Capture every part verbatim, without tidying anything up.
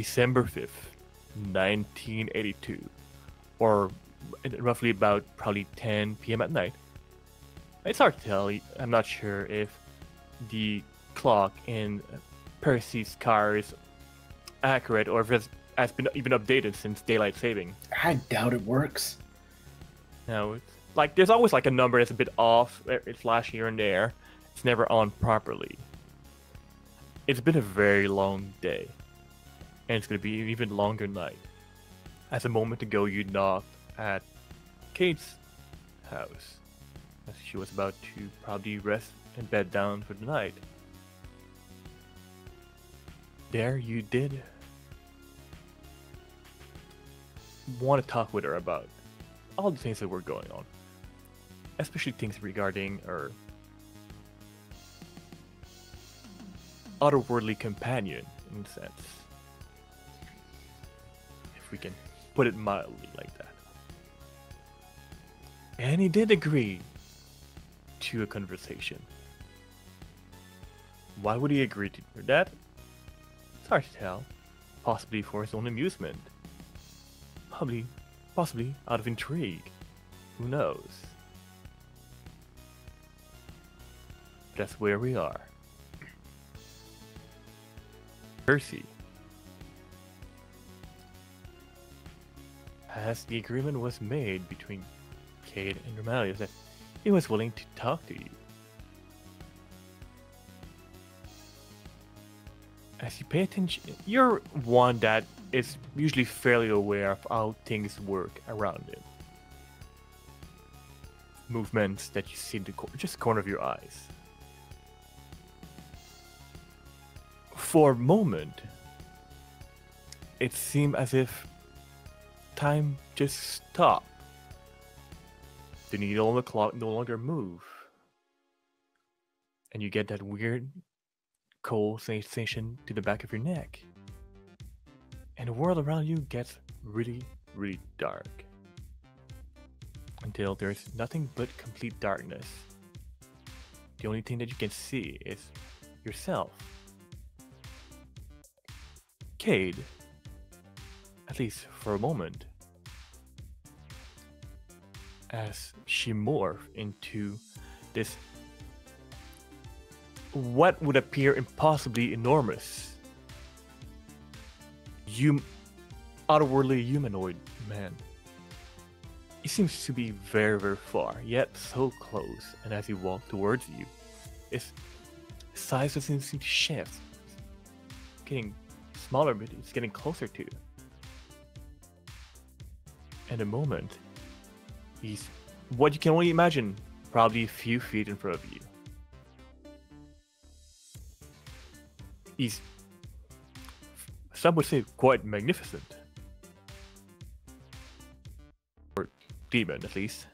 December fifth, nineteen eighty-two, or roughly about probably ten p m at night. It's hard to tell. I'm not sure if the clock in Percy's car is accurate or if it has been even updated since daylight saving. I doubt it works. No, it's like there's always like a number that's a bit off. It's flashy here and there. It's never on properly. It's been a very long day, and it's going to be an even longer night. As a moment ago, you knocked at Kate's house. As she was about to probably rest and bed down for the night. There you did want to talk with her about all the things that were going on, especially things regarding her otherworldly companion, in a sense, if we can put it mildly like that. And he did agree to a conversation. Why would he agree to that? It's hard to tell. Possibly for his own amusement. Probably, possibly out of intrigue. Who knows? But that's where we are. Percy has the agreement was made between Kate and Andromalius that he was willing to talk to you. As you pay attention, you're one that is usually fairly aware of how things work around him. Movements that you see in the cor just corner of your eyes. For a moment, it seemed as if time just stopped. The needle on the clock no longer move. And you get that weird cold sensation to the back of your neck. And the world around you gets really, really dark. Until there's nothing but complete darkness. The only thing that you can see is yourself. Cade, at least for a moment, as she morphed into this what would appear impossibly enormous hum outwardly humanoid man. He seems to be very very far, yet so close, and as he walked towards you, his size doesn't seem to shift. It's getting smaller, but it's getting closer to you. In a moment, he's what you can only imagine, probably a few feet in front of you. He's, some would say, quite magnificent. Or demon, at least.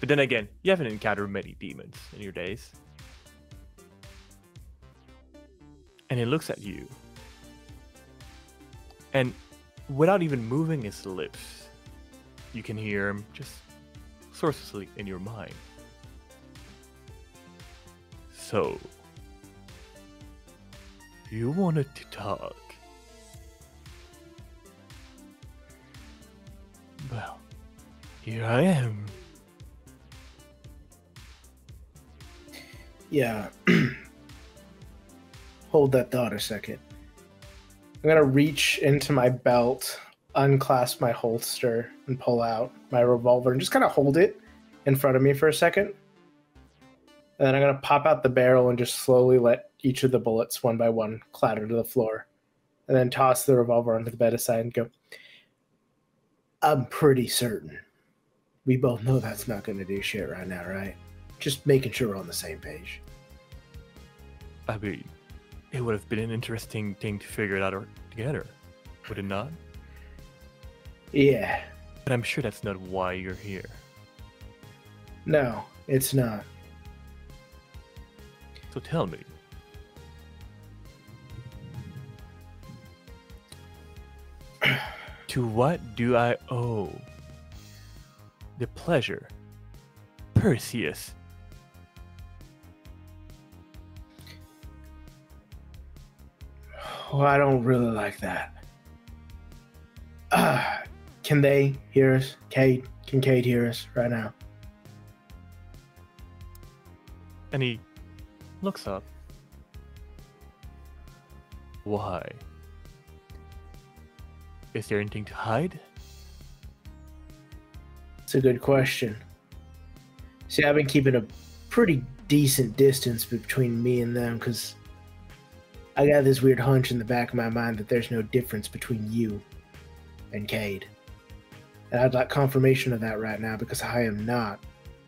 But then again, you haven't encountered many demons in your days. And he looks at you. And without even moving his lips, you can hear him just sourcelessly in your mind. So, you wanted to talk. Well, here I am. Yeah. Hold that thought a second. I'm gonna reach into my belt, unclasp my holster, and pull out my revolver and just kind of hold it in front of me for a second. And then I'm going to pop out the barrel and just slowly let each of the bullets one by one clatter to the floor. And then toss the revolver onto the bedside and go, I'm pretty certain we both know that's not going to do shit right now, right? Just making sure we're on the same page. I mean, it would have been an interesting thing to figure it out together, would it not? Yeah. But I'm sure that's not why you're here. No, it's not. So tell me. To what do I owe the pleasure, Perseus? Oh, I don't really like that. Uh, can they hear us? Kate, can Kate hear us right now? And he looks up. Why? Is there anything to hide? It's a good question. See, I've been keeping a pretty decent distance between me and them because I got this weird hunch in the back of my mind that there's no difference between you and Cade. And I'd like confirmation of that right now because I am not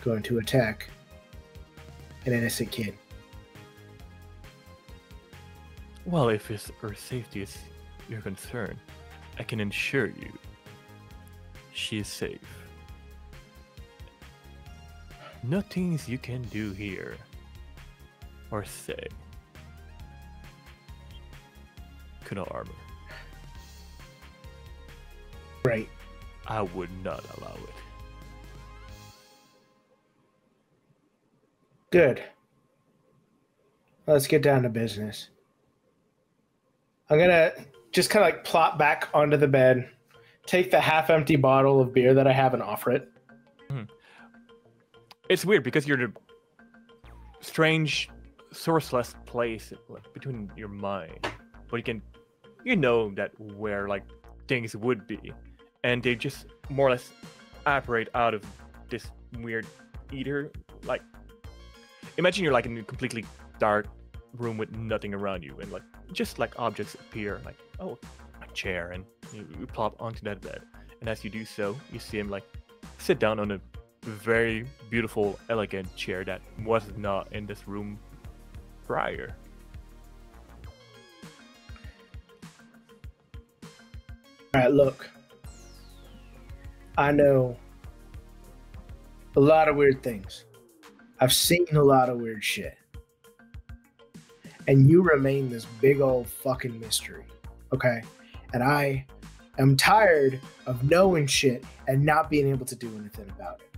going to attack an innocent kid. Well, if his her safety is your concern, I can ensure you she is safe. Nothing you can do here or say could harm her. Right. I would not allow it. Good. Let's get down to business. I'm gonna just kind of like plop back onto the bed, take the half-empty bottle of beer that I have and offer it. Mm. It's weird because you're in a strange, sourceless place like, between your mind, but you can, you know that where like things would be, and they just more or less operate out of this weird ether. Like, imagine you're like in a completely dark room with nothing around you, and like just like objects appear, like, oh, a chair, and you, you plop onto that bed, and as you do so, you see him like sit down on a very beautiful, elegant chair that was not in this room prior. All right, look, I know a lot of weird things. I've seen a lot of weird shit. And you remain this big old fucking mystery, okay? And I am tired of knowing shit and not being able to do anything about it.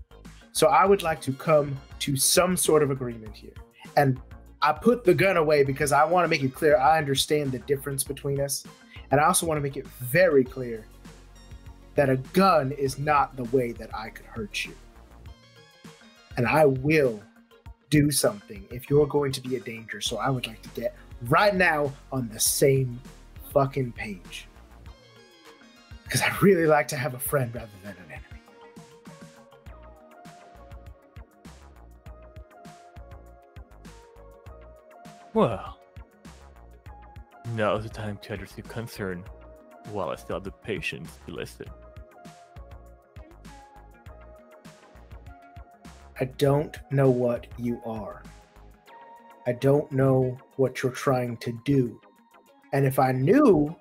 So I would like to come to some sort of agreement here. And I put the gun away because I want to make it clear I understand the difference between us. And I also want to make it very clear that a gun is not the way that I could hurt you. And I will do something if you're going to be a danger. So I would like to get right now on the same fucking page. Because I really like to have a friend rather than an enemy. Well, now is the time to address your concern while I still have the patience to listen. I don't know what you are. I don't know what you're trying to do. And if I knew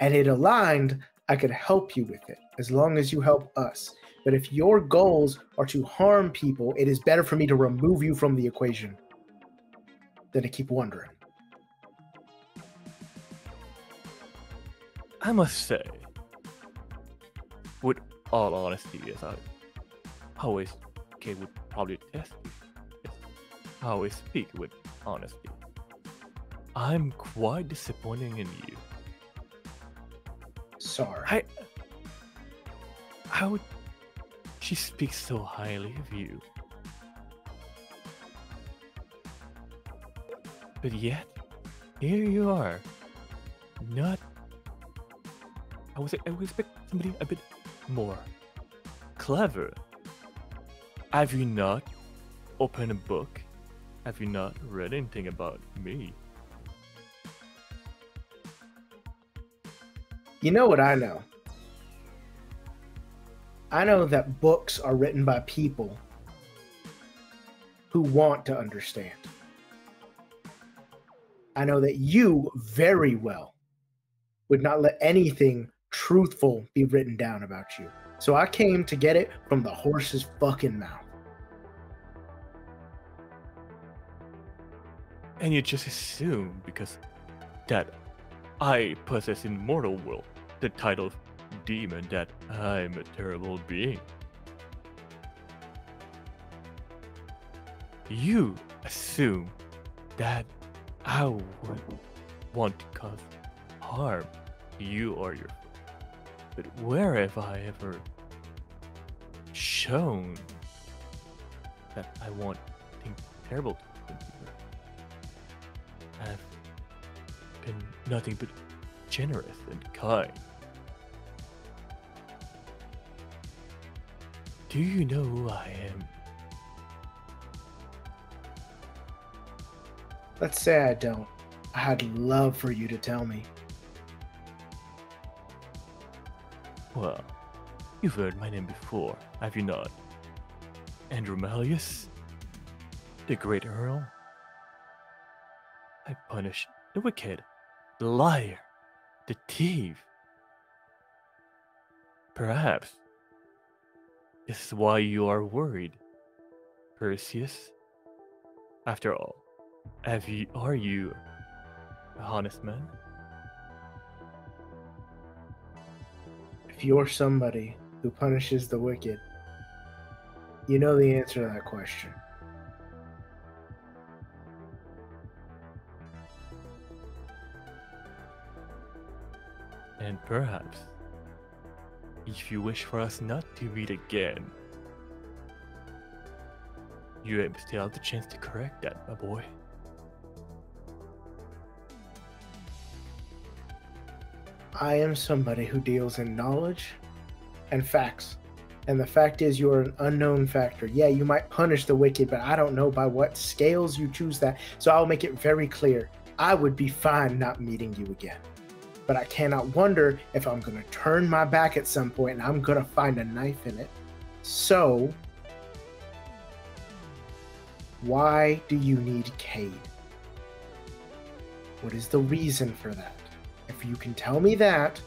and it aligned, I could help you with it as long as you help us. But if your goals are to harm people, it is better for me to remove you from the equation than to keep wondering. I must say, with all honesty, as I always Kate would probably test me. I always speak with honesty. I'm quite disappointing in you. Sorry. I, how would she speak so highly of you? But yet, here you are. Not. I was. I would expect somebody a bit more clever. Have you not opened a book? Have you not read anything about me? You know what I know? I know that books are written by people who want to understand. I know that you very well would not let anything truthful be written down about you. So I came to get it from the horse's fucking mouth. And you just assume because that I possess in mortal world the title of demon that I'm a terrible being. You assume that I would want to cause harm to you or your But where have I ever shown that I want things terrible to happen to her? I've been nothing but generous and kind. Do you know who I am? Let's say I don't. I'd love for you to tell me. Well, you've heard my name before, have you not? Andromalius? The Great Earl? I punish the wicked, the liar, the thief. Perhaps this is why you are worried, Perseus. After all, have you, are you a honest man? If you're somebody who punishes the wicked, you know the answer to that question. And perhaps, if you wish for us not to meet again, you still have the chance to correct that, my boy. I am somebody who deals in knowledge and facts. And the fact is, you're an unknown factor. Yeah, you might punish the wicked, but I don't know by what scales you choose that. So I'll make it very clear. I would be fine not meeting you again. But I cannot wonder if I'm going to turn my back at some point and I'm going to find a knife in it. So, why do you need Kate? What is the reason for that? If you can tell me that,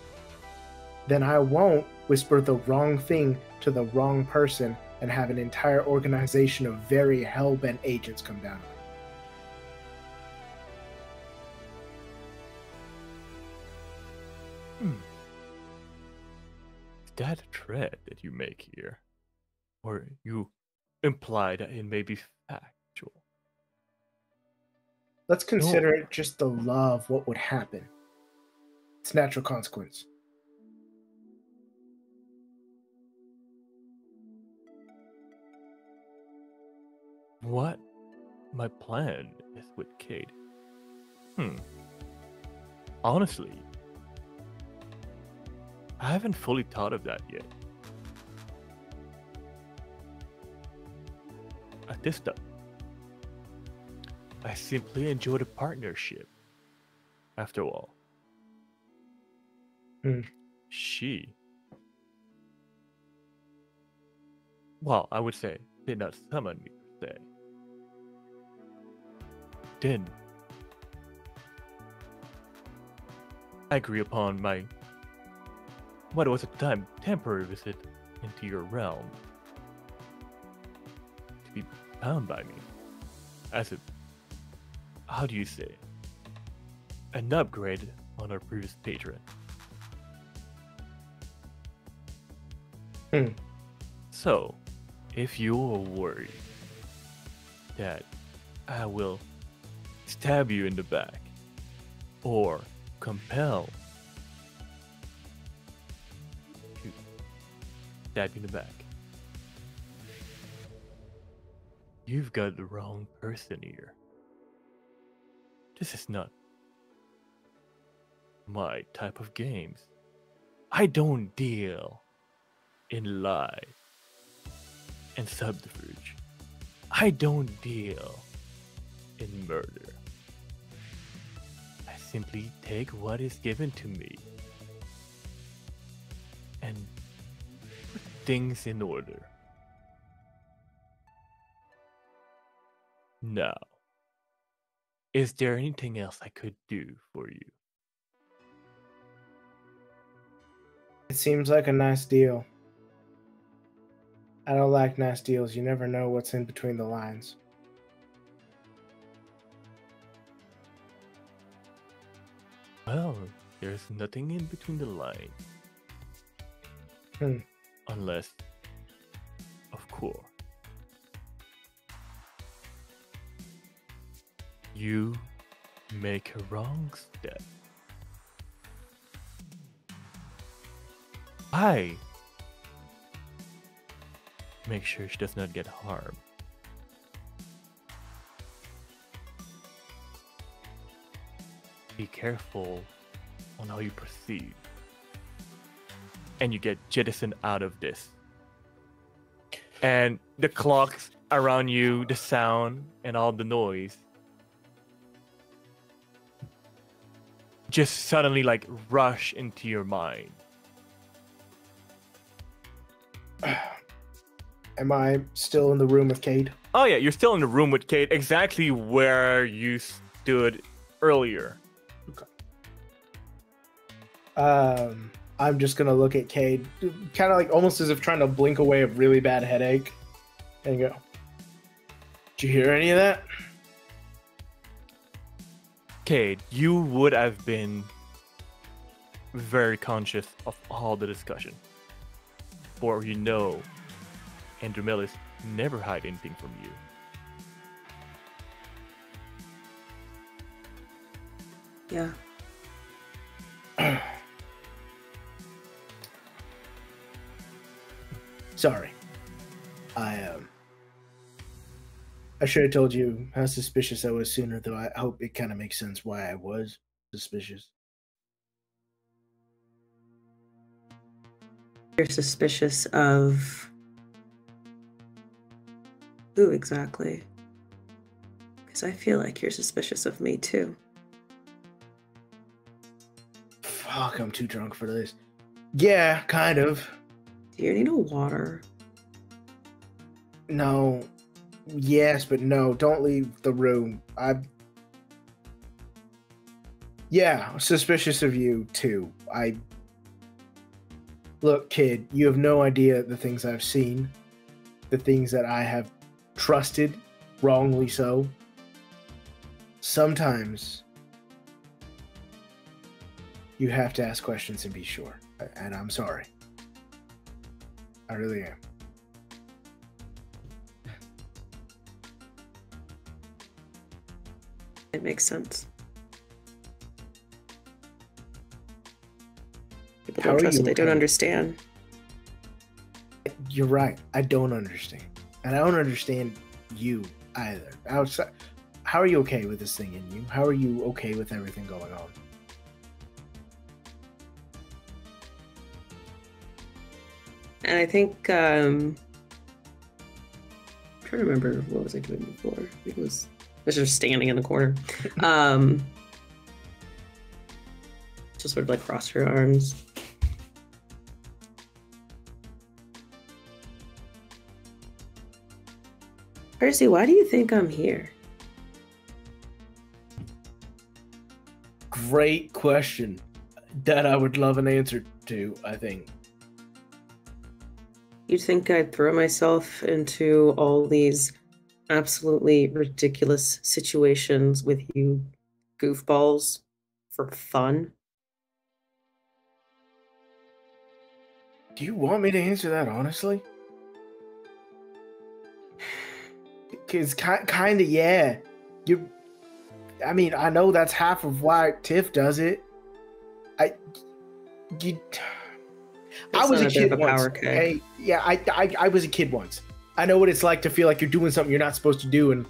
then I won't whisper the wrong thing to the wrong person and have an entire organization of very hell-bent agents come down. Hmm. Is that a threat that you make here? Or you imply that it may be factual? Let's consider no. it just the law of what would happen. It's natural consequence. What my plan is with Kate. Hmm. Honestly, I haven't fully thought of that yet. At this time, I simply enjoyed a partnership. After all. Mm. She, well, I would say, did not summon me per se. Then, I agree upon my, what was at the time, temporary visit into your realm to be bound by me as a, how do you say, an upgrade on our previous patron. Hmm. So, if you are worried that I will stab you in the back or compel you to stab you in the back, you've got the wrong person here. This is not my type of games. I don't deal in lie and subterfuge. I don't deal in murder. I simply take what is given to me and put things in order. Now, is there anything else I could do for you? It seems like a nice deal. I don't like nice deals. You never know what's in between the lines. Well, there's nothing in between the lines. Hmm. Unless, of course, you make a wrong step. I make sure she does not get harmed. Be careful on how you proceed. And you get jettisoned out of this. And the clocks around you, the sound, and all the noise just suddenly like rush into your mind. Am I still in the room with Kate? Oh yeah, you're still in the room with Kate, exactly where you stood earlier. Okay. Um, I'm just gonna look at Kate, kind of like almost as if trying to blink away a really bad headache, and go, "Did you hear any of that?" Kate, you would have been very conscious of all the discussion, for you know, Andromalius never hide anything from you. Yeah. Sorry. I, um... I should have told you how suspicious I was sooner, though I hope it kind of makes sense why I was suspicious. You're suspicious of... who exactly? Because I feel like you're suspicious of me, too. Fuck, I'm too drunk for this. Yeah, kind of. Do you need a water? No. Yes, but no. Don't leave the room. I. Yeah, I'm suspicious of you too. I. Look, kid, you have no idea the things I've seen, the things that I have trusted, wrongly so. Sometimes you have to ask questions and be sure. And I'm sorry. I really am. It makes sense. People don't trust what they don't understand. You're right. I don't understand. And I don't understand you either. Outside, how are you okay with this thing in you? How are you okay with everything going on? And I think, um, I'm trying to remember, what was I doing before? I think it was, I was just standing in the corner. Um, just sort of like cross your arms. Percy, why do you think I'm here? Great question that I would love an answer to, I think. You'd think I'd throw myself into all these absolutely ridiculous situations with you goofballs for fun? Do you want me to answer that honestly? Because kind of, yeah. You, I mean, I know that's half of why Tiff does it. I... You... It's I was a, a kid once. Okay? Yeah, I, I I was a kid once. I know what it's like to feel like you're doing something you're not supposed to do, and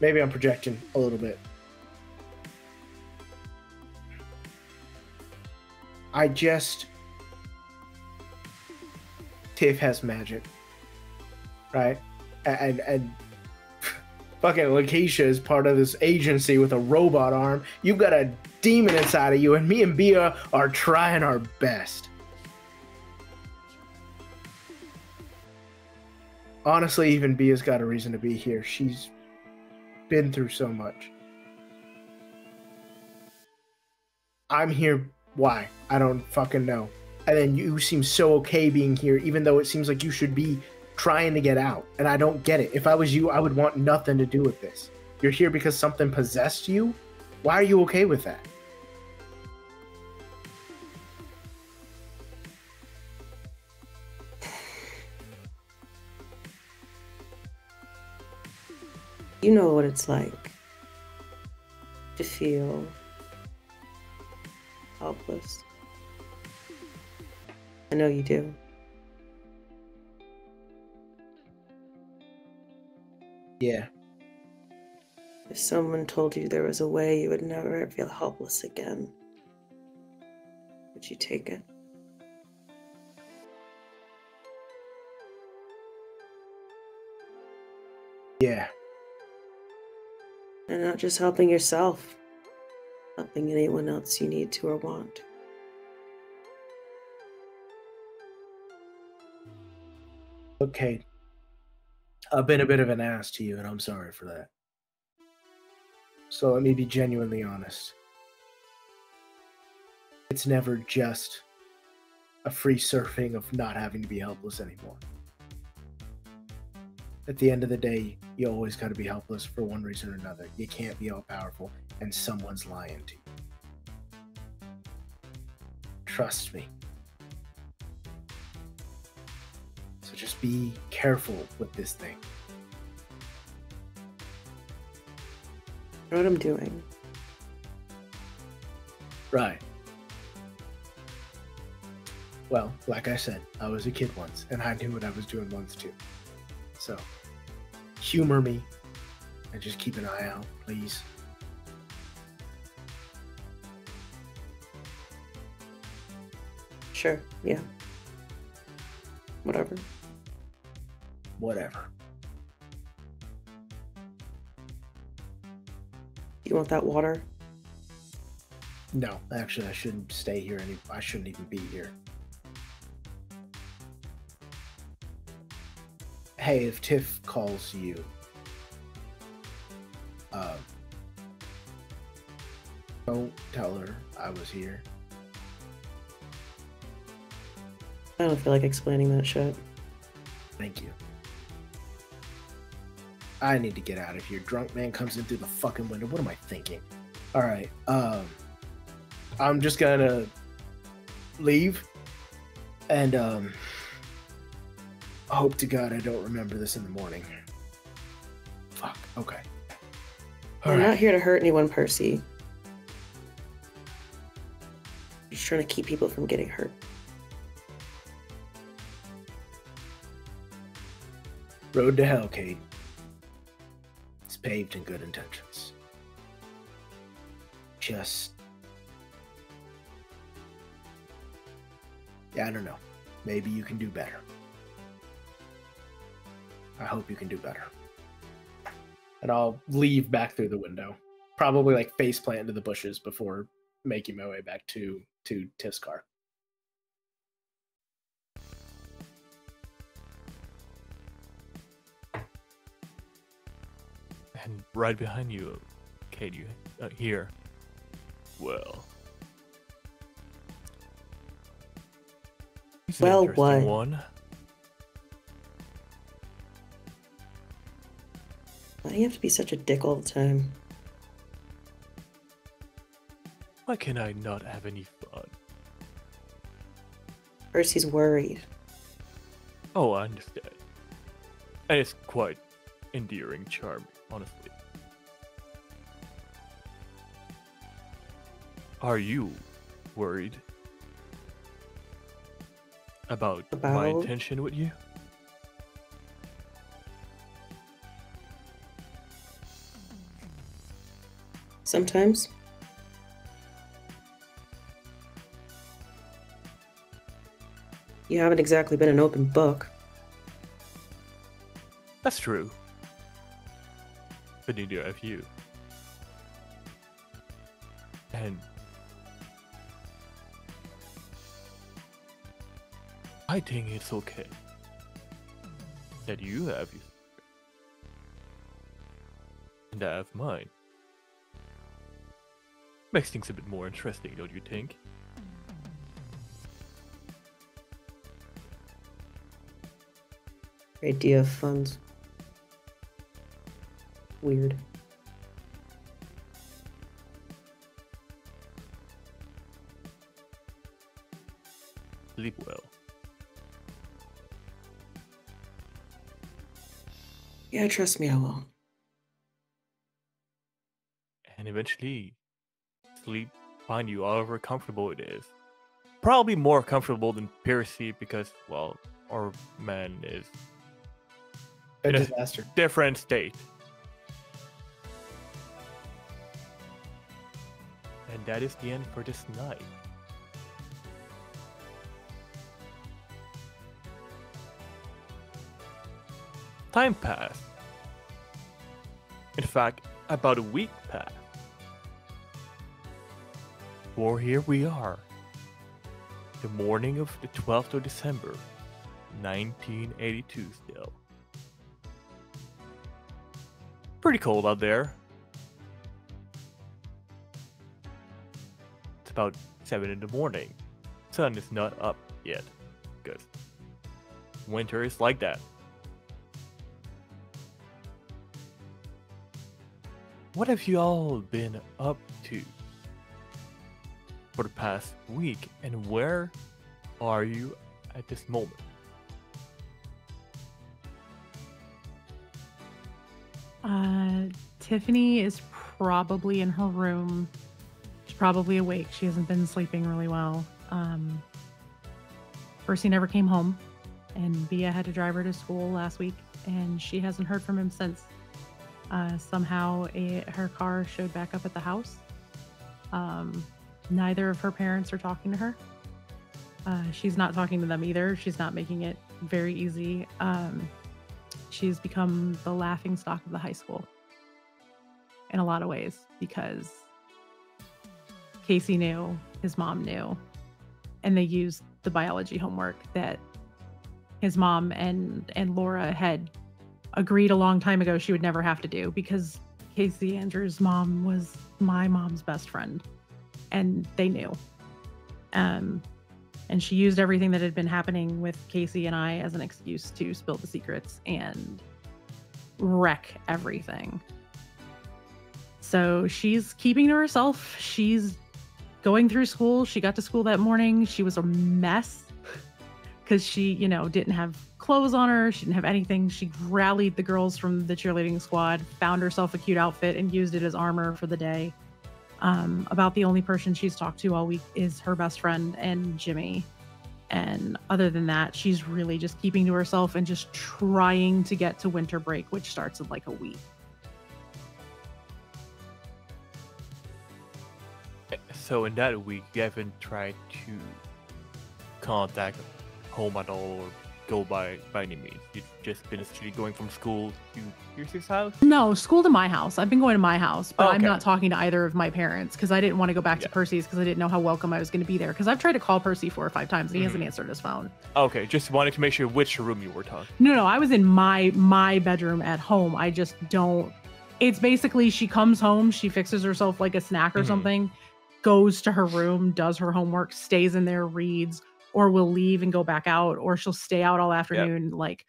maybe I'm projecting a little bit. I just... Tiff has magic, right? And, and, and fucking Lakeisha is part of this agency with a robot arm. You've got a demon inside of you, and me and Bia are trying our best. Honestly, even Bia's got a reason to be here. She's been through so much. I'm here. Why? I don't fucking know. And then you seem so okay being here, even though it seems like you should be trying to get out. And I don't get it. If I was you, I would want nothing to do with this. You're here because something possessed you? Why are you okay with that? You know what it's like to feel helpless. I know you do. Yeah. If someone told you there was a way you would never feel helpless again, would you take it? Yeah. And not just helping yourself, helping anyone else you need to or want. Okay. I've been a bit of an ass to you, and I'm sorry for that. So let me be genuinely honest. It's never just a free surfing of not having to be helpless anymore. At the end of the day, you always got to be helpless for one reason or another. You can't be all-powerful, and someone's lying to you. Trust me. So just be careful with this thing. I know what I'm doing. Right. Well, like I said, I was a kid once, and I knew what I was doing once, too. So, humor me, and just keep an eye out, please. Sure, yeah. Whatever. Whatever. You want that water? No, actually, I shouldn't stay here. Any I shouldn't even be here. Hey, if Tiff calls you, uh, don't tell her I was here. I don't feel like explaining that shit. Thank you. I need to get out of here. Drunk man comes in through the fucking window. What am I thinking? All right. Um, I'm just gonna leave and, um... I hope to God I don't remember this in the morning. Fuck. Okay. All right. We're not here to hurt anyone, Percy. We're just trying to keep people from getting hurt. Road to hell, Kate. It's paved in good intentions. Just... Yeah, I don't know. Maybe you can do better. I hope you can do better. And I'll leave back through the window. Probably like face plant into the bushes before making my way back to, to Tiskar. And right behind you, Kate, you uh, here. Well. Well, what? One. Why do you have to be such a dick all the time? Why can I not have any fun? Percy's worried. Oh, I understand. And it's quite endearing charm, honestly. Are you worried about, about... my intention with you? Sometimes. You haven't exactly been an open book. That's true. But neither have you. And... I think it's okay that you have your secret. And I have mine. Makes things a bit more interesting, don't you think? Idea of funds. Weird. Sleep well. Yeah, trust me, I will. And eventually... sleep, find you however comfortable it is. probably more comfortable than Percy because, well, our man is a in disaster. A different state. And that is the end for this night. Time passed. In fact, about a week passed. For here we are, the morning of the twelfth of December, nineteen eighty-two still. Pretty cold out there. It's about seven in the morning. Sun is not up yet, because winter is like that. What have you all been up to for the past week, and where are you at this moment? Uh, Tiffany is probably in her room. She's probably awake. She hasn't been sleeping really well. Um, Percy never came home, and Bia had to drive her to school last week, and she hasn't heard from him since. Uh, somehow it, her car showed back up at the house. Um, neither of her parents are talking to her. Uh, she's not talking to them either. She's not making it very easy. Um, she's become the laughingstock of the high school in a lot of ways because Casey knew, his mom knew, and they used the biology homework that his mom and, and Laura had agreed a long time ago she would never have to do, because Casey Andrews' mom was my mom's best friend and they knew. Um, and she used everything that had been happening with Casey and I as an excuse to spill the secrets and wreck everything. So she's keeping to herself. She's going through school. She got to school that morning. She was a mess because she, you know, didn't have clothes on her. She didn't have anything. She rallied the girls from the cheerleading squad, found herself a cute outfit, and used it as armor for the day. Um, about the only person she's talked to all week is her best friend and Jimmy. And other than that, she's really just keeping to herself and just trying to get to winter break, which starts in like a week. So in that week, you haven't tried to contact home at all or go by by any means? You've just been going from school to your sister's house? No, school to my house. I've been going to my house, but oh, okay. I'm not talking to either of my parents because I didn't want to go back yeah. to Percy's because I didn't know how welcome I was going to be there, because I've tried to call Percy four or five times and mm. he hasn't answered his phone. Okay, just wanted to make sure which room you were talking. No, no, I was in my my bedroom at home. I just don't. It's basically she comes home, she fixes herself like a snack or mm-hmm. something, goes to her room, does her homework, stays in there, reads, or we'll leave and go back out, or she'll stay out all afternoon, yep. like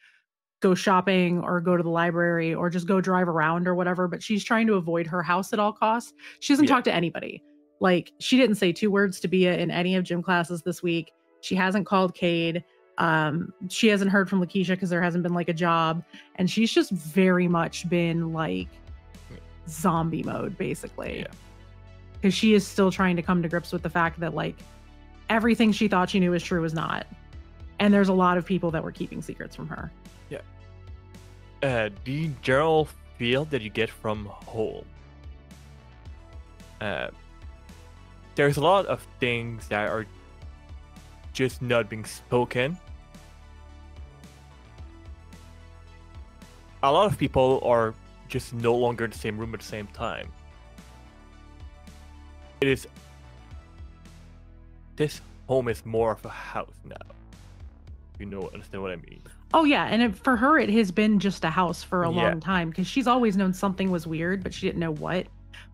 go shopping or go to the library or just go drive around or whatever. But she's trying to avoid her house at all costs. She doesn't yep. talk to anybody. Like, she didn't say two words to Bia in any of gym classes this week. She hasn't called Cade. Um, she hasn't heard from Lakeisha because there hasn't been like a job. And she's just very much been like zombie mode, basically. Because yeah. she is still trying to come to grips with the fact that like everything she thought she knew was true was not. And there's a lot of people that were keeping secrets from her. Yeah. Uh, the general feel that you get from home. Uh, there's a lot of things that are just not being spoken. A lot of people are just no longer in the same room at the same time. It is... This home is more of a house now. You know, understand what I mean? Oh yeah, and it, for her, it has been just a house for a yeah. long time, because she's always known something was weird, but she didn't know what.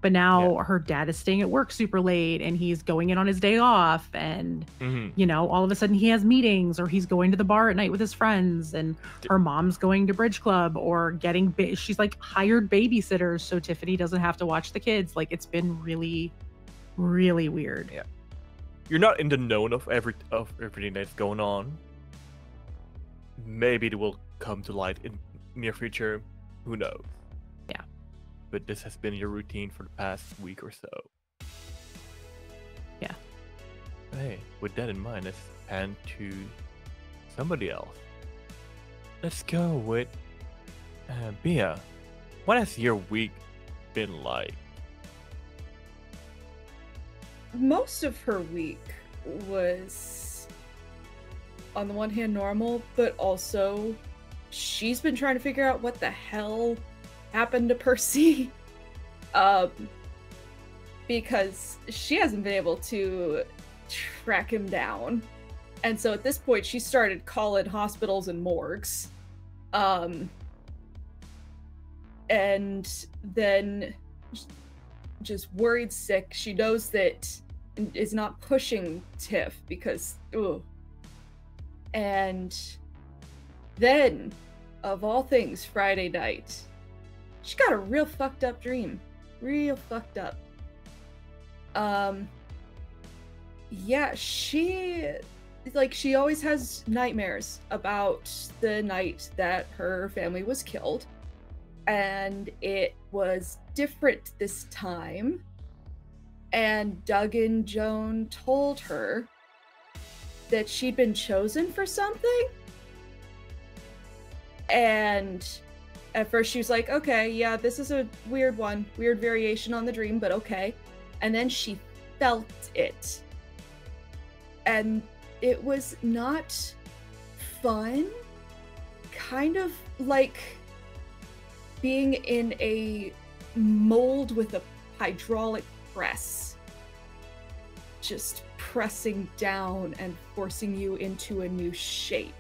But now yeah. her dad is staying at work super late, and he's going in on his day off, and mm-hmm. you know, all of a sudden he has meetings, or he's going to the bar at night with his friends, and her mom's going to bridge club or getting. Ba she's like hired babysitters, so Tiffany doesn't have to watch the kids. Like, it's been really, really weird. Yeah. You're not in the know of every of everything that's going on. Maybe it will come to light in near future. Who knows? Yeah. But this has been your routine for the past week or so. Yeah. Uh, Okay, with that in mind, let's pan to somebody else. Let's go with uh, Bia. What has your week been like? Most of her week was, on the one hand, normal, but also she's been trying to figure out what the hell happened to Percy. Um, because she hasn't been able to track him down. And so at this point, she started calling hospitals and morgues. Um, and then just worried sick. She knows that is not pushing Tiff because, ooh. And then, of all things, Friday night, she got a real fucked up dream. Real fucked up. Um, yeah, she... Like, she always has nightmares about the night that her family was killed. And it was different this time. And Doug and Joan told her that she'd been chosen for something. And at first she was like, okay, yeah, this is a weird one. Weird variation on the dream, but okay. And then she felt it. And it was not fun, kind of like being in a mold with a hydraulic press, just pressing down and forcing you into a new shape.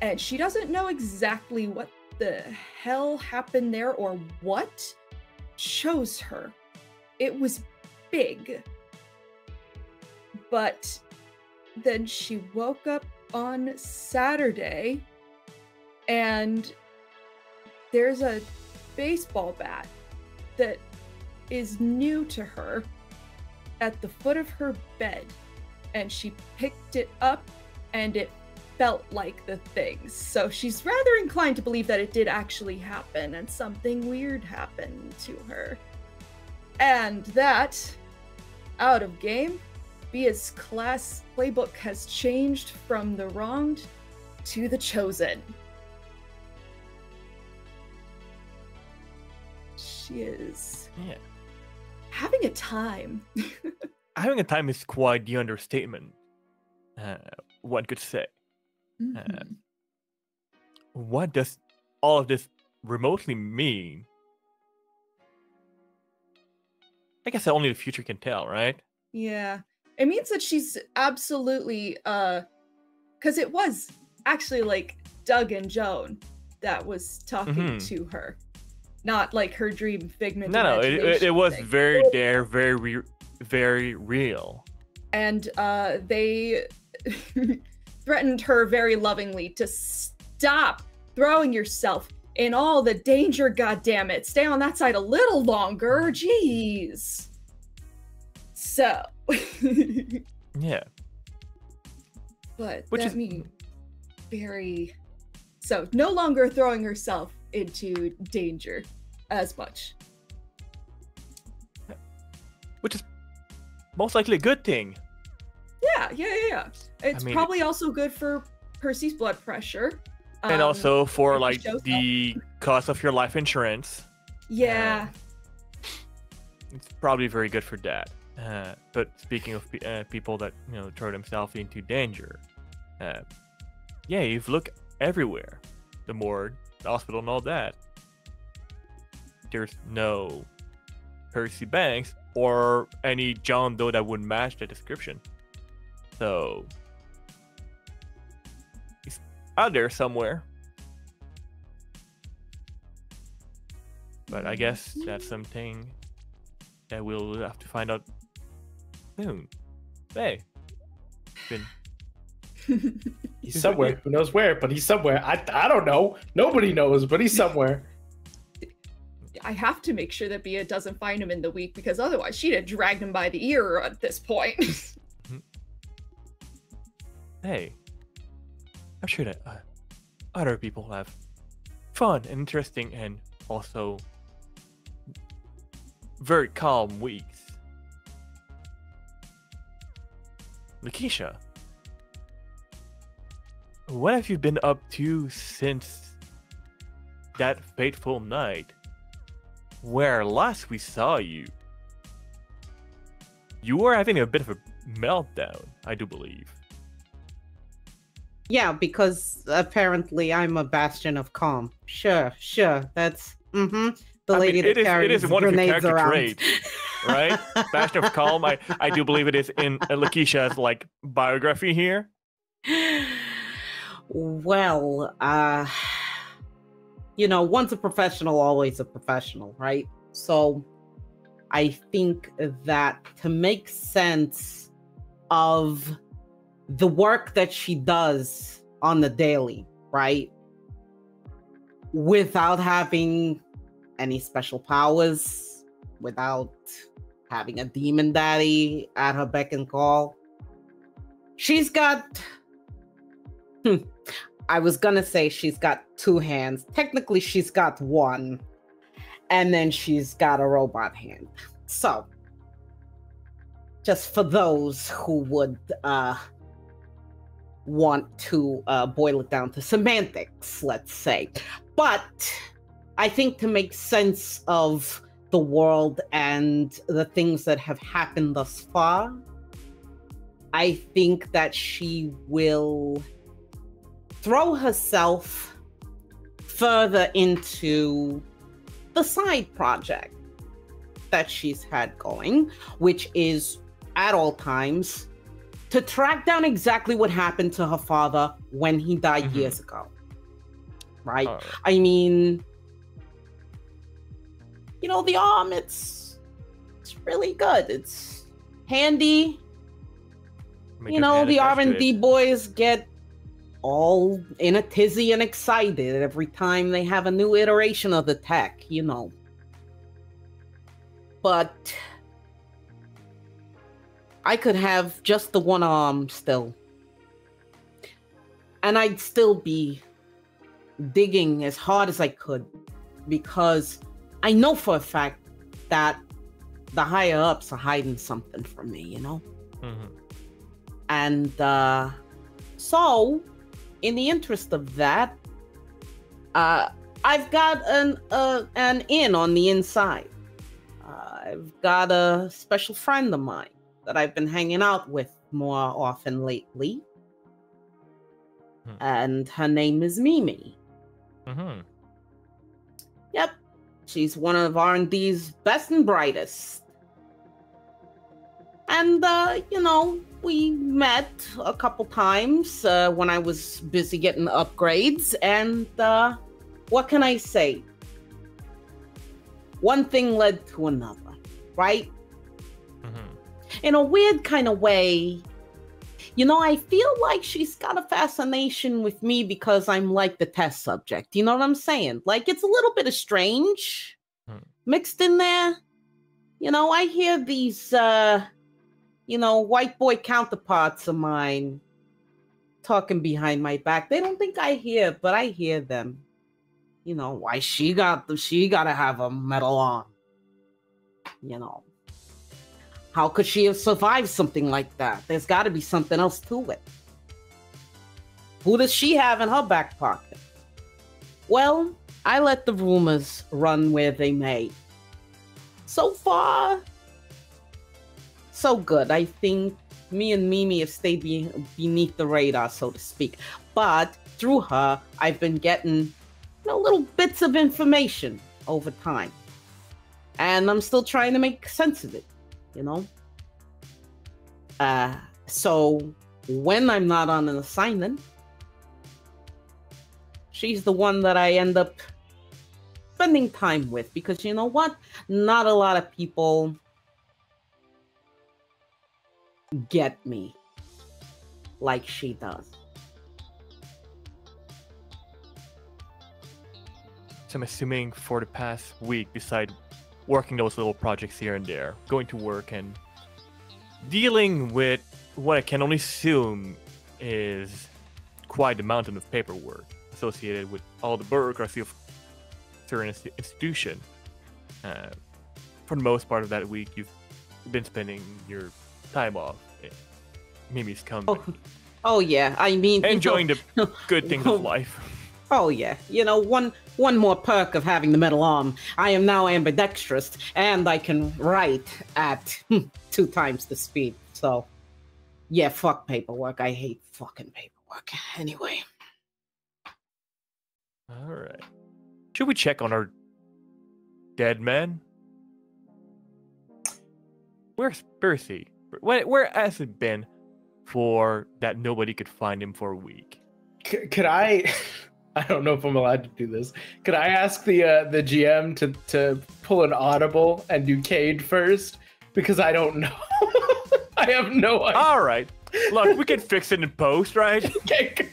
And she doesn't know exactly what the hell happened there or what chose her. It was big, but then she woke up on Saturday and there's a baseball bat that is new to her at the foot of her bed, and she picked it up and it felt like the things. So she's rather inclined to believe that it did actually happen and something weird happened to her. And that, out of game, Bia's class playbook has changed from the wronged to the chosen. She is yeah. having a time. Having a time is quite the understatement, uh, one could say. Mm-hmm. uh, what does all of this remotely mean? I guess only the future can tell, right? Yeah. It means that she's absolutely, uh, because it was actually like Doug and Joan that was talking mm-hmm. to her, not like her dream figment. No, no, it, it was thing. very there, very, re very real. And uh, they threatened her very lovingly to stop throwing yourself in all the danger. Goddamn it! Stay on that side a little longer, jeez. So. Yeah, but Which that is... means very so no longer throwing herself into danger as much, which is most likely a good thing. Yeah, yeah, yeah, yeah. It's I mean, probably also good for Percy's blood pressure, and um, also for like the up. cost of your life insurance. Yeah, uh, it's probably very good for that. Uh, but speaking of pe uh, people that, you know, throw themselves into danger, uh, yeah, you've looked everywhere. The morgue, the hospital and all that. There's no Percy Banks or any John Doe that would match the description. So, he's out there somewhere. But I guess that's something that we'll have to find out soon. Hey, been... he's somewhere. Who knows where? But he's somewhere. I I don't know. Nobody knows, but he's somewhere. I have to make sure that Bia doesn't find him in the week, because otherwise she'd have dragged him by the ear at this point. Hey, I'm sure that uh, other people have fun and interesting and also very calm weeks. Lakeisha, what have you been up to since that fateful night where last we saw you? You were having a bit of a meltdown, I do believe. Yeah, because apparently I'm a bastion of calm. Sure, sure, that's... Mm-hmm. The I lady mean, that it carries is, it is one grenades of your character traits, right? Bastion of calm. I, I do believe it is in Lakeisha's like biography here. Well, uh, you know, once a professional, always a professional, right? So I think that to make sense of the work that she does on the daily, right? Without having any special powers, without having a demon daddy at her beck and call, she's got... Hmm, I was gonna say she's got two hands. Technically, she's got one. And then she's got a robot hand. So, just for those who would uh, want to uh, boil it down to semantics, let's say. But I think to make sense of the world and the things that have happened thus far, I think that she will throw herself further into the side project that she's had going, which is at all times to track down exactly what happened to her father when he died mm-hmm. years ago. Right? Oh. I mean, you know, the arm, it's it's really good. It's handy. Make you know, the R and D boys get all in a tizzy and excited every time they have a new iteration of the tech, you know. But I could have just the one arm still. And I'd still be digging as hard as I could, because I know for a fact that the higher-ups are hiding something from me, you know? Mm-hmm. And uh, so, in the interest of that, uh, I've got an uh, an in on the inside. Uh, I've got a special friend of mine that I've been hanging out with more often lately. Hmm. And her name is Mimi. Mm-hmm. Yep. She's one of R and D's best and brightest. And, uh, you know, we met a couple times uh, when I was busy getting upgrades. And uh, what can I say? One thing led to another, right? Mm-hmm. In a weird kind of way, you know, I feel like she's got a fascination with me because I'm like the test subject. You know what I'm saying? Like, it's a little bit of strange hmm. mixed in there. You know, I hear these, uh, you know, white boy counterparts of mine talking behind my back. They don't think I hear, but I hear them. You know, why she got the, she got to have a metal arm. You know. How could she have survived something like that? There's got to be something else to it. Who does she have in her back pocket? Well, I let the rumors run where they may. So far, so good. I think me and Mimi have stayed be beneath the radar, so to speak. But through her, I've been getting you know, little bits of information over time. And I'm still trying to make sense of it. You know, uh, so when I'm not on an assignment, she's the one that I end up spending time with, because you know what? Not a lot of people get me like she does. So I'm assuming for the past week, besides working those little projects here and there, going to work and dealing with what I can only assume is quite a mountain of paperwork associated with all the bureaucracy of certain institution. Uh, for the most part of that week, you've been spending your time off Mimi's coming. Oh, oh yeah, I mean... Enjoying you know, the good things of life. Oh yeah, you know, one one more perk of having the metal arm. I am now ambidextrous, and I can write at two times the speed, so... Yeah, fuck paperwork. I hate fucking paperwork. Anyway. All right. Should we check on our dead man? Where's Percy? Where, where has it been for that nobody could find him for a week? C could I... I don't know if I'm allowed to do this. Could I ask the uh, the G M to, to pull an audible and do Cade first? Because I don't know. I have no idea. All right. Look, we can fix it in post, right? Okay.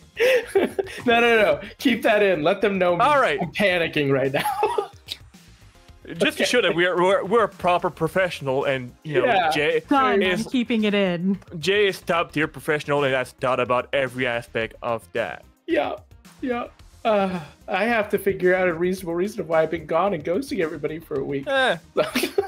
No, no, no. Keep that in. Let them know. All right. I'm panicking right now. Just okay. to show that we are, we're we're a proper professional, and you know, yeah. Jay Done. is I'm keeping it in. Jay is top tier professional, and has thought about every aspect of that. Yeah, yeah. Uh, I have to figure out a reasonable reason of why I've been gone and ghosting everybody for a week. Eh. I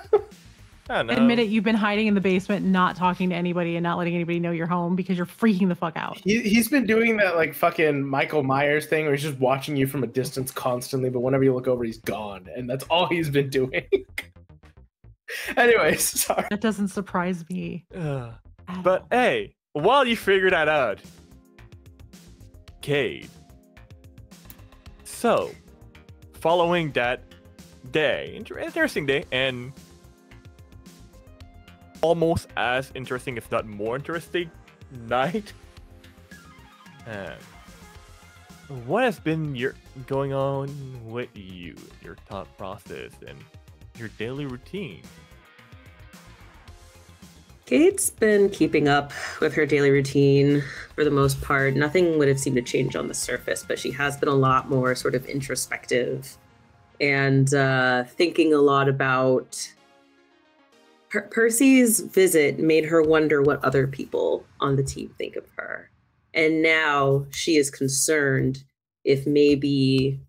don't know. Admit it, you've been hiding in the basement, not talking to anybody and not letting anybody know you're home because you're freaking the fuck out. He, he's been doing that like fucking Michael Myers thing where he's just watching you from a distance constantly, but whenever you look over, he's gone. And that's all he's been doing. Anyways, sorry. That doesn't surprise me. Uh, but hey, while you figure that out, Kate. So, following that day, interesting day, and... almost as interesting, if not more interesting, night. Uh, what has been your going on with you, your thought process, and your daily routine? Kate's been keeping up with her daily routine for the most part. Nothing would have seemed to change on the surface, but she has been a lot more sort of introspective and uh, thinking a lot about... Per Percy's visit made her wonder what other people on the team think of her. And now she is concerned if maybe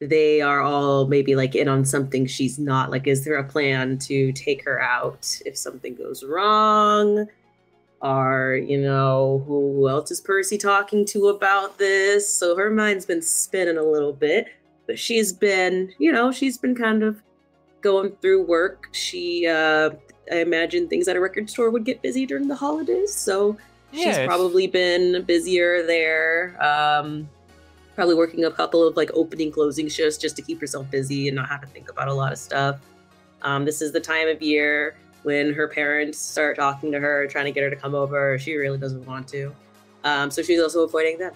they are all maybe like in on something she's not. Like, is there a plan to take her out if something goes wrong? Or, you know, who else is Percy talking to about this? So her mind's been spinning a little bit, but she's been, you know, she's been kind of going through work. She uh I imagine things at a record store would get busy during the holidays, so yeah, she's it's... probably been busier there, um probably working a couple of like opening closing shifts just to keep herself busy and not have to think about a lot of stuff. Um this is the time of year when her parents start talking to her, trying to get her to come over. She really doesn't want to, um so she's also avoiding that.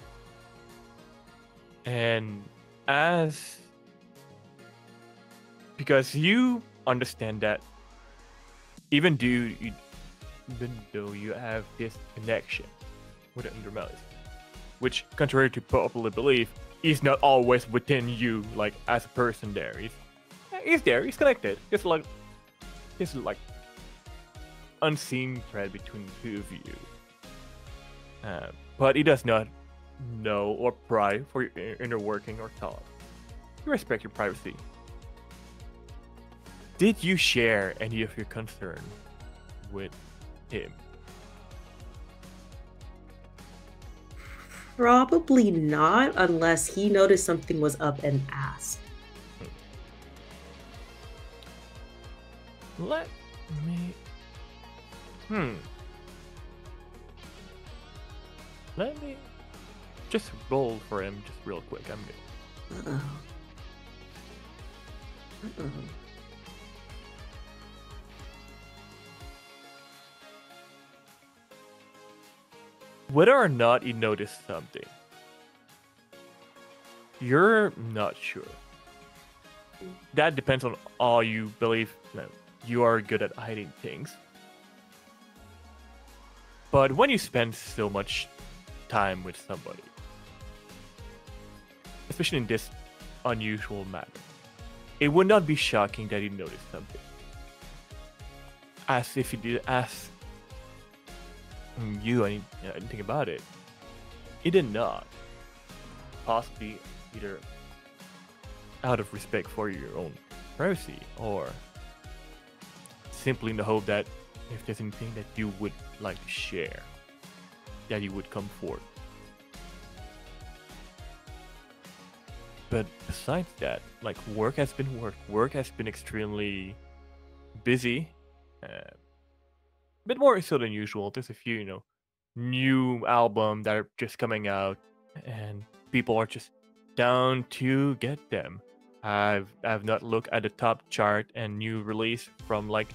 And as Because you understand that even though you, even though you have this connection with Andromalius, which, contrary to popular belief, is not always within you, like, as a person there. He's, he's there, he's connected. It's like, it's like unseen thread between the two of you. Uh, but he does not know or pry for your inner working or thought. You respect your privacy. Did you share any of your concern with him? Probably not, unless he noticed something was up and asked. Hmm. Let me... Hmm. Let me just roll for him just real quick. I'm good. Uh-oh. Uh-oh. Whether or not you noticed something, you're not sure. That depends on all you believe. You are good at hiding things. But when you spend so much time with somebody, especially in this unusual matter, it would not be shocking that you noticed something. As if you did ask you any, anything about it. He did not. Possibly either out of respect for your own privacy, or simply in the hope that if there's anything that you would like to share, that he would come forth. But besides that, like, work has been work. Work has been extremely busy. Uh, a bit more so than usual. There's a few, you know, new albums that are just coming out. And people are just down to get them. I've, I've not looked at the top chart and new release from, like,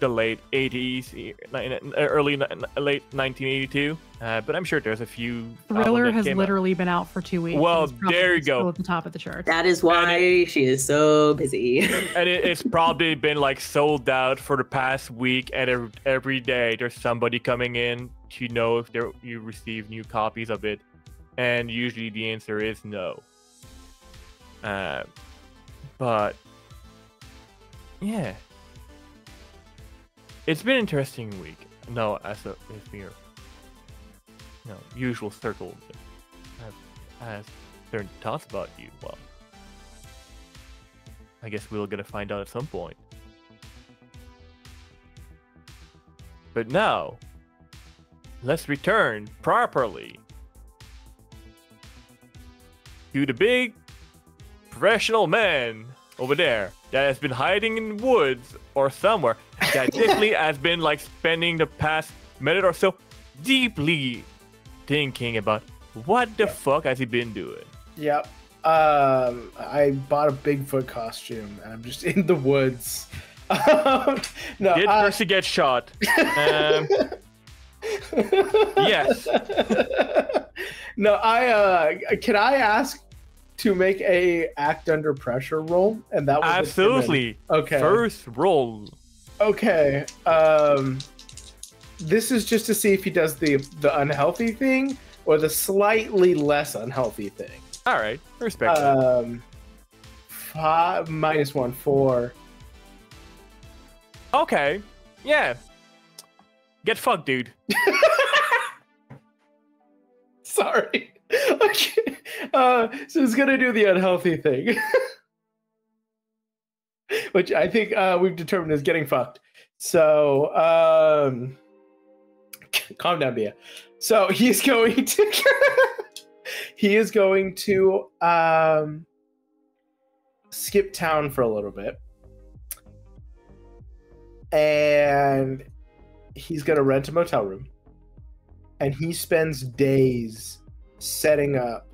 the late eighties, early, late nineteen eighty-two. Uh, but I'm sure there's a few. Thriller has literally out. been out for two weeks. Well, there you go. At the top of the chart. That is why it, she is so busy. And it, it's probably been like sold out for the past week. And every day there's somebody coming in to know if there you receive new copies of it. And usually the answer is no. Uh, but yeah. It's been an interesting week. No, as a mere, you know, usual circle has certain thoughts about you. Well, I guess we're gonna find out at some point. But now, let's return properly to the big professional man over there that has been hiding in the woods or somewhere. That Tiffany has been like spending the past minute or so deeply thinking about what the yep. fuck has he been doing. Yep. Um, I bought a Bigfoot costume and I'm just in the woods. um, no, Did I... Percy get shot? Um, yes. No, I. Uh, can I ask to make a act under pressure roll? And that was absolutely okay. First roll. Okay, um, this is just to see if he does the the unhealthy thing or the slightly less unhealthy thing. All right, respect. Um, five, minus one, four. Okay, yeah. Get fucked, dude. Sorry. Okay. Uh, so he's gonna do the unhealthy thing. Which I think uh, we've determined is getting fucked. So, um, calm down, Bia. So he's going to, he is going to um, skip town for a little bit. And he's going to rent a motel room. And he spends days setting up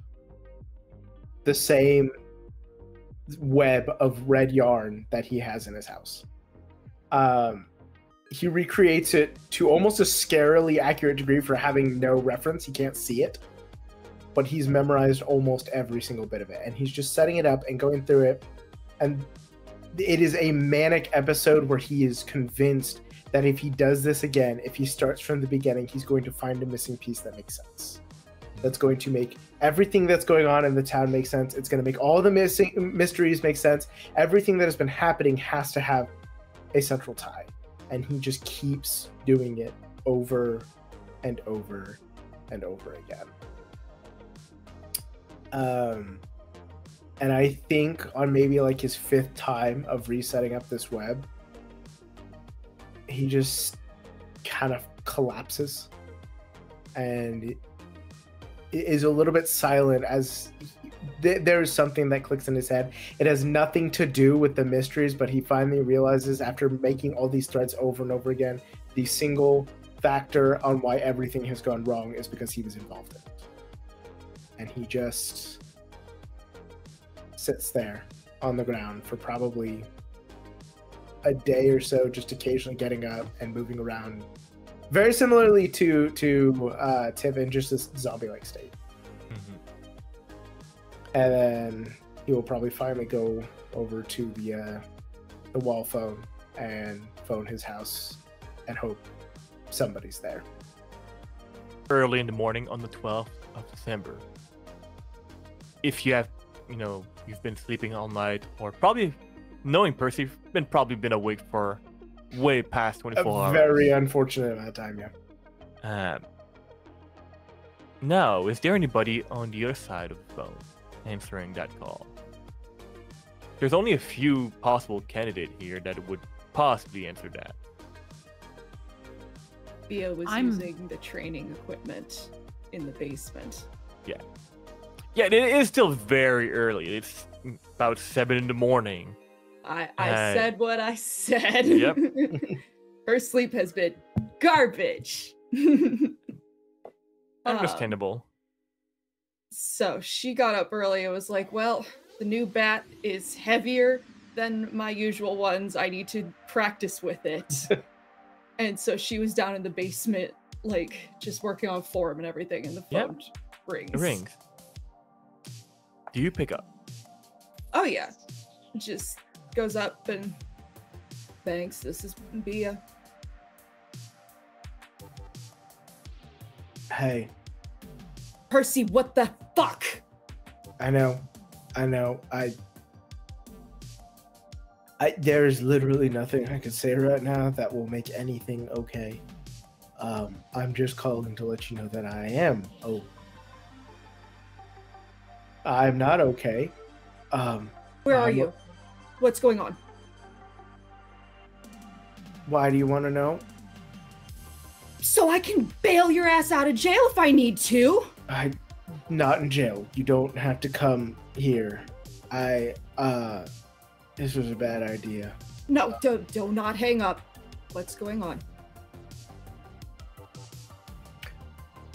the same web of red yarn that he has in his house. Um, he recreates it to almost a scarily accurate degree for having no reference. He can't see it, but he's memorized almost every single bit of it. And he's just setting it up and going through it. And it is a manic episode where he is convinced that if he does this again, if he starts from the beginning, he's going to find a missing piece that makes sense. That's going to make everything that's going on in the town make sense. It's going to make all the missing mysteries make sense. Everything that has been happening has to have a central tie. And he just keeps doing it over and over and over again. Um, and I think on maybe like his fifth time of resetting up this web, he just kind of collapses. And is a little bit silent as he, th there is something that clicks in his head. It has nothing to do with the mysteries, but he finally realizes after making all these threads over and over again, the single factor on why everything has gone wrong is because he was involved in it. And he just sits there on the ground for probably a day or so, just occasionally getting up and moving around. Very similarly to to uh, Tip in just this zombie-like state. Mm-hmm. And then he will probably finally go over to the uh, the wall phone and phone his house and hope somebody's there. Early in the morning on the twelfth of December. If you have, you know, you've been sleeping all night, or probably knowing Percy, you've been probably been awake for way past twenty-four hours. Very unfortunate amount of time, yeah. Um, now, is there anybody on the other side of the phone answering that call? There's only a few possible candidates here that would possibly answer that. Bia was I'm... using the training equipment in the basement. Yeah. Yeah, it is still very early. It's about seven in the morning. I, I uh, said what I said. Yep. Her sleep has been garbage. Understandable. Uh, so she got up early and was like, well, the new bat is heavier than my usual ones. I need to practice with it. And so she was down in the basement, like, just working on form and everything, and the phone yep. rings. It rings. Do you pick up? Oh, yeah. Just goes up and, thanks, this is Bia. Hey. Percy, what the fuck? I know. I know. I... I, there is literally nothing I could say right now that will make anything okay. Um, I'm just calling to let you know that I am. Oh, I'm not okay. Um, Where are I'm, you? What's going on? Why do you want to know? So I can bail your ass out of jail if I need to. I, not in jail. You don't have to come here. I, uh... This was a bad idea. No, uh, don't, do not hang up. What's going on?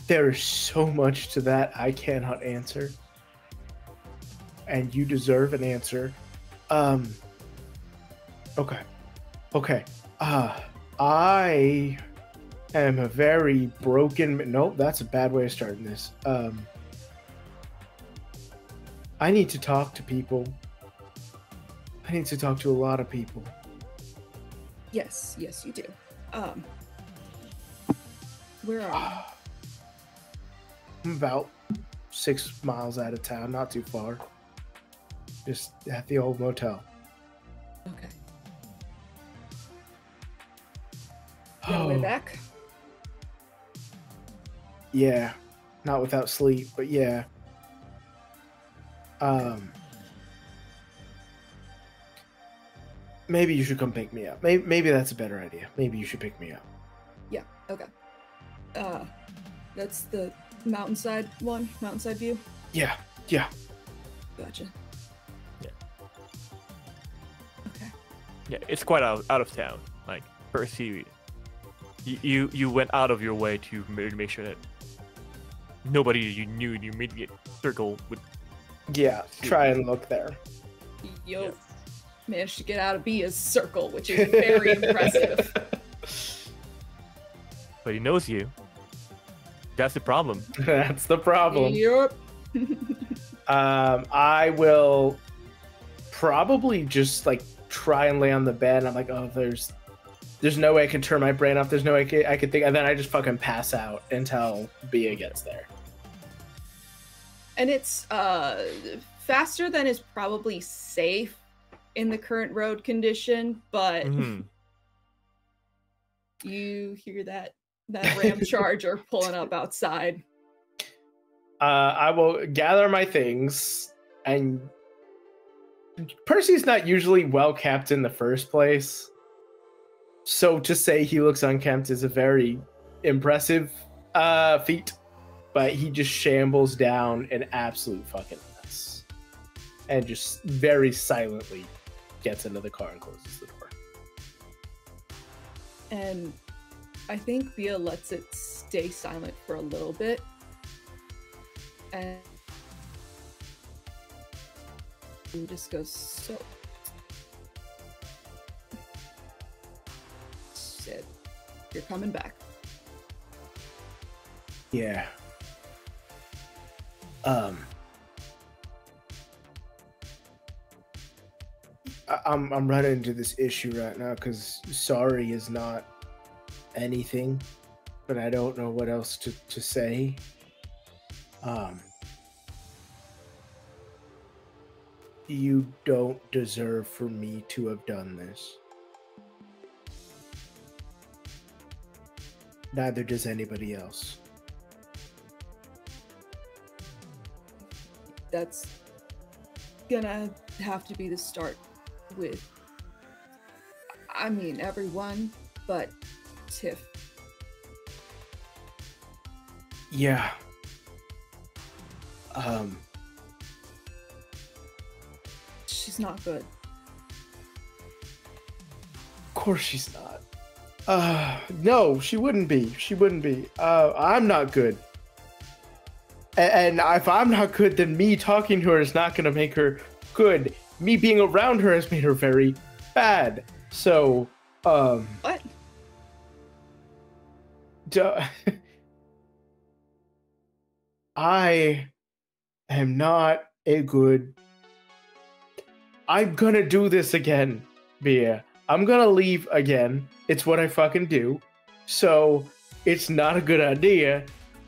There is so much to that I cannot answer. And you deserve an answer. Um. Okay. Okay. Uh, I am a very broken... Nope, that's a bad way of starting this. Um. I need to talk to people. I need to talk to a lot of people. Yes, yes, you do. Um, where are you? I'm about six miles out of town, not too far. Just at the old motel. Okay. Oh. Way back? Yeah. Not without sleep, but yeah. Um... Okay. Maybe you should come pick me up. Maybe, maybe that's a better idea. Maybe you should pick me up. Yeah, okay. Uh, that's the Mountainside one? Mountainside View? Yeah, yeah. Gotcha. Yeah. Okay. Yeah, it's quite out, out of town. Like, Percy, you, you, you went out of your way to make sure that nobody you knew in your immediate circle would... Yeah, try and look there. Yo. Yeah. Managed to get out of Bia's circle, which is very impressive. But he knows you. That's the problem. That's the problem. Yep. um, I will probably just like try and lay on the bed. And I'm like, oh, there's, there's no way I can turn my brain off. There's no way I can, I can think. And then I just fucking pass out until Bia gets there. And it's uh faster than is probably safe in the current road condition, but mm-hmm. you hear that that Ram Charger pulling up outside. Uh, I will gather my things, and Percy's not usually well kept in the first place, so to say he looks unkempt is a very impressive uh, feat. But he just shambles down an absolute fucking mess, and just very silently gets into the car and closes the door. And I think Bia lets it stay silent for a little bit. And it just goes, so... Shit. You're coming back. Yeah. Um... I'm, I'm running into this issue right now because sorry is not anything, but I don't know what else to, to say. Um, you don't deserve for me to have done this. Neither does anybody else. That's gonna have to be the start with, I mean, everyone but Tiff. Yeah, Um, she's not good. Of course she's not. Uh, no, she wouldn't be. She wouldn't be. Uh, I'm not good. And, and if I'm not good, then me talking to her is not going to make her good. Me being around her has made her very bad. So, um... What? Duh. I am not a good... I'm gonna do this again, Bia. I'm gonna leave again. It's what I fucking do. So, it's not a good idea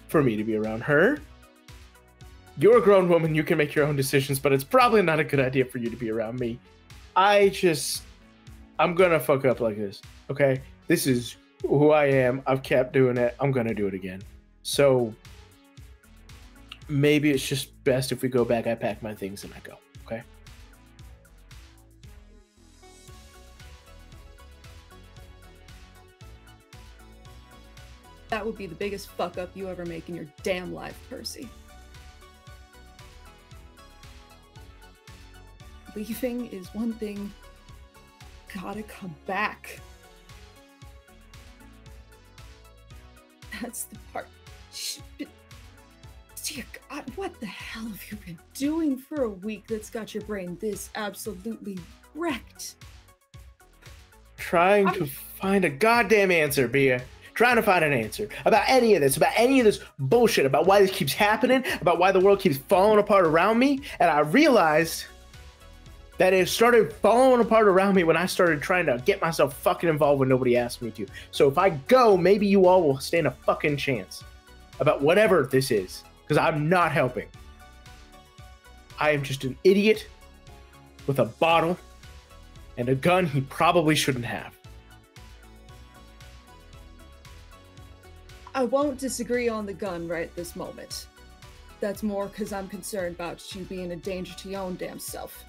for me to be around her. You're a grown woman, you can make your own decisions, but it's probably not a good idea for you to be around me. I just... I'm gonna fuck up like this, okay? This is who I am. I've kept doing it. I'm gonna do it again. So... maybe it's just best if we go back, I pack my things and I go, okay? That would be the biggest fuck up you ever make in your damn life, Percy. Leaving is one thing. Gotta come back. That's the part. Dear God, what the hell have you been doing for a week that's got your brain this absolutely wrecked? Trying I'm... to find a goddamn answer, Bia. Trying to find an answer about any of this, about any of this bullshit, about why this keeps happening, about why the world keeps falling apart around me. And I realized that it started falling apart around me when I started trying to get myself fucking involved when nobody asked me to. So if I go, maybe you all will stand a fucking chance about whatever this is. Because I'm not helping. I am just an idiot with a bottle and a gun he probably shouldn't have. I won't disagree on the gun right this moment. That's more because I'm concerned about you being a danger to your own damn self.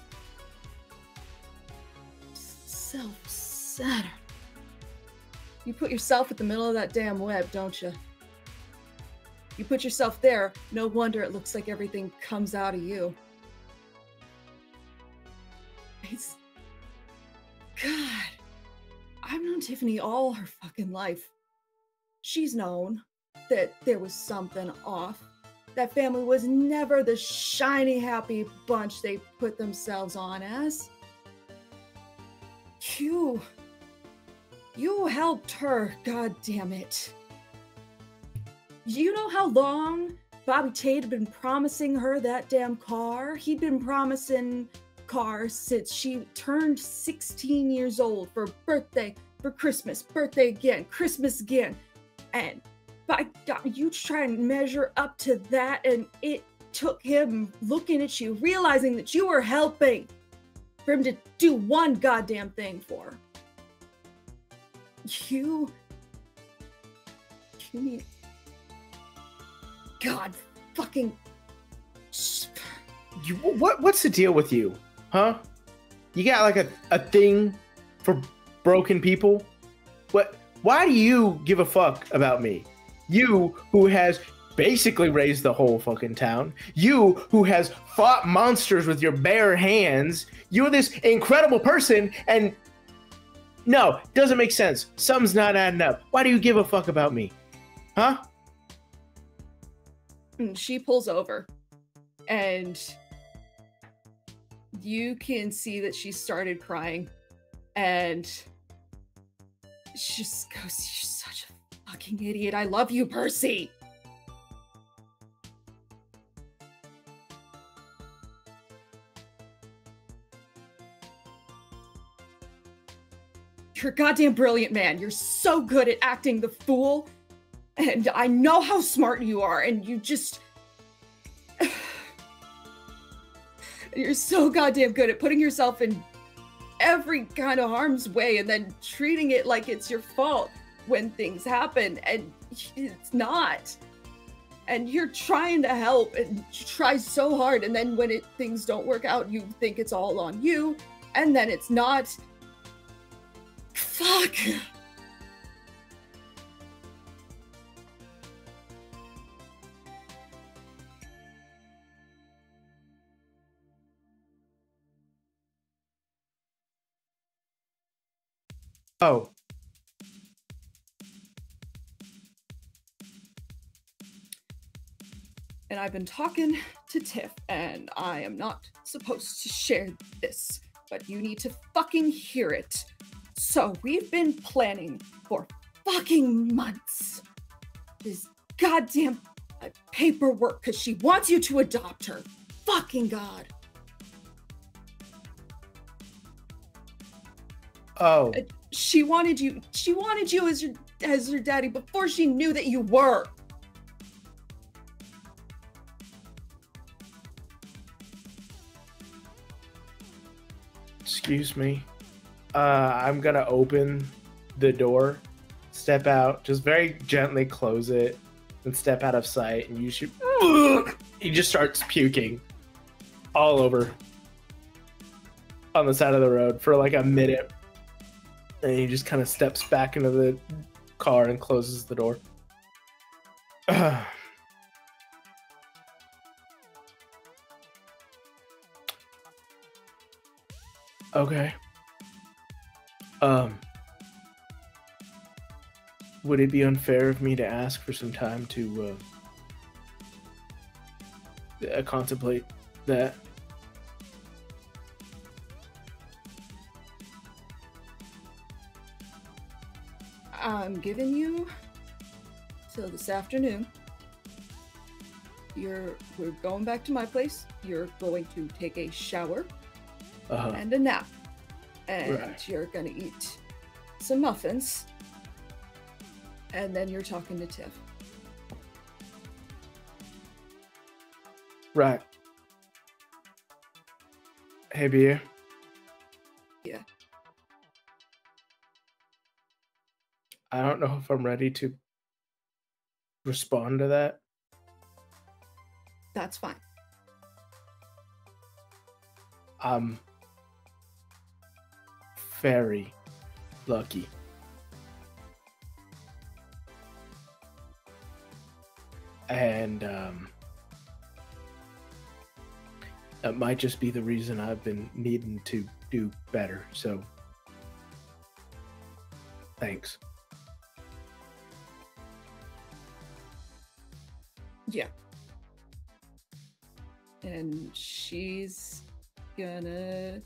Self-centered. You put yourself at the middle of that damn web, don't you? You put yourself there, no wonder it looks like everything comes out of you. It's... God. I've known Tiffany all her fucking life. She's known that there was something off. That family was never the shiny, happy bunch they put themselves on as. You... You helped her, God damn it. You know how long Bobby Tate had been promising her that damn car? He'd been promising cars since she turned sixteen years old for birthday, for Christmas, birthday again, Christmas again. And by God, you try and measure up to that, and it took him looking at you, realizing that you were helping for him to do one goddamn thing for her. You... You need... God fucking... You, what, what's the deal with you? Huh? You got like a, a thing for broken people? What? Why do you give a fuck about me? You who has basically raised the whole fucking town. You who has fought monsters with your bare hands. You're this incredible person and... No, doesn't make sense. Something's not adding up. Why do you give a fuck about me? Huh? And she pulls over, and you can see that she started crying, and she just goes, "You're such a fucking idiot. I love you, Percy." "You're a goddamn brilliant man. You're so good at acting the fool. And I know how smart you are, and you just... You're so goddamn good at putting yourself in every kind of harm's way and then treating it like it's your fault when things happen, and it's not. And you're trying to help, and you try so hard, and then when it, things don't work out, you think it's all on you, and then it's not. Fuck!" Oh. And I've been talking to Tiff, and I am not supposed to share this, but you need to fucking hear it. So we've been planning for fucking months this goddamn paperwork because she wants you to adopt her. Fucking God. Oh. She wanted you. She wanted you as your as her daddy before she knew that you were. Excuse me. Uh, I'm gonna open the door, step out, just very gently close it, and step out of sight. And you should. He just starts puking all over on the side of the road for like a minute. And he just kind of steps back into the car and closes the door. Okay. Um. Would it be unfair of me to ask for some time to uh, uh, contemplate that? I'm giving you till this afternoon. You're we're going back to my place. You're going to take a shower uh-huh. and a nap, and right. you're gonna eat some muffins, and then you're talking to Tiff. Right. Hey, Bia. Yeah. I don't know if I'm ready to respond to that. That's fine. I'm very lucky. And um, that might just be the reason I've been needing to do better. So thanks. Yeah. And she's gonna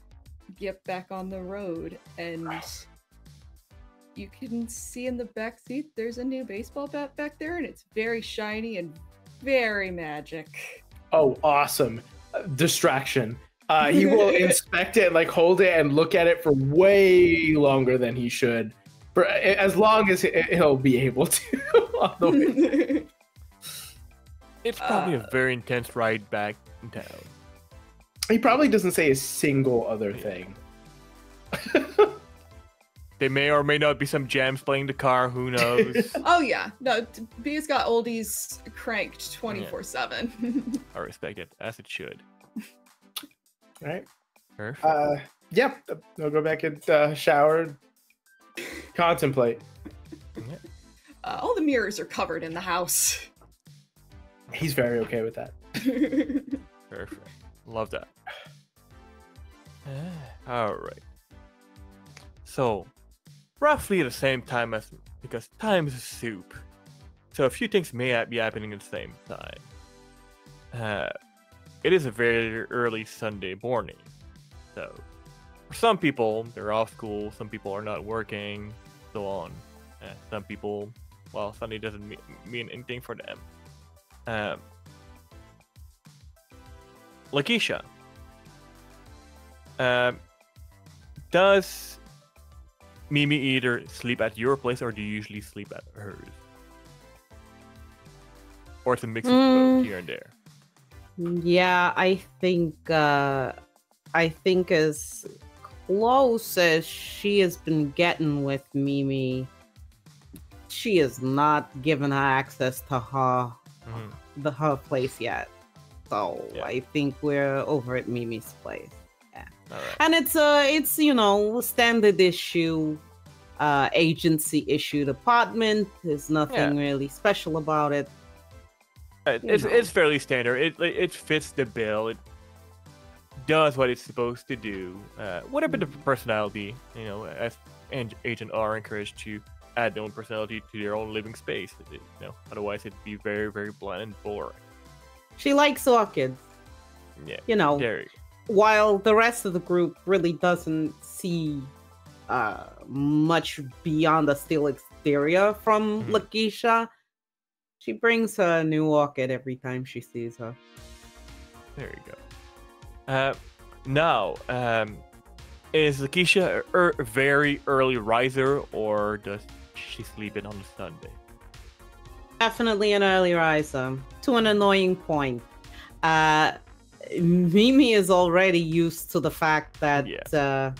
get back on the road, and you can see in the back seat there's a new baseball bat back there, and it's very shiny and very magic. Oh, awesome. Uh, distraction. Uh, he will inspect it, like hold it and look at it for way longer than he should. For as long as he'll be able to on the way. It's probably uh, a very intense ride back in town. He probably doesn't say a single other thing. There may or may not be some jams playing the car. Who knows? Oh, yeah. No, B's got oldies cranked twenty-four seven. Yeah. I respect it, as it should. All right. Perfect. Uh, yeah. I'll go back and uh, shower. Contemplate. Yeah. Uh, all the mirrors are covered in the house. He's very okay with that. Perfect. Love that. All right. So, roughly the same time as, because time is a soup. So a few things may be happening at the same time. Uh, it is a very early Sunday morning. So, for some people, they're off school. Some people are not working, so on. Uh, some people, well, Sunday doesn't mean, mean anything for them. Um, Lakeisha, um, does Mimi either sleep at your place or do you usually sleep at hers? Or it's a mix of mm. both here and there. Yeah, I think uh, I think as close as she has been getting with Mimi, she has not given her access to her Mm-hmm. the her place yet, so yeah. I think we're over at Mimi's place. Yeah, right. And it's a it's you know standard issue, uh, agency issued apartment. There's nothing yeah. really special about it. Uh, it's know. It's fairly standard. It it fits the bill. It does what it's supposed to do. Uh, what a bit of personality, you know, as and Agent are encouraged to add their own personality to their own living space. You know, otherwise it'd be very, very bland and boring. She likes orchids. Yeah. You know, there you go. While the rest of the group really doesn't see uh, much beyond the steel exterior from mm-hmm. Lakeisha, she brings her a new orchid every time she sees her. There you go. Uh, now, um, is Lakeisha a er very early riser, or does she sleep in on Sunday? Definitely an early riser, to an annoying point. Uh, Mimi is already used to the fact that, yeah. uh,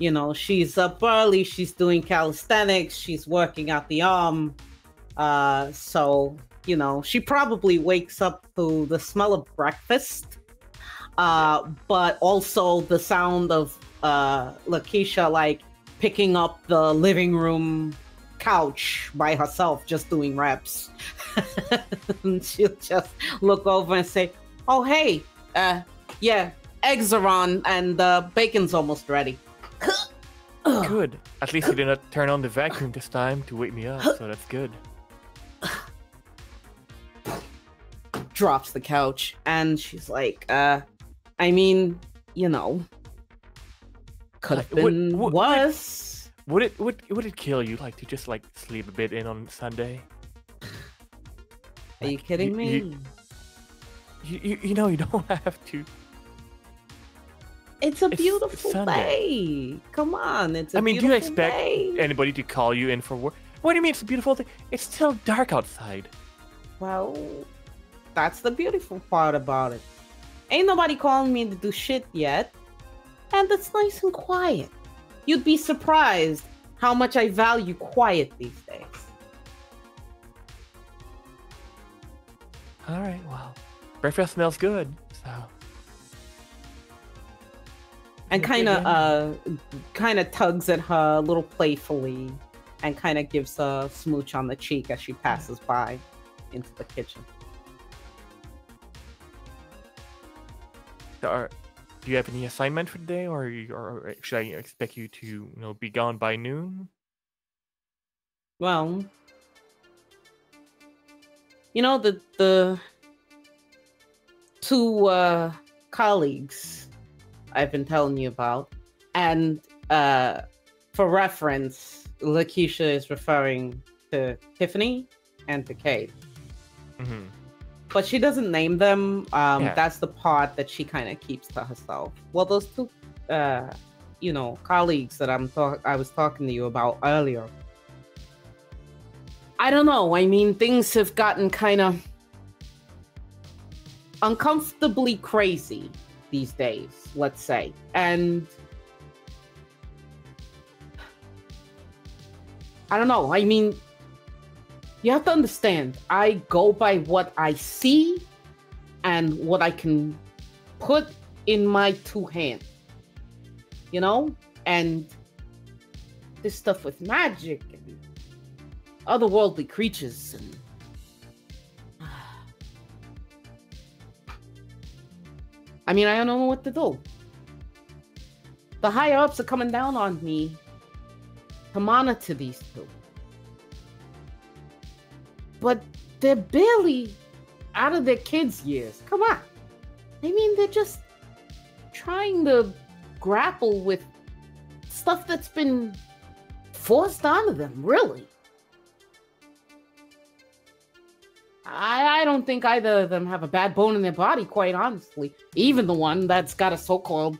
you know, she's up early, she's doing calisthenics, she's working out the arm. Uh, so, you know, she probably wakes up to the smell of breakfast, uh, yeah. but also the sound of uh, Lakeisha, like, picking up the living room couch by herself, just doing reps. And she'll just look over and say, oh, hey. Uh, yeah, eggs are on, and the uh, bacon's almost ready. Good. At least you did not turn on the vacuum this time to wake me up, so that's good. Drops the couch, and she's like, uh, I mean, you know, could have been would, would, worse. Like, would it, would, would it kill you, like, to just, like, sleep a bit in on Sunday? Like, are you kidding you, me? You, You, you, you know, you don't have to. It's a beautiful it's day. Come on, it's a I mean, beautiful do you expect day. Anybody to call you in for work? What do you mean it's a beautiful day? It's still dark outside. Well, that's the beautiful part about it. Ain't nobody calling me to do shit yet. And it's nice and quiet. You'd be surprised how much I value quiet these days. All right, well. Breakfast smells good, so. And kind of, uh, kind of tugs at her a little playfully, and kind of gives a smooch on the cheek as she passes by into the kitchen. So are, do you have any assignment for today, or, or should I expect you to, you know, be gone by noon? Well, you know the the. Two uh, colleagues I've been telling you about. And uh, for reference, Lakeisha is referring to Tiffany and to Kate. Mm-hmm. But she doesn't name them. Um, yeah. That's the part that she kind of keeps to herself. Well, those two, uh, you know, colleagues that I'm talk I was talking to you about earlier. I don't know. I mean, things have gotten kind of uncomfortably crazy these days, let's say. And I don't know. I mean, you have to understand, I go by what I see and what I can put in my two hands, you know? And this stuff with magic and otherworldly creatures and I mean, I don't know what to do. The higher-ups are coming down on me to monitor these two. But they're barely out of their kids' years. Come on. I mean, they're just trying to grapple with stuff that's been forced onto them, really. I, I don't think either of them have a bad bone in their body, quite honestly. Even the one that's got a so-called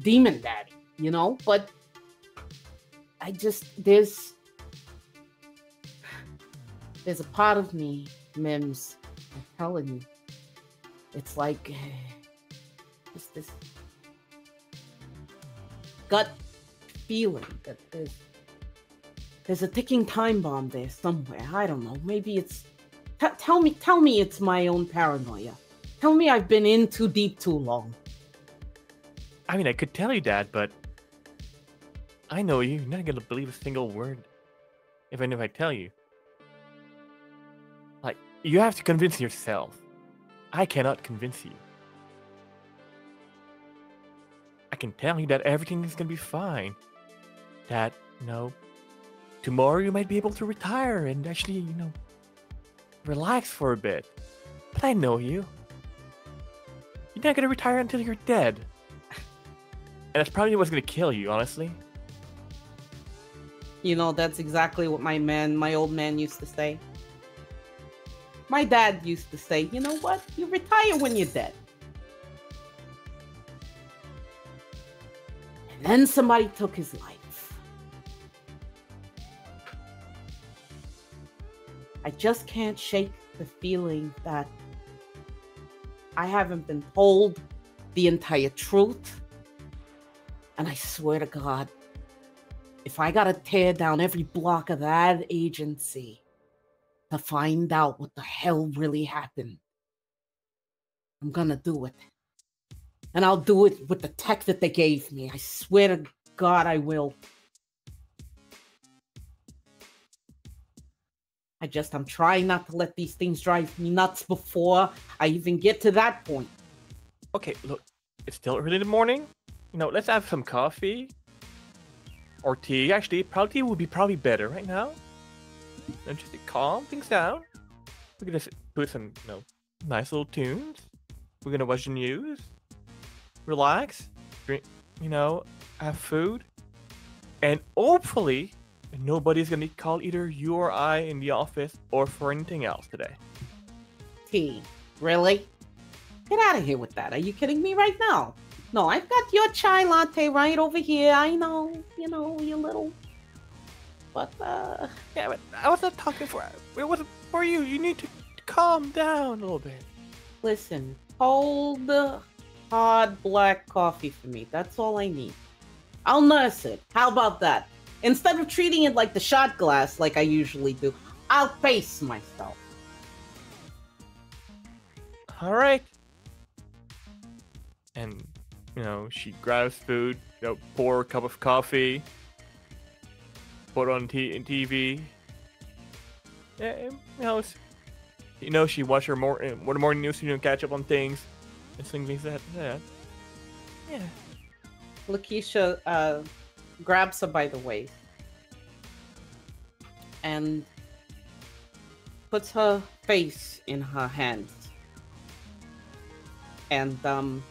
demon daddy, you know? But I just, there's, there's a part of me, Mims, I'm telling you. It's like, it's this gut feeling that there's, there's a ticking time bomb there somewhere. I don't know, maybe it's, T tell me, tell me it's my own paranoia. Tell me I've been in too deep too long. I mean, I could tell you that, but I know you. You're not going to believe a single word, even if I tell you. Like, you have to convince yourself. I cannot convince you. I can tell you that everything is going to be fine. That, you know, tomorrow you might be able to retire and actually, you know, relax for a bit. But I know you. You're not going to retire until you're dead. And that's probably what's going to kill you, honestly. You know, that's exactly what my man, my old man used to say. My dad used to say, you know what? You retire when you're dead. And then somebody took his life. I just can't shake the feeling that I haven't been told the entire truth. And I swear to God, if I gotta tear down every block of that agency to find out what the hell really happened, I'm gonna do it. And I'll do it with the tech that they gave me. I swear to God, I will. I just, I'm trying not to let these things drive me nuts before I even get to that point. Okay, look, it's still early in the morning. You know, let's have some coffee. Or tea, actually. Probably tea would be probably better right now. And just to calm things down. We're gonna put some, you know, nice little tunes. We're gonna watch the news. Relax. Drink, you know, have food. And hopefully, nobody's gonna call either you or I in the office or for anything else today. Tea. Really? Get out of here with that. Are you kidding me right now? No, I've got your chai latte right over here. I know, you know, you little... But, uh... Yeah, but I was not talking for... It wasn't for you. You need to calm down a little bit. Listen, cold, hard black coffee for me. That's all I need. I'll nurse it. How about that? Instead of treating it like the shot glass, like I usually do, I'll pace myself. All right. And... You know, she grabs food, you know, pour a cup of coffee, put on t and T V. Yeah, you know, you know, she watched her more what morning news, you know, catch up on things and things like that. Yeah. Yeah. Lakeisha uh, grabs her by the waist and puts her face in her hands, and um.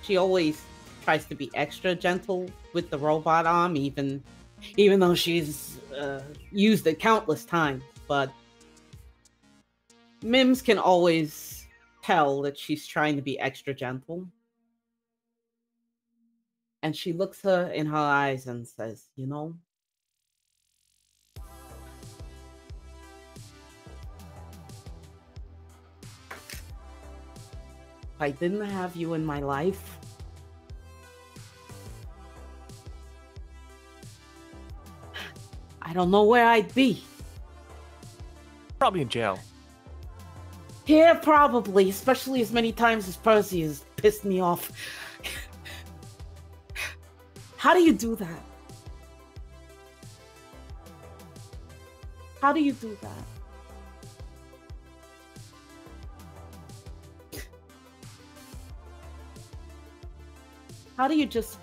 She always tries to be extra gentle with the robot arm, even even though she's uh, used it countless times. But Mims can always tell that she's trying to be extra gentle. And she looks her in her eyes and says, you know, if I didn't have you in my life, I don't know where I'd be. Probably in jail. Yeah, probably. Especially as many times as Percy has pissed me off. How do you do that? How do you do that? How do you just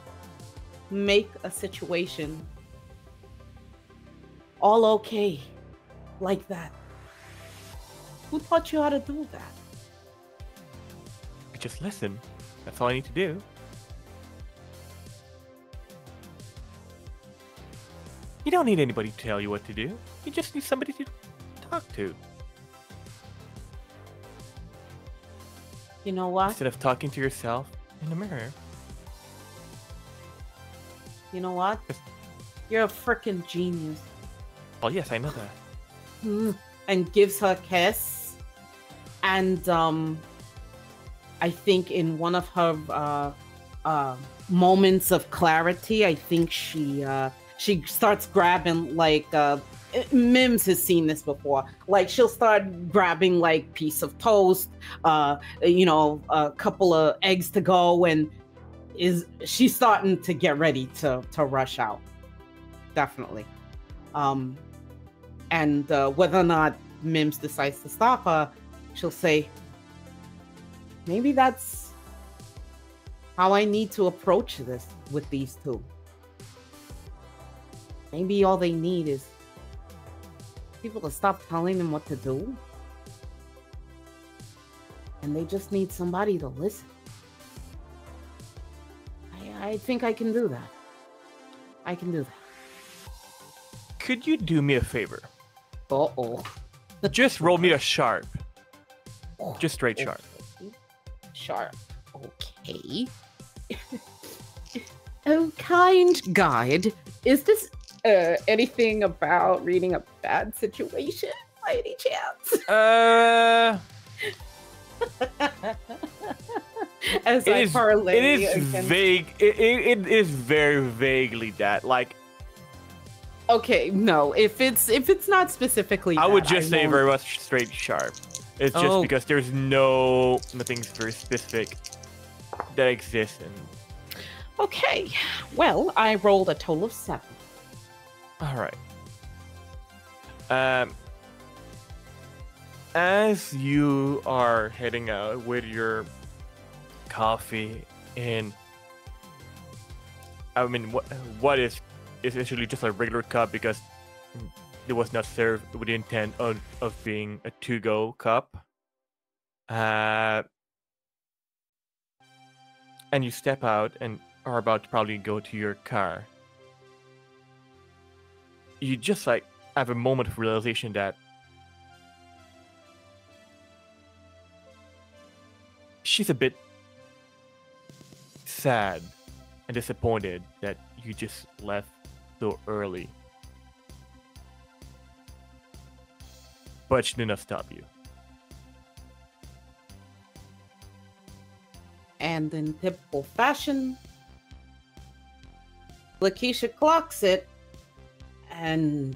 make a situation all okay like that? Who taught you how to do that? I just listen. That's all I need to do. You don't need anybody to tell you what to do. You just need somebody to talk to. You know what? Instead of talking to yourself in the mirror. You know what? You're a freaking genius. Oh, yes, I know that. And gives her a kiss. And um, I think in one of her uh, uh, moments of clarity, I think she uh, she starts grabbing, like, uh, Mims has seen this before. Like, she'll start grabbing, like, piece of toast, uh, you know, a couple of eggs to go. And is she's starting to get ready to, to rush out. Definitely. Um... And uh, whether or not Mims decides to stop her, she'll say, maybe that's how I need to approach this with these two. Maybe all they need is people to stop telling them what to do. And they just need somebody to listen. I, I think I can do that. I can do that. Could you do me a favor? Uh-oh. Just roll me a sharp. Oh, just straight okay. sharp. Sharp. Okay. Oh, kind guide. Is this uh, anything about reading a bad situation by any chance? Uh... As it, is, it is vague. It, it, it is very vaguely that, like. Okay, no. If it's if it's not specifically, I that, would just I say won't... very much straight sharp. It's just oh. because there's no nothing's very specific that exists. In... Okay, well, I rolled a total of seven. All right. Um. As you are heading out with your coffee in, I mean, what what is essentially just a regular cup because it was not served with the intent of, of being a to-go cup. Uh, and you step out and are about to probably go to your car. You just like have a moment of realization that she's a bit sad and disappointed that you just left so early. But she did not stop you. And in typical fashion, Lakeisha clocks it, and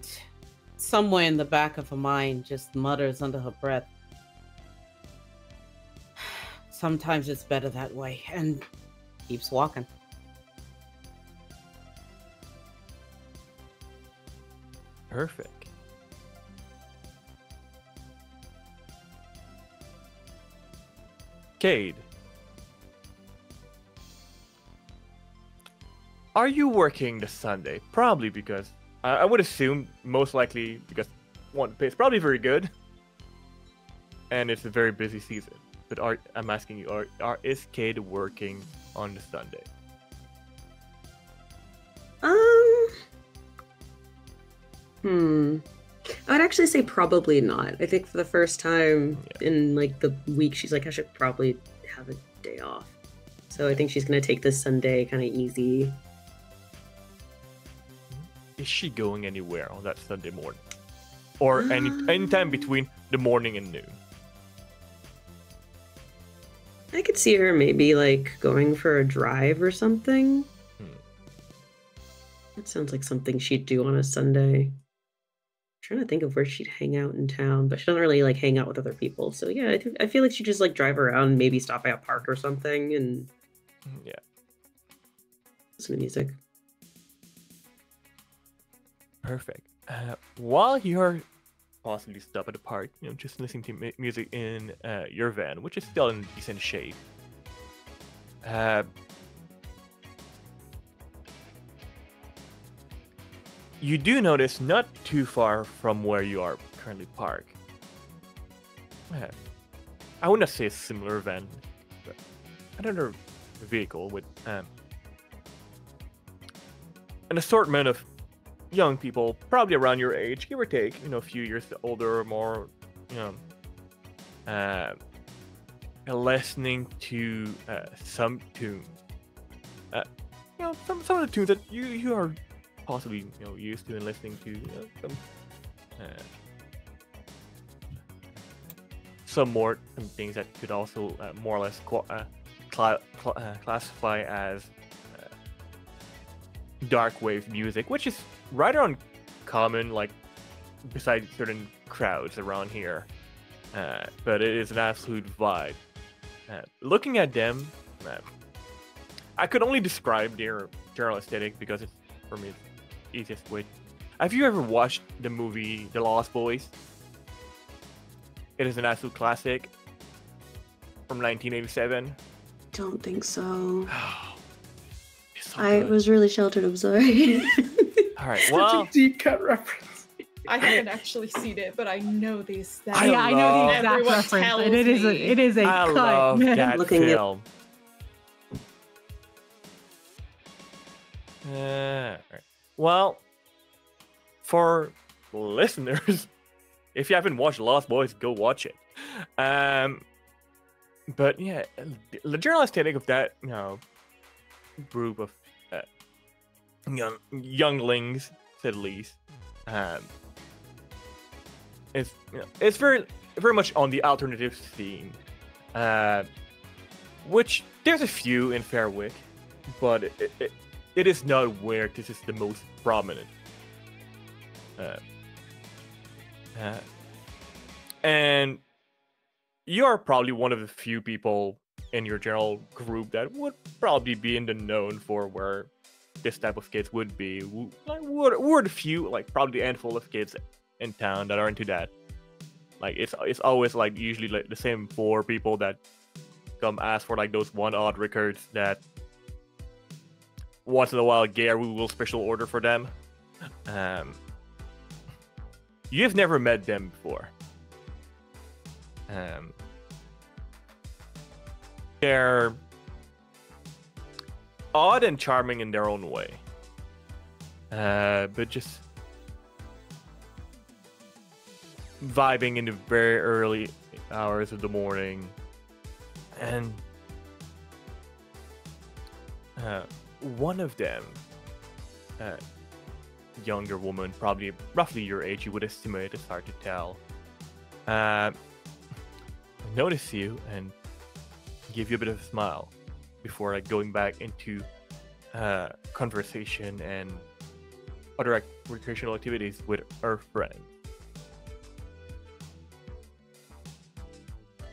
somewhere in the back of her mind just mutters under her breath, "Sometimes it's better that way," and keeps walking. Perfect. Cade. Are you working this Sunday? Probably because, uh, I would assume most likely because one, it's probably very good and it's a very busy season. But are, I'm asking you, are, are is Kate working on the Sunday? Um. Hmm. I would actually say probably not. I think for the first time yeah. in like the week, she's like, I should probably have a day off. So I think she's gonna take this Sunday kind of easy. Is she going anywhere on that Sunday morning, or um... any any time between the morning and noon? I could see her maybe like going for a drive or something. Hmm. That sounds like something she'd do on a Sunday. I'm trying to think of where she'd hang out in town, but she doesn't really like hang out with other people. So yeah, I, th I feel like she'd just like drive around, maybe stop by a park or something, and yeah, listen to music. Perfect. Uh, while you're possibly stop at a park, you know, just listening to music in uh, your van, which is still in decent shape. Uh, you do notice not too far from where you are currently parked. Uh, I would not say a similar van, but another vehicle with um, an assortment of young people, probably around your age, give or take, you know, a few years older or more, you know, uh, listening to uh, some tunes. Uh, you know, some some of the tunes that you you are possibly, you know, used to and listening to. You know, some uh, some more some things that could also uh, more or less cl uh, cl cl uh, classify as uh, dark wave music, which is rather uncommon, like, besides certain crowds around here. Uh, but it is an absolute vibe. Uh, looking at them, uh, I could only describe their general aesthetic because it's, for me, it's the easiest way. Have you ever watched the movie The Lost Boys? It is an absolute classic from nineteen eighty-seven. Don't think so. It's so I good. was really sheltered, I'm sorry. All right. Well, such a deep cut reference. I haven't actually seen it, but I know these. Yeah, I, I know the exact reference, and it is a it is a I cut. Love that film. Uh, all right. Well, for listeners, if you haven't watched Lost Boys, go watch it. Um, but yeah, the general aesthetic of that, you know, group of uh, young younglings, at least, um, it's you know, it's very very much on the alternative scene, uh, which there's a few in Fairwick, but it, it, it is not where this is the most prominent. Uh, uh, and you are probably one of the few people in your general group that would probably be in the known for where this type of kids would be. Like, we're, we're the few, like probably a handful of kids in town that are into that. Like it's it's always like usually like the same four people that come ask for like those one odd records that once in a while Gary will special order for them. Um. You've never met them before. Um, they're odd and charming in their own way. Uh, but just vibing in the very early hours of the morning. And uh, one of them... Uh, younger woman, probably roughly your age, you would estimate, it's hard to tell, uh, notice you and give you a bit of a smile before like going back into uh, conversation and other recreational activities with her friend.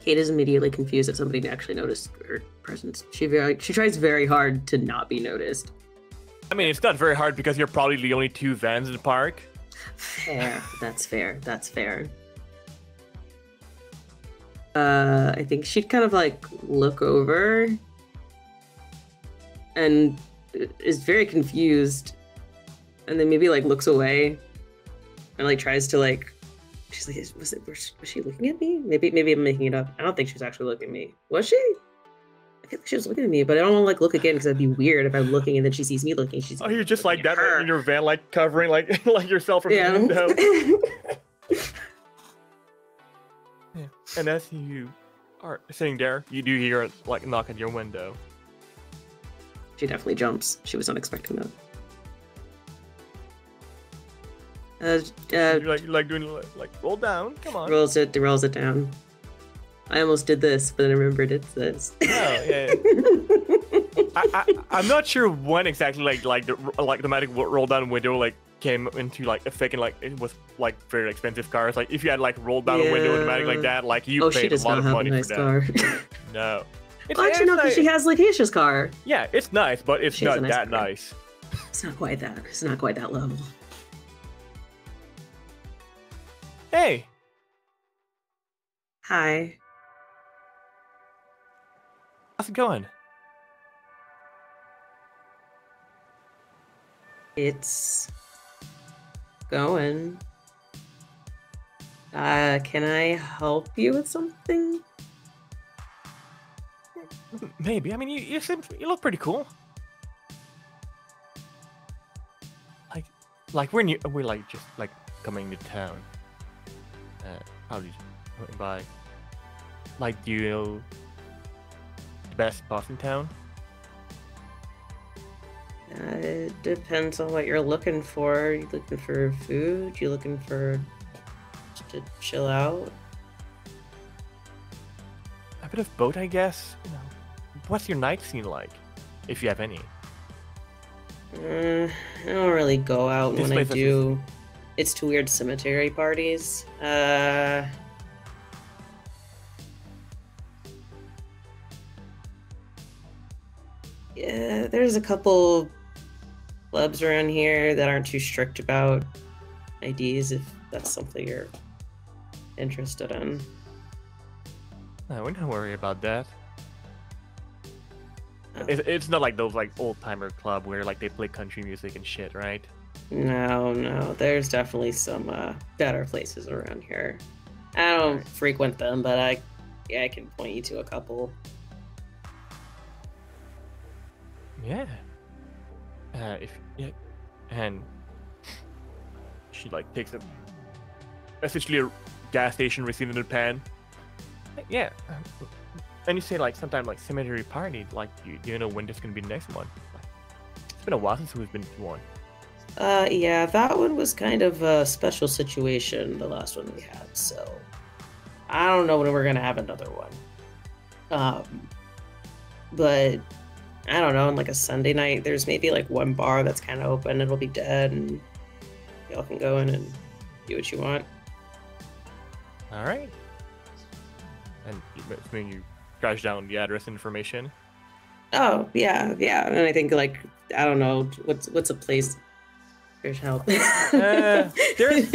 Kate is immediately confused that somebody actually noticed her presence. She very she tries very hard to not be noticed. I mean, it's not very hard because you're probably the only two vans in the park. Fair. That's fair. That's fair. Uh, I think she'd kind of like look over and is very confused and then maybe like looks away and like tries to like, she's like, was it, was she looking at me? Maybe, maybe I'm making it up. I don't think she was actually looking at me. Was she? I feel like she was looking at me, but I don't want to like look again because that'd be weird if I'm looking and then she sees me looking. She's oh, you're just like that her. in your van, like covering like like yourself from yeah. the window. Yeah. And as you are sitting there, you do hear like a knock at your window. She definitely jumps. She was not expecting that. Uh, uh, you're like you're like doing like, like roll down. Come on. Rolls it. Rolls it down. I almost did this, but then I remembered it's this. Oh, yeah. I, I, I'm not sure when exactly, like, like the like the magic roll down window like came into like effect, and like it was like very expensive cars. Like if you had like rolled down yeah. a window with a magic like that, like you oh, paid a lot of money nice for that. Car. No, it's, well, actually no, because like, she has Lakeisha's car. Yeah, it's nice, but it's she not nice that car. nice. It's not quite that. It's not quite that level. Hey. Hi. How's it going? It's going. Uh, can I help you with something? Maybe. I mean, you you, seem, you look pretty cool. Like, like we're new. We're like just like coming to town. Uh, probably going by. Like, do you know best spot in town? Uh, it depends on what you're looking for. Are you looking for food? You looking for to chill out? A bit of both, I guess. You know, what's your night scene like, if you have any? Uh, I don't really go out this when I do. Is... It's to weird cemetery parties. Uh. Yeah, there's a couple clubs around here that aren't too strict about I Ds if that's something you're interested in. No, we're not worried about that. Oh. It's, it's not like those like old-timer club where like they play country music and shit, right? No, no, there's definitely some uh, better places around here. I don't right. frequent them, but I, yeah, I can point you to a couple. Yeah. Uh, if yeah, and she like takes a essentially a gas station receipt in a pan. Yeah, and you say like sometime like cemetery party, like you you know when this gonna be the next one. It's been a while since we've been to one. Uh, yeah, that one was kind of a special situation, the last one we had, so I don't know when we're gonna have another one. Um, but I don't know, on like a Sunday night, there's maybe like one bar that's kind of open, it'll be dead, and y'all can go in and do what you want. All right. And I mean, you guys down the address information? Oh, yeah, yeah, and I think like, I don't know, what's, what's a place... help. uh, there's,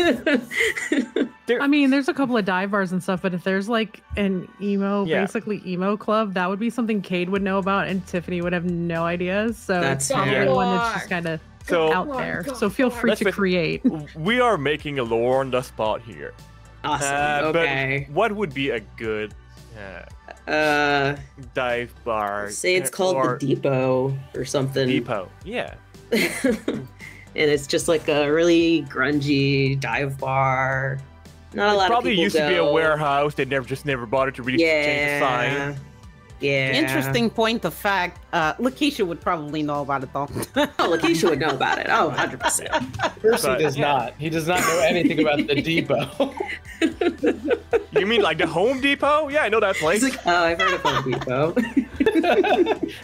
there, I mean, there's a couple of dive bars and stuff, but if there's like an emo, yeah. basically emo club, that would be something Cade would know about, and Tiffany would have no idea. So that's probably one that's just kind of so, out there. So feel free to create. We are making a lore on the spot here. Awesome. Uh, okay. But what would be a good uh, uh, dive bar? Say it's called The Depot or something. Depot. Yeah. And it's just like a really grungy dive bar. Not a lot of people go. It probably used to be a warehouse. They never just never bothered to really change the sign. Yeah. Interesting point of fact. Uh, Lakeisha would probably know about it, though. Oh, Lakeisha would know about it. Oh, one hundred percent. Percy does not. He does not know anything about The Depot. You mean like the Home Depot? Yeah, I know that place. He's like, oh, I've heard of Home Depot.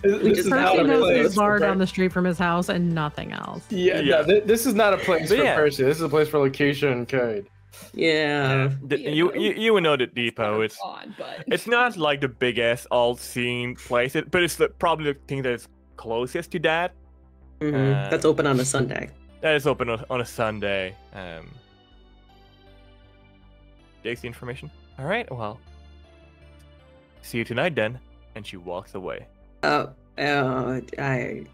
Percy knows his bar down the street from his house and nothing else. Yeah, yeah. No, th this is not a place but for yeah. Percy. This is a place for Lakeisha and Cade. Yeah, yeah. The, you, you you know The Depot. It's odd, but... it's not like the big ass all-seeing place, it, but it's the, probably the thing that's closest to that. Mm-hmm. uh, that's open on a Sunday. That is open on, on a Sunday. Um, takes the information. All right, well, see you tonight then. And she walks away. Oh, oh, I.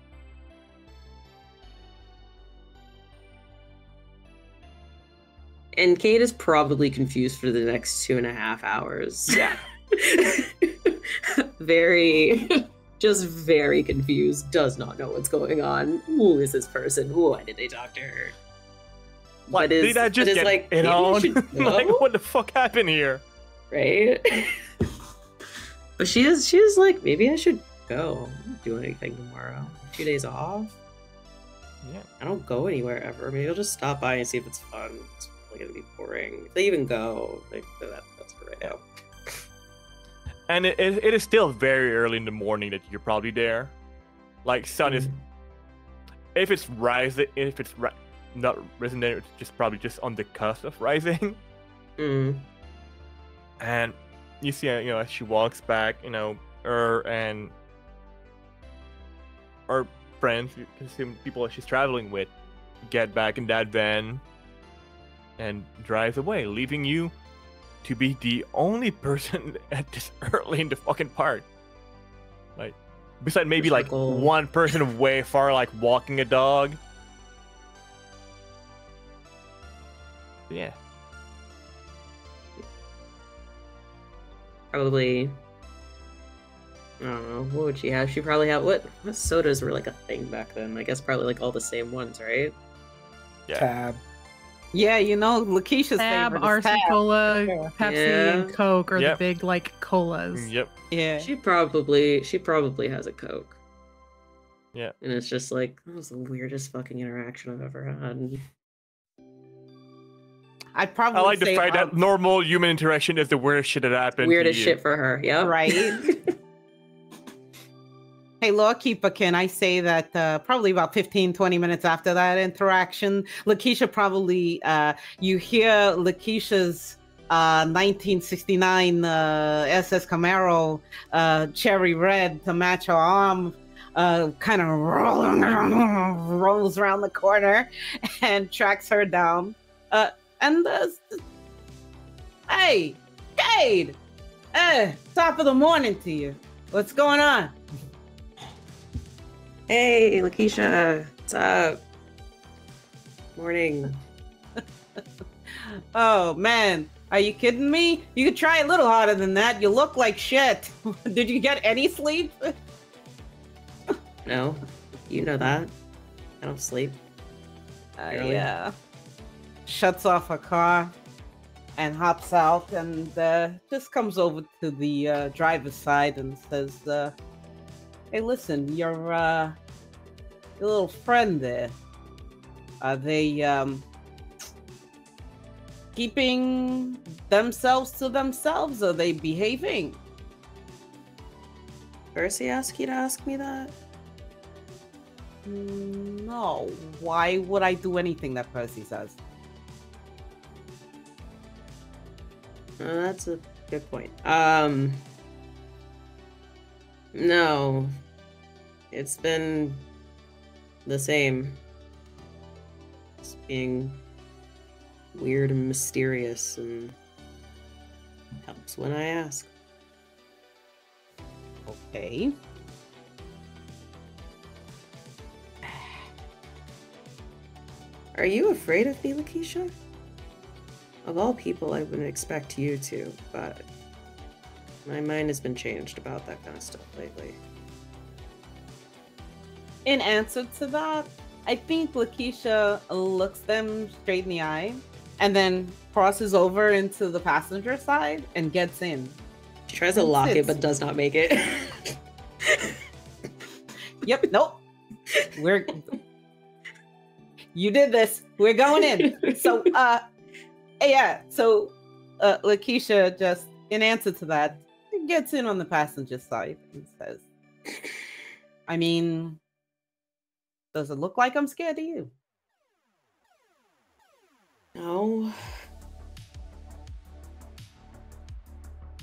And Kate is probably confused for the next two and a half hours. Yeah. Very, just very confused. Does not know what's going on. Who is this person? Why did they talk to her? What is, did I just is get like, it on? Like, what the fuck happened here? Right? But she is, she is like, maybe I should go. I don't do anything tomorrow. Two days off. Yeah. I don't go anywhere ever. Maybe I'll just stop by and see if it's fun. It's gonna be boring if they even go like that, that's for right now. And it, it, it is still very early in the morning that you're probably there, like sun mm-hmm. is if it's rising if it's ri not risen there it's just probably just on the cusp of rising. Mm. And you see, you know, as she walks back, you know, her and her friends, you can assume people that she's traveling with, get back in that van and drives away, leaving you to be the only person at this early in the fucking park. Like, besides maybe like one person way far, like walking a dog. Yeah. Probably. I don't know. What would she have? She probably had what? What sodas were like a thing back then? I guess probably like all the same ones, right? Yeah. Tab. Yeah, you know, Lakeisha's Tab, R C Cola, yeah. Pepsi, yeah. and Coke are yep. the big like colas. Yep. Yeah. She probably she probably has a Coke. Yeah. And it's just like that was the weirdest fucking interaction I've ever had. I'd probably. I like say, to find um, that normal human interaction is the weirdest shit that happened. Weirdest shit for her. Yeah. Right. Hey, Lawkeeper, can I say that uh, probably about fifteen, twenty minutes after that interaction, Lakeisha probably, uh, you hear Lakeisha's uh, nineteen sixty-nine uh, S S Camaro, uh, cherry red to match her arm, uh, kind of rolls around the corner and tracks her down. Uh, and, uh, hey, Cade, hey, top of the morning to you. What's going on? Hey, Lakeisha, what's up? Morning. Oh, man. Are you kidding me? You could try a little harder than that. You look like shit. Did you get any sleep? No. You know that. I don't sleep. Uh, yeah. Shuts off her car and hops out and uh, just comes over to the uh, driver's side and says, uh, hey, listen, your, uh, your little friend there, are they um, keeping themselves to themselves? Are they behaving? Percy asked you to ask me that? No. Why would I do anything that Percy says? Uh, that's a good point. Um, no, it's been the same. It's being weird and mysterious and helps when I ask. Okay. Are you afraid of me, Lakeisha? Of all people, I wouldn't expect you to, but my mind has been changed about that kind of stuff lately. In answer to that, I think Lakeisha looks them straight in the eye and then crosses over into the passenger side and gets in. She tries to lock it, but does not make it. Yep, nope. We're... You did this. We're going in. So, uh... Yeah, so uh, Lakeisha just, in answer to that, gets in on the passenger side and says, I mean, does it look like I'm scared of you? No.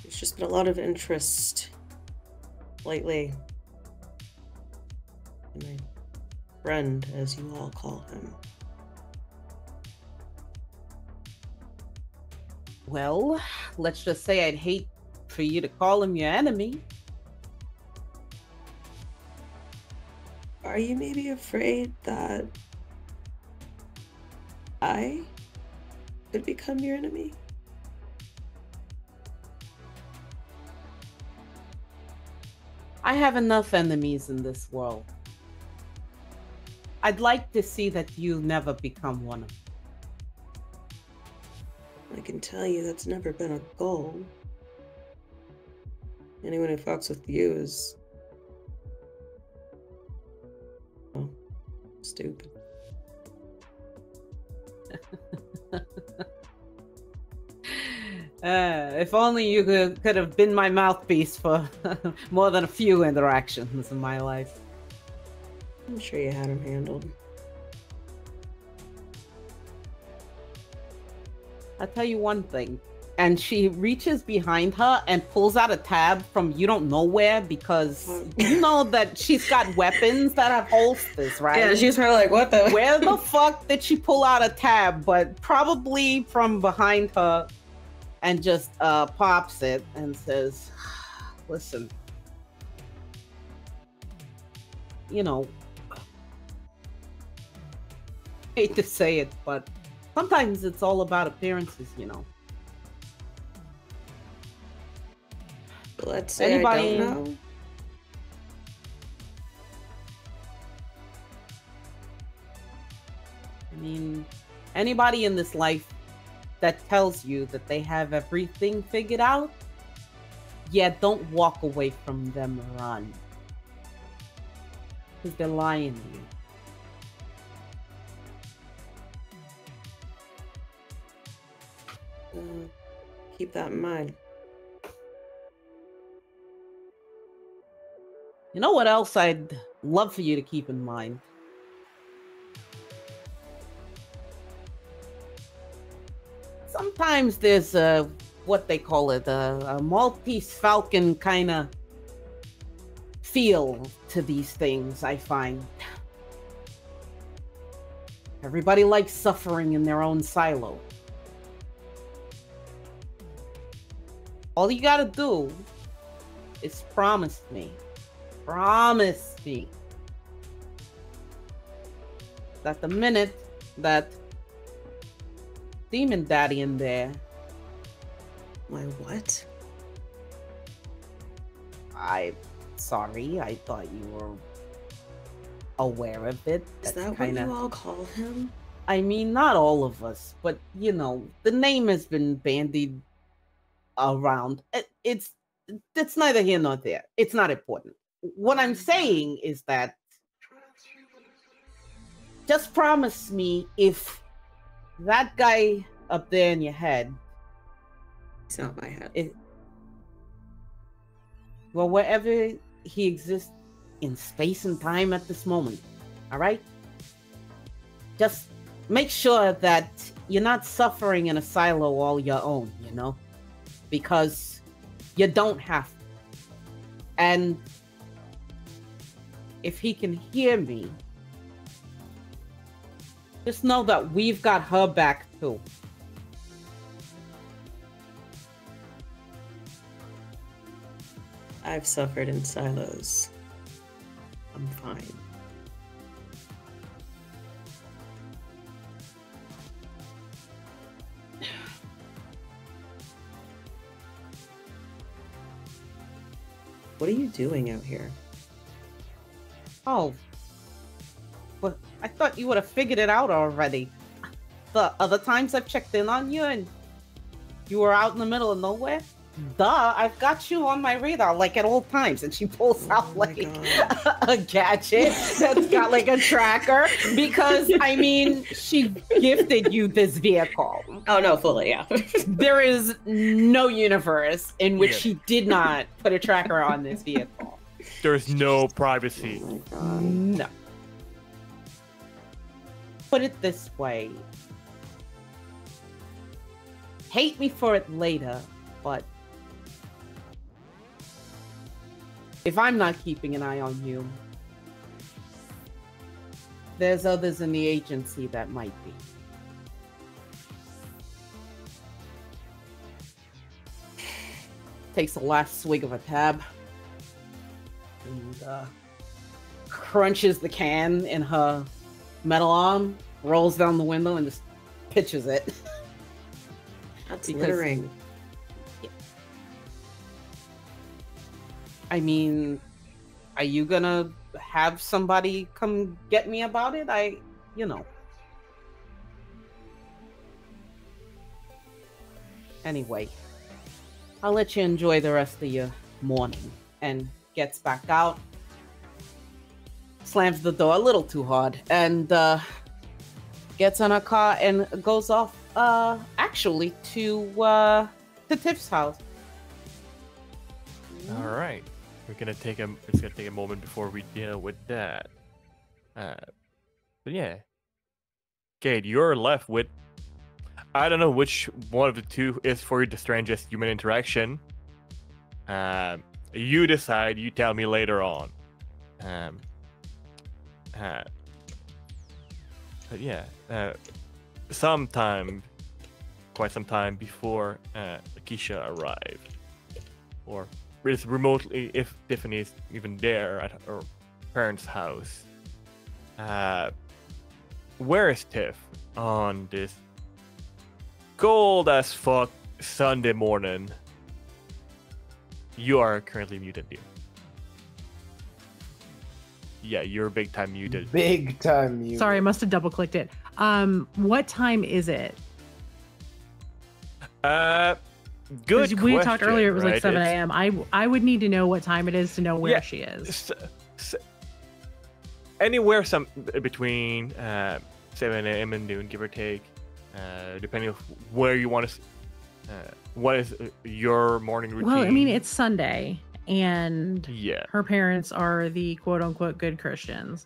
There's just been a lot of interest lately in my friend, as you all call him. Well, let's just say I'd hate for you to call him your enemy. Are you maybe afraid that I could become your enemy? I have enough enemies in this world. I'd like to see that you never become one of them. I can tell you that's never been a goal. Anyone who fucks with you is... well, stupid. uh, if only you could, could have been my mouthpiece for more than a few interactions in my life. I'm sure you had them handled. I'll tell you one thing. And she reaches behind her and pulls out a tab from you don't know where, because you know that she's got weapons that have holsters, right? Yeah, she's probably like, what the? Where the fuck did she pull out a tab? But probably from behind her, and just uh, pops it and says, listen, you know, I hate to say it, but sometimes it's all about appearances, you know. Let's say anybody... I don't know. I mean, anybody in this life that tells you that they have everything figured out, yeah, don't walk away from them, run. Because they're lying to you. Keep that in mind. You know what else I'd love for you to keep in mind? Sometimes there's a, what they call it, a, a Maltese Falcon kind of feel to these things, I find. Everybody likes suffering in their own silo. All you gotta do is promise me, promise me that the minute that demon daddy in there. My what? I'm sorry, I thought you were aware of it. Is that, that kinda... what you all call him? I mean, not all of us, but you know, the name has been bandied around. It, it's it's neither here nor there. It's not important. What I'm saying is that just promise me if that guy up there in your head. It's not my head. It, well, wherever he exists in space and time at this moment, all right? Just make sure that you're not suffering in a silo all your own, you know? Because you don't have to. And if he can hear me, just know that we've got her back too. I've suffered in silos. I'm fine. What are you doing out here? Oh, but I thought you would have figured it out already. The other times I've checked in on you and you were out in the middle of nowhere. Duh, I've got you on my radar, like at all times. And she pulls out oh like a, a gadget that's got like a tracker because, I mean, she gifted you this vehicle. Oh, no, fully, yeah. There is no universe in which yeah. she did not put a tracker on this vehicle. There's no privacy. Oh my God. No. Put it this way. Hate me for it later, but if I'm not keeping an eye on you, there's others in the agency that might be. Takes the last swig of a tab and uh, crunches the can in her metal arm, rolls down the window and just pitches it. That's littering. I mean, are you gonna have somebody come get me about it? I, you know. Anyway, I'll let you enjoy the rest of your morning. And gets back out, slams the door a little too hard, and uh, gets in her car and goes off, uh, actually, to, uh, to Tiff's house. All right. We're gonna take a. It's gonna take a moment before we deal with that. Uh, but yeah, Kate, you're left with. I don't know which one of the two is for you the strangest human interaction. Um, you decide. You tell me later on. Um. Uh, but yeah, uh, sometime, quite some time before uh, Lakeisha arrived, or. Is remotely, if Tiffany's even there at her parents' house. Uh, where is Tiff on this cold as fuck Sunday morning? You are currently muted, dear. Yeah, you're big time muted. Big time muted. Sorry, I must have double clicked it. Um, what time is it? Uh. Good question, we talked earlier, it was right? Like seven a m I, I would need to know what time it is to know where yeah, she is. So, so anywhere some between uh, seven a m and noon, give or take, uh, depending on where you want to... Uh, what is your morning routine? Well, I mean, it's Sunday, and yeah. her parents are the quote-unquote good Christians.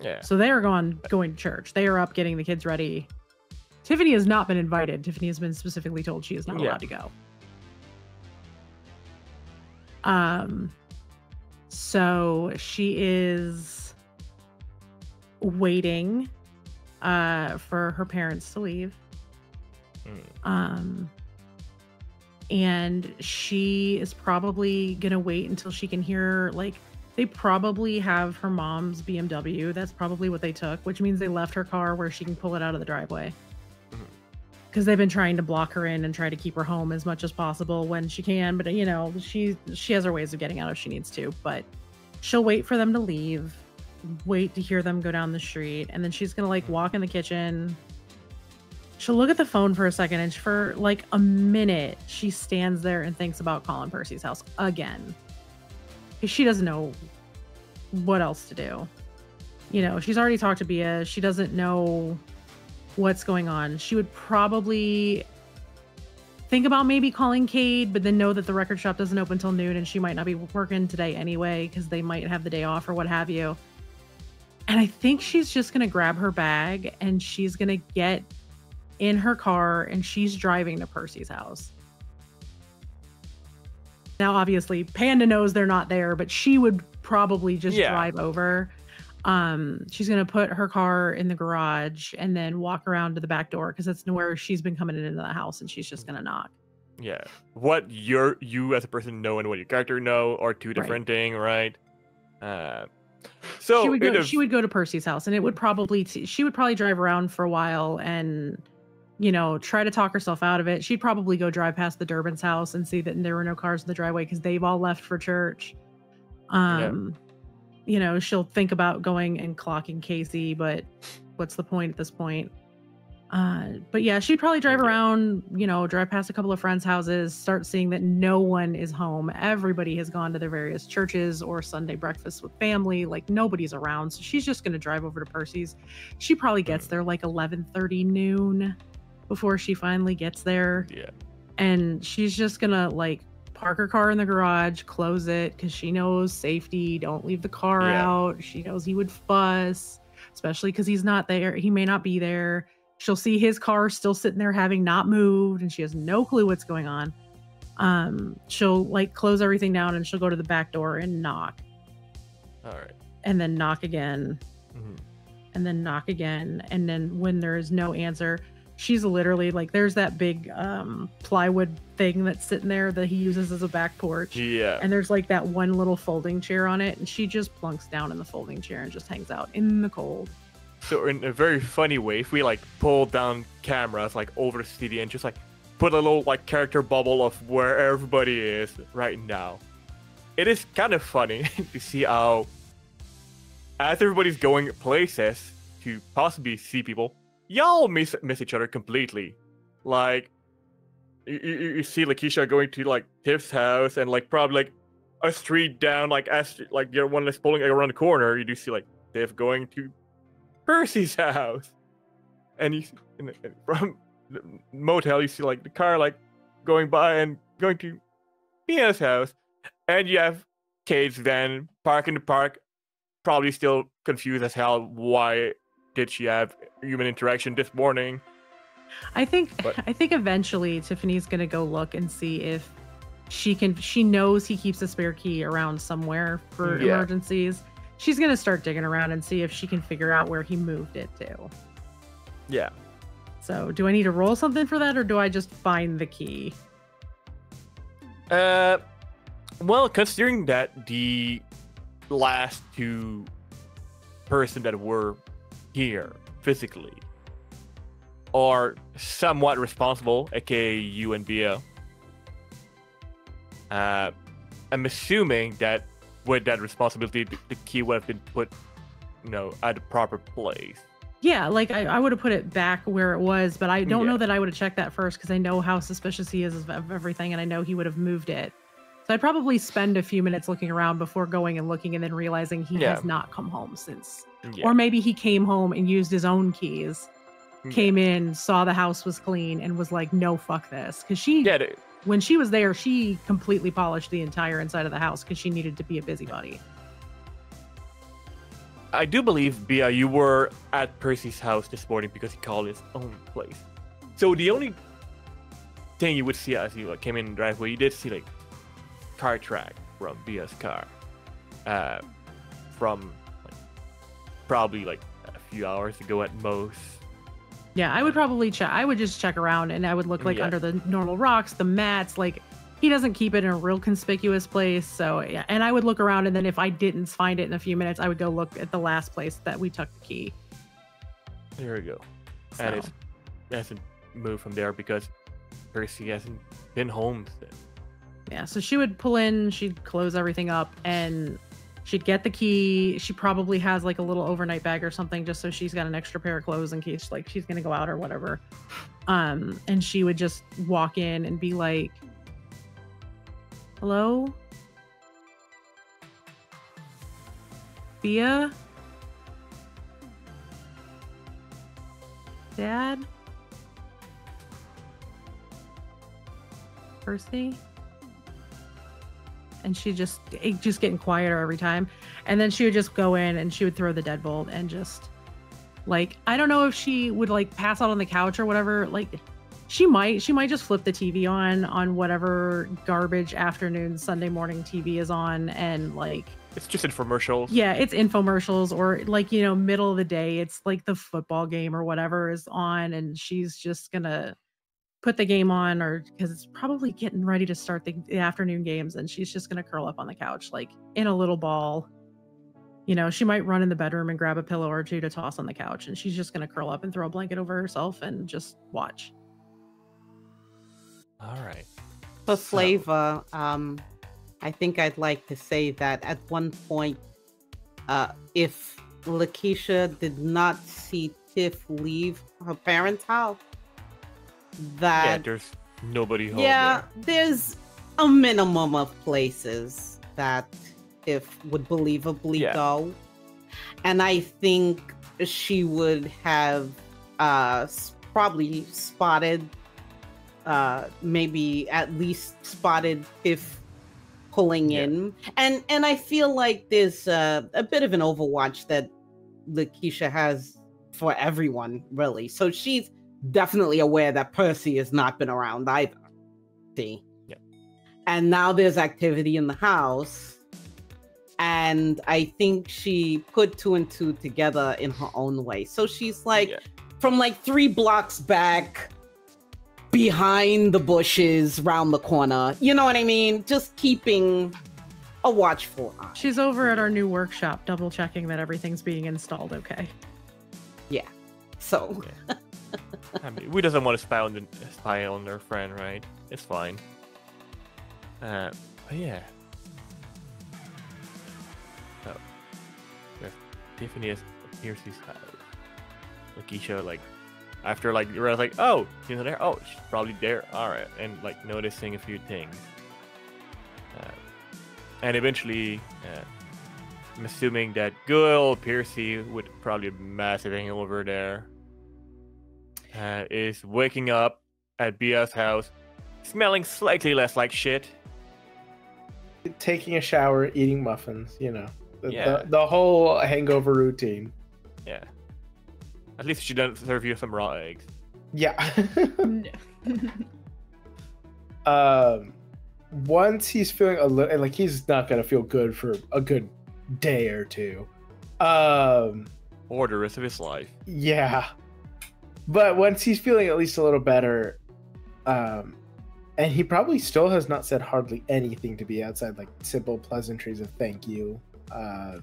Yeah. So they are gone, going to church. They are up getting the kids ready. Tiffany has not been invited. Tiffany has been specifically told she is not yeah. allowed to go. Um, so she is waiting uh, for her parents to leave. Mm. Um, and she is probably going to wait until she can hear, like, they probably have her mom's B M W. That's probably what they took, which means they left her car where she can pull it out of the driveway. because they've been trying to block her in and try to keep her home as much as possible when she can. But, you know, she she has her ways of getting out if she needs to. But she'll wait for them to leave, wait to hear them go down the street. And then she's going to, like, walk in the kitchen. She'll look at the phone for a second. And for, like, a minute, she stands there and thinks about calling Percy's house again. She doesn't know what else to do. You know, she's already talked to Bia. She doesn't know what's going on. She would probably think about maybe calling Kate, but then know that the record shop doesn't open till noon and she might not be working today anyway because they might have the day off or what have you. And I think she's just going to grab her bag and she's going to get in her car and she's driving to Percy's house. Now, obviously, Panda knows they're not there, but she would probably just yeah. drive over. Um, she's going to put her car in the garage and then walk around to the back door because that's where she's been coming into the house, and she's just going to knock. Yeah. What you're, you as a person know and what your character know are two different things, right? Thing, right? Uh, so she would, go, she would go to Percy's house, and it would probably t she would probably drive around for a while and, you know, try to talk herself out of it. She'd probably go drive past the Durbin's house and see that there were no cars in the driveway because they've all left for church. Um. Yeah. You know, she'll think about going and clocking Casey, but what's the point at this point? Uh, but yeah, she'd probably drive around, you know, drive past a couple of friends' houses, start seeing that no one is home. Everybody has gone to their various churches or Sunday breakfast with family. Like, nobody's around. So she's just going to drive over to Percy's. She probably gets there like eleven thirty noon before she finally gets there. Yeah. And she's just going to, like, park her car in the garage, close it, because she knows safety. Don't leave the car yeah. out. She knows he would fuss, especially because he's not there. He may not be there. She'll see his car still sitting there having not moved, and she has no clue what's going on. Um, she'll, like, close everything down, and she'll go to the back door and knock. All right. And then knock again. Mm-hmm. And then knock again. And then when there is no answer, she's literally like, there's that big um, plywood thing that's sitting there that he uses as a back porch. Yeah. And there's, like, that one little folding chair on it. And she just plunks down in the folding chair and just hangs out in the cold. So in a very funny way, if we, like, pull down cameras, like, over the city and just, like, put a little, like, character bubble of where everybody is right now. It is kind of funny to see how, as everybody's going places to possibly see people, y'all miss miss each other completely. Like, you, you see Lakeisha going to, like, Tiff's house, and, like, probably, like, a street down, like, as like the one that's pulling around the corner, you do see, like, Tiff going to Percy's house, and you in the, from the motel you see, like, the car, like, going by and going to Mia's house, and you have Kate's van park in the park, probably still confused as hell. Why did she have human interaction this morning? I think but. I think eventually Tiffany's gonna go look and see if she can. She knows he keeps a spare key around somewhere for yeah. emergencies. She's gonna start digging around and see if she can figure out where he moved it to. Yeah. So do I need to roll something for that, or do I just find the key? Uh, well, considering that the last two person that were here physically are somewhat responsible, aka you and Bia, uh, I'm assuming that with that responsibility, the, the key would have been put, you know, at the proper place. Yeah, like, I, I would have put it back where it was, but I don't yeah. know that I would have checked that first, because I know how suspicious he is of everything, and I know he would have moved it. So I'd probably spend a few minutes looking around before going and looking, and then realizing he yeah. has not come home since. Yeah. Or maybe he came home and used his own keys, yeah. came in, saw the house was clean, and was like, no, fuck this. Because she, yeah, when she was there, she completely polished the entire inside of the house because she needed to be a busybody. I do believe, Bia, you were at Percy's house this morning because he called his own place. So the only thing you would see as you, like, came in the driveway, you did see, like, car track from Bia's car, uh, from, like, probably, like, a few hours ago at most. Yeah, I would probably check. I would just check around, and I would look, like, yeah. under the normal rocks, the mats. Like, he doesn't keep it in a real conspicuous place, so yeah. And I would look around, and then if I didn't find it in a few minutes, I would go look at the last place that we took the key. There we go. So. And it's, that's in move from there because Percy hasn't been home since. Yeah, so she would pull in, she'd close everything up, and she'd get the key. She probably has like a little overnight bag or something, just so she's got an extra pair of clothes in case like she's gonna go out or whatever. Um, and she would just walk in and be like, "Hello, Bia, Dad, Percy." And she just it just getting quieter every time, and then she would just go in and she would throw the deadbolt and just like, I don't know if she would like pass out on the couch or whatever. Like she might she might just flip the T V on on whatever garbage afternoon Sunday morning T V is on, and like it's just infomercials. Yeah, it's infomercials, or like, you know, middle of the day it's like the football game or whatever is on, and she's just gonna put the game on, or because it's probably getting ready to start the, the afternoon games, and she's just gonna curl up on the couch like in a little ball. You know, she might run in the bedroom and grab a pillow or two to toss on the couch, and she's just gonna curl up and throw a blanket over herself and just watch. All right, for flavor, so. um I think I'd like to say that at one point, uh if Lakeisha did not see Tiff leave her parents' house, that yeah, there's nobody home. Yeah, there. There's a minimum of places that if would believably yeah. go, and I think she would have uh probably spotted, uh maybe at least spotted if pulling yeah. in, and and I feel like there's uh, a bit of an overwatch that Lakeisha has for everyone really, so she's definitely aware that Percy has not been around either. See? Yep. And now there's activity in the house, and I think she put two and two together in her own way. So she's like, yeah. from like three blocks back, behind the bushes, round the corner. You know what I mean? Just keeping a watchful eye. She's over at our new workshop, double checking that everything's being installed okay. Yeah. So... Yeah. I mean, we doesn't want to spy on, the, spy on their friend, right? It's fine. Uh, but yeah. So, there's Tiffany at Percy's house. Lakeisha, like, after, like, you were like, oh, she's not there. Oh, she's probably there. All right. And, like, noticing a few things. Uh, and eventually, uh, I'm assuming that good old Percy would probably be massive over there. Uh, is waking up at Bia's house, smelling slightly less like shit. Taking a shower, eating muffins, you know. The, yeah. the, the whole hangover routine. Yeah. At least she doesn't serve you some raw eggs. Yeah. um, once he's feeling a little... Like, he's not going to feel good for a good day or two. Um, or the rest of his life. Yeah. But once he's feeling at least a little better, um, and he probably still has not said hardly anything to be outside, like simple pleasantries of thank you. Uh,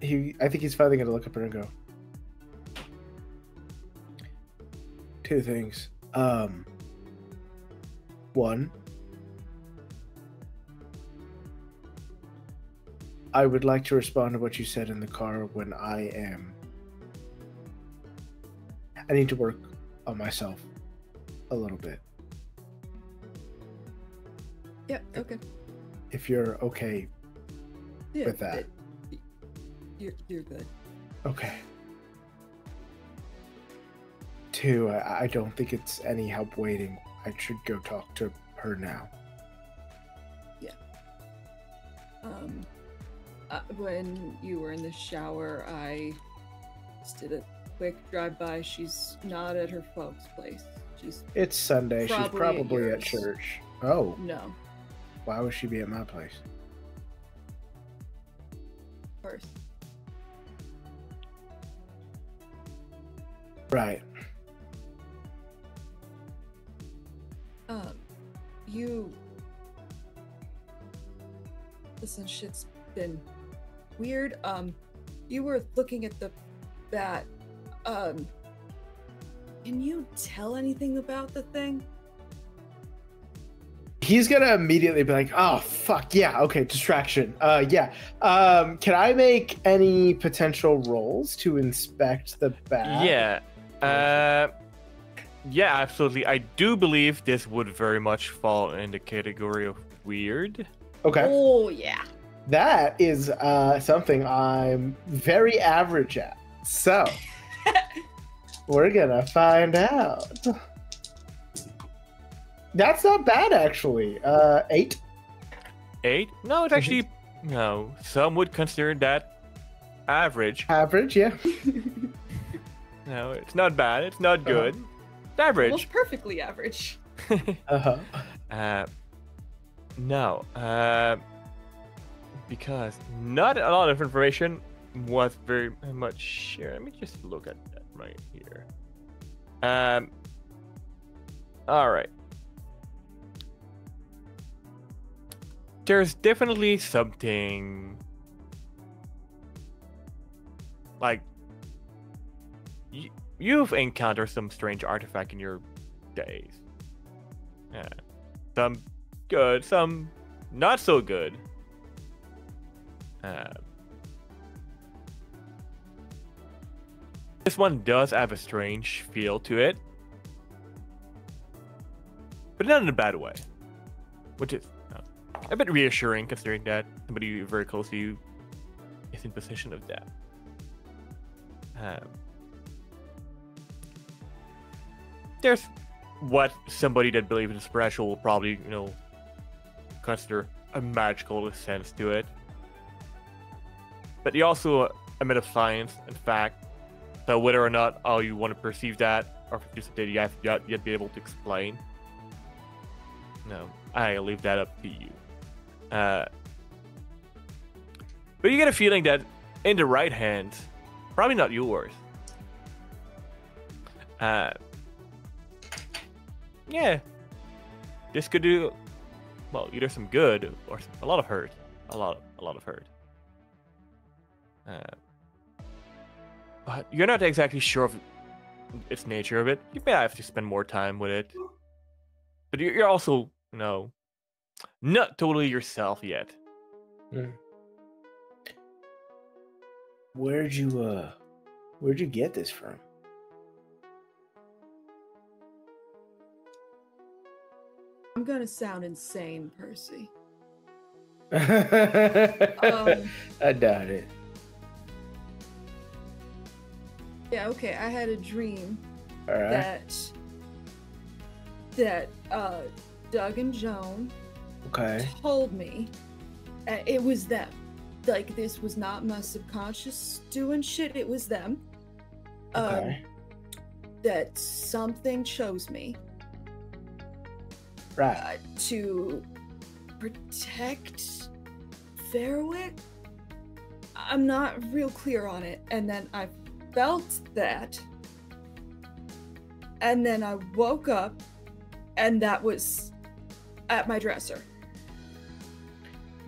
he, I think he's finally going to look up and go, two things. Um, one, I would like to respond to what you said in the car when I am... I need to work on myself a little bit. Yeah, okay. If you're okay yeah, with that. It, you're, you're good. Okay. Two, I, I don't think it's any help waiting. I should go talk to her now. Yeah. Um, uh, when you were in the shower, I just did it. Quick drive by. She's not at her folks' place. She's it's Sunday. Probably She's probably at, at church. Oh no! Why would she be at my place? First. Right. Um, you. Listen, shit's been weird. Um, you were looking at the bat. Um, Can you tell anything about the thing? He's gonna immediately be like, oh fuck yeah, okay, distraction. Uh yeah. Um can I make any potential rolls to inspect the bag? Yeah. Uh yeah, absolutely. I do believe this would very much fall in the category of weird. Okay. Oh yeah. That is uh something I'm very average at. So we're gonna find out. That's not bad, actually. Uh, eight? Eight? No, it's actually... No, some would consider that average. Average, yeah. No, it's not bad. It's not good. Uh-huh. It's average. Almost perfectly average. Uh-huh. Uh, no. Uh, because not a lot of information was very much shared. Let me just look at that right here. Um. All right. There's definitely something like y you've encountered some strange artifact in your days. Yeah. Some good, some not so good. Uh, this one does have a strange feel to it, but not in a bad way, which is a bit reassuring, considering that somebody very close to you is in possession of that. Um, there's what somebody that believes in supernatural will probably, you know, consider a magical sense to it. But you also a bit of science, in fact. So whether or not oh, you want to perceive that, or if it's just that you have yet to be able to explain, no, I leave that up to you. Uh, but you get a feeling that in the right hand, probably not yours. Uh, yeah, this could do well. Either some good or some, a lot of hurt, a lot, a lot of hurt. Uh, but you're not exactly sure of its nature of it. You may have to spend more time with it. But you're also you know, not totally yourself yet. Hmm. Where'd you uh where'd you get this from? I'm gonna sound insane, Percy. um, I doubt it. Yeah, okay, I had a dream All right. that that uh Doug and Joan okay. told me uh, it was them. Like, this was not my subconscious doing shit, it was them. Okay. Um, that something chose me. Right. Uh, to protect Fairwick? I'm not real clear on it. And then I felt that. And then I woke up, and that was at my dresser.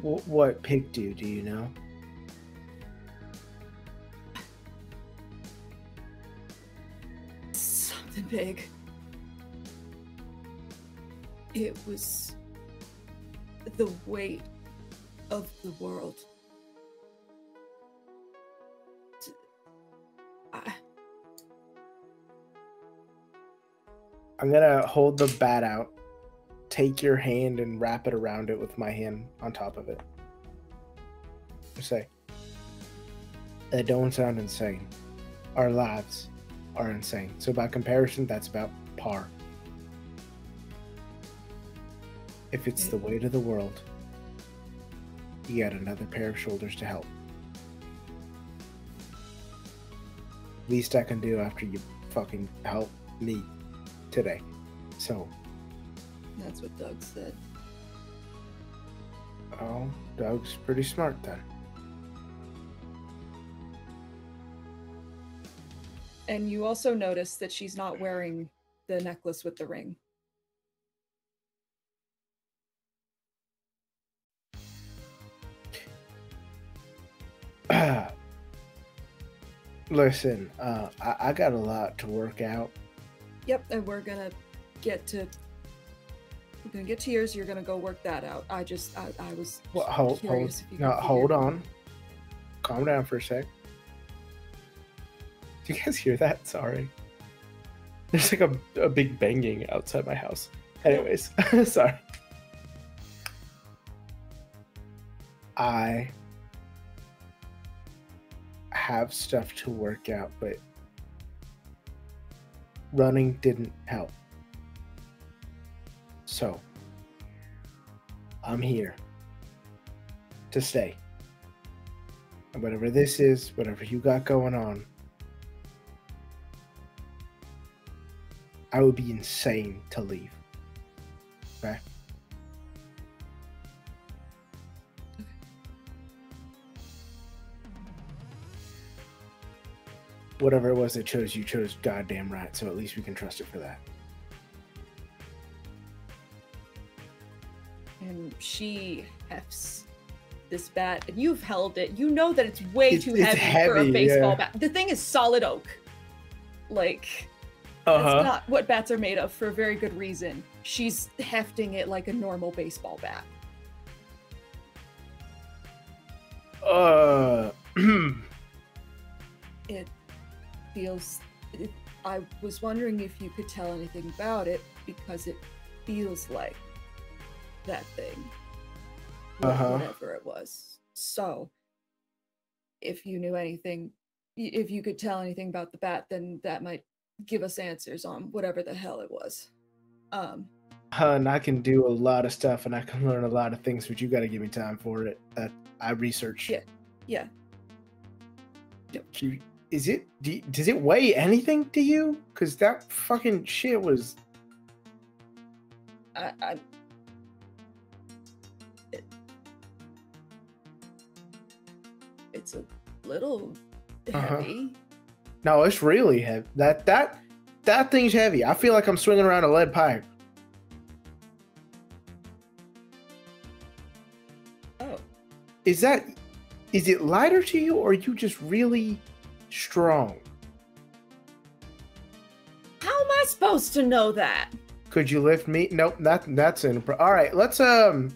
What, what picked you, do you know? Something big. It was the weight of the world. I... I'm gonna hold the bat out. Take your hand and wrap it around it with my hand on top of it. Just say, it don't sound insane. Our lives are insane. So by comparison, that's about par. If it's the weight of the world, you got another pair of shoulders to help. Least I can do after you fucking help me today. So... That's what Doug said. Oh, Doug's pretty smart then. And you also notice that she's not wearing the necklace with the ring. Listen, uh, I, I got a lot to work out. Yep, and we're gonna get to we're gonna get to yours. You're gonna go work that out. I just I, I was well, hold, curious. Hold, if you no, hold on. Calm down for a sec. Do you guys hear that? Sorry. There's like a, a big banging outside my house. Anyways, sorry. I have stuff to work out, but running didn't help. So I'm here to stay. And whatever this is, whatever you got going on, I would be insane to leave. Okay? Whatever it was that chose you, chose goddamn right, so at least we can trust it for that. And she hefts this bat, and you've held it. You know that it's way it's, too heavy, heavy for a baseball yeah. bat. The thing is solid oak. Like, uh-huh. That's not what bats are made of for a very good reason. She's hefting it like a normal baseball bat. Uh... It feels, it, I was wondering if you could tell anything about it, because it feels like that thing, uh-huh. whatever it was. So, if you knew anything, if you could tell anything about the bat, then that might give us answers on whatever the hell it was. Um, Hun, I can do a lot of stuff, and I can learn a lot of things, but you gotta give me time for it. Uh, I research. Yeah, yeah. Yep. She, Is it? Do you, does it weigh anything to you? Because that fucking shit was. I. I it, it's a little heavy. Uh-huh. No, it's really heavy. That that that thing's heavy. I feel like I'm swinging around a lead pipe. Oh. Is that? Is it lighter to you, or are you just really? Strong. How am I supposed to know that? Could you lift me? Nope, that that's in. All right, let's um,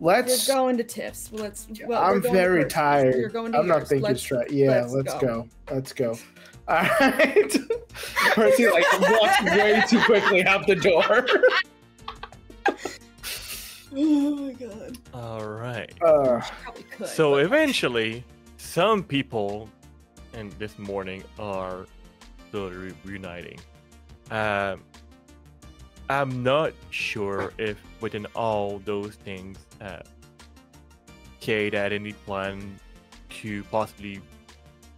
let's. We're going to Tiff's. Let's. Well, I'm very tired. You're going to I'm yours. Not thinking straight. Yeah, let's, let's go. go. Let's go. All right. Percy like walked way too quickly out the door. Oh my god. All right. Uh, could, so but... eventually, some people. And this morning are still re reuniting. Um, I'm not sure if within all those things, uh, Kate had any plan to possibly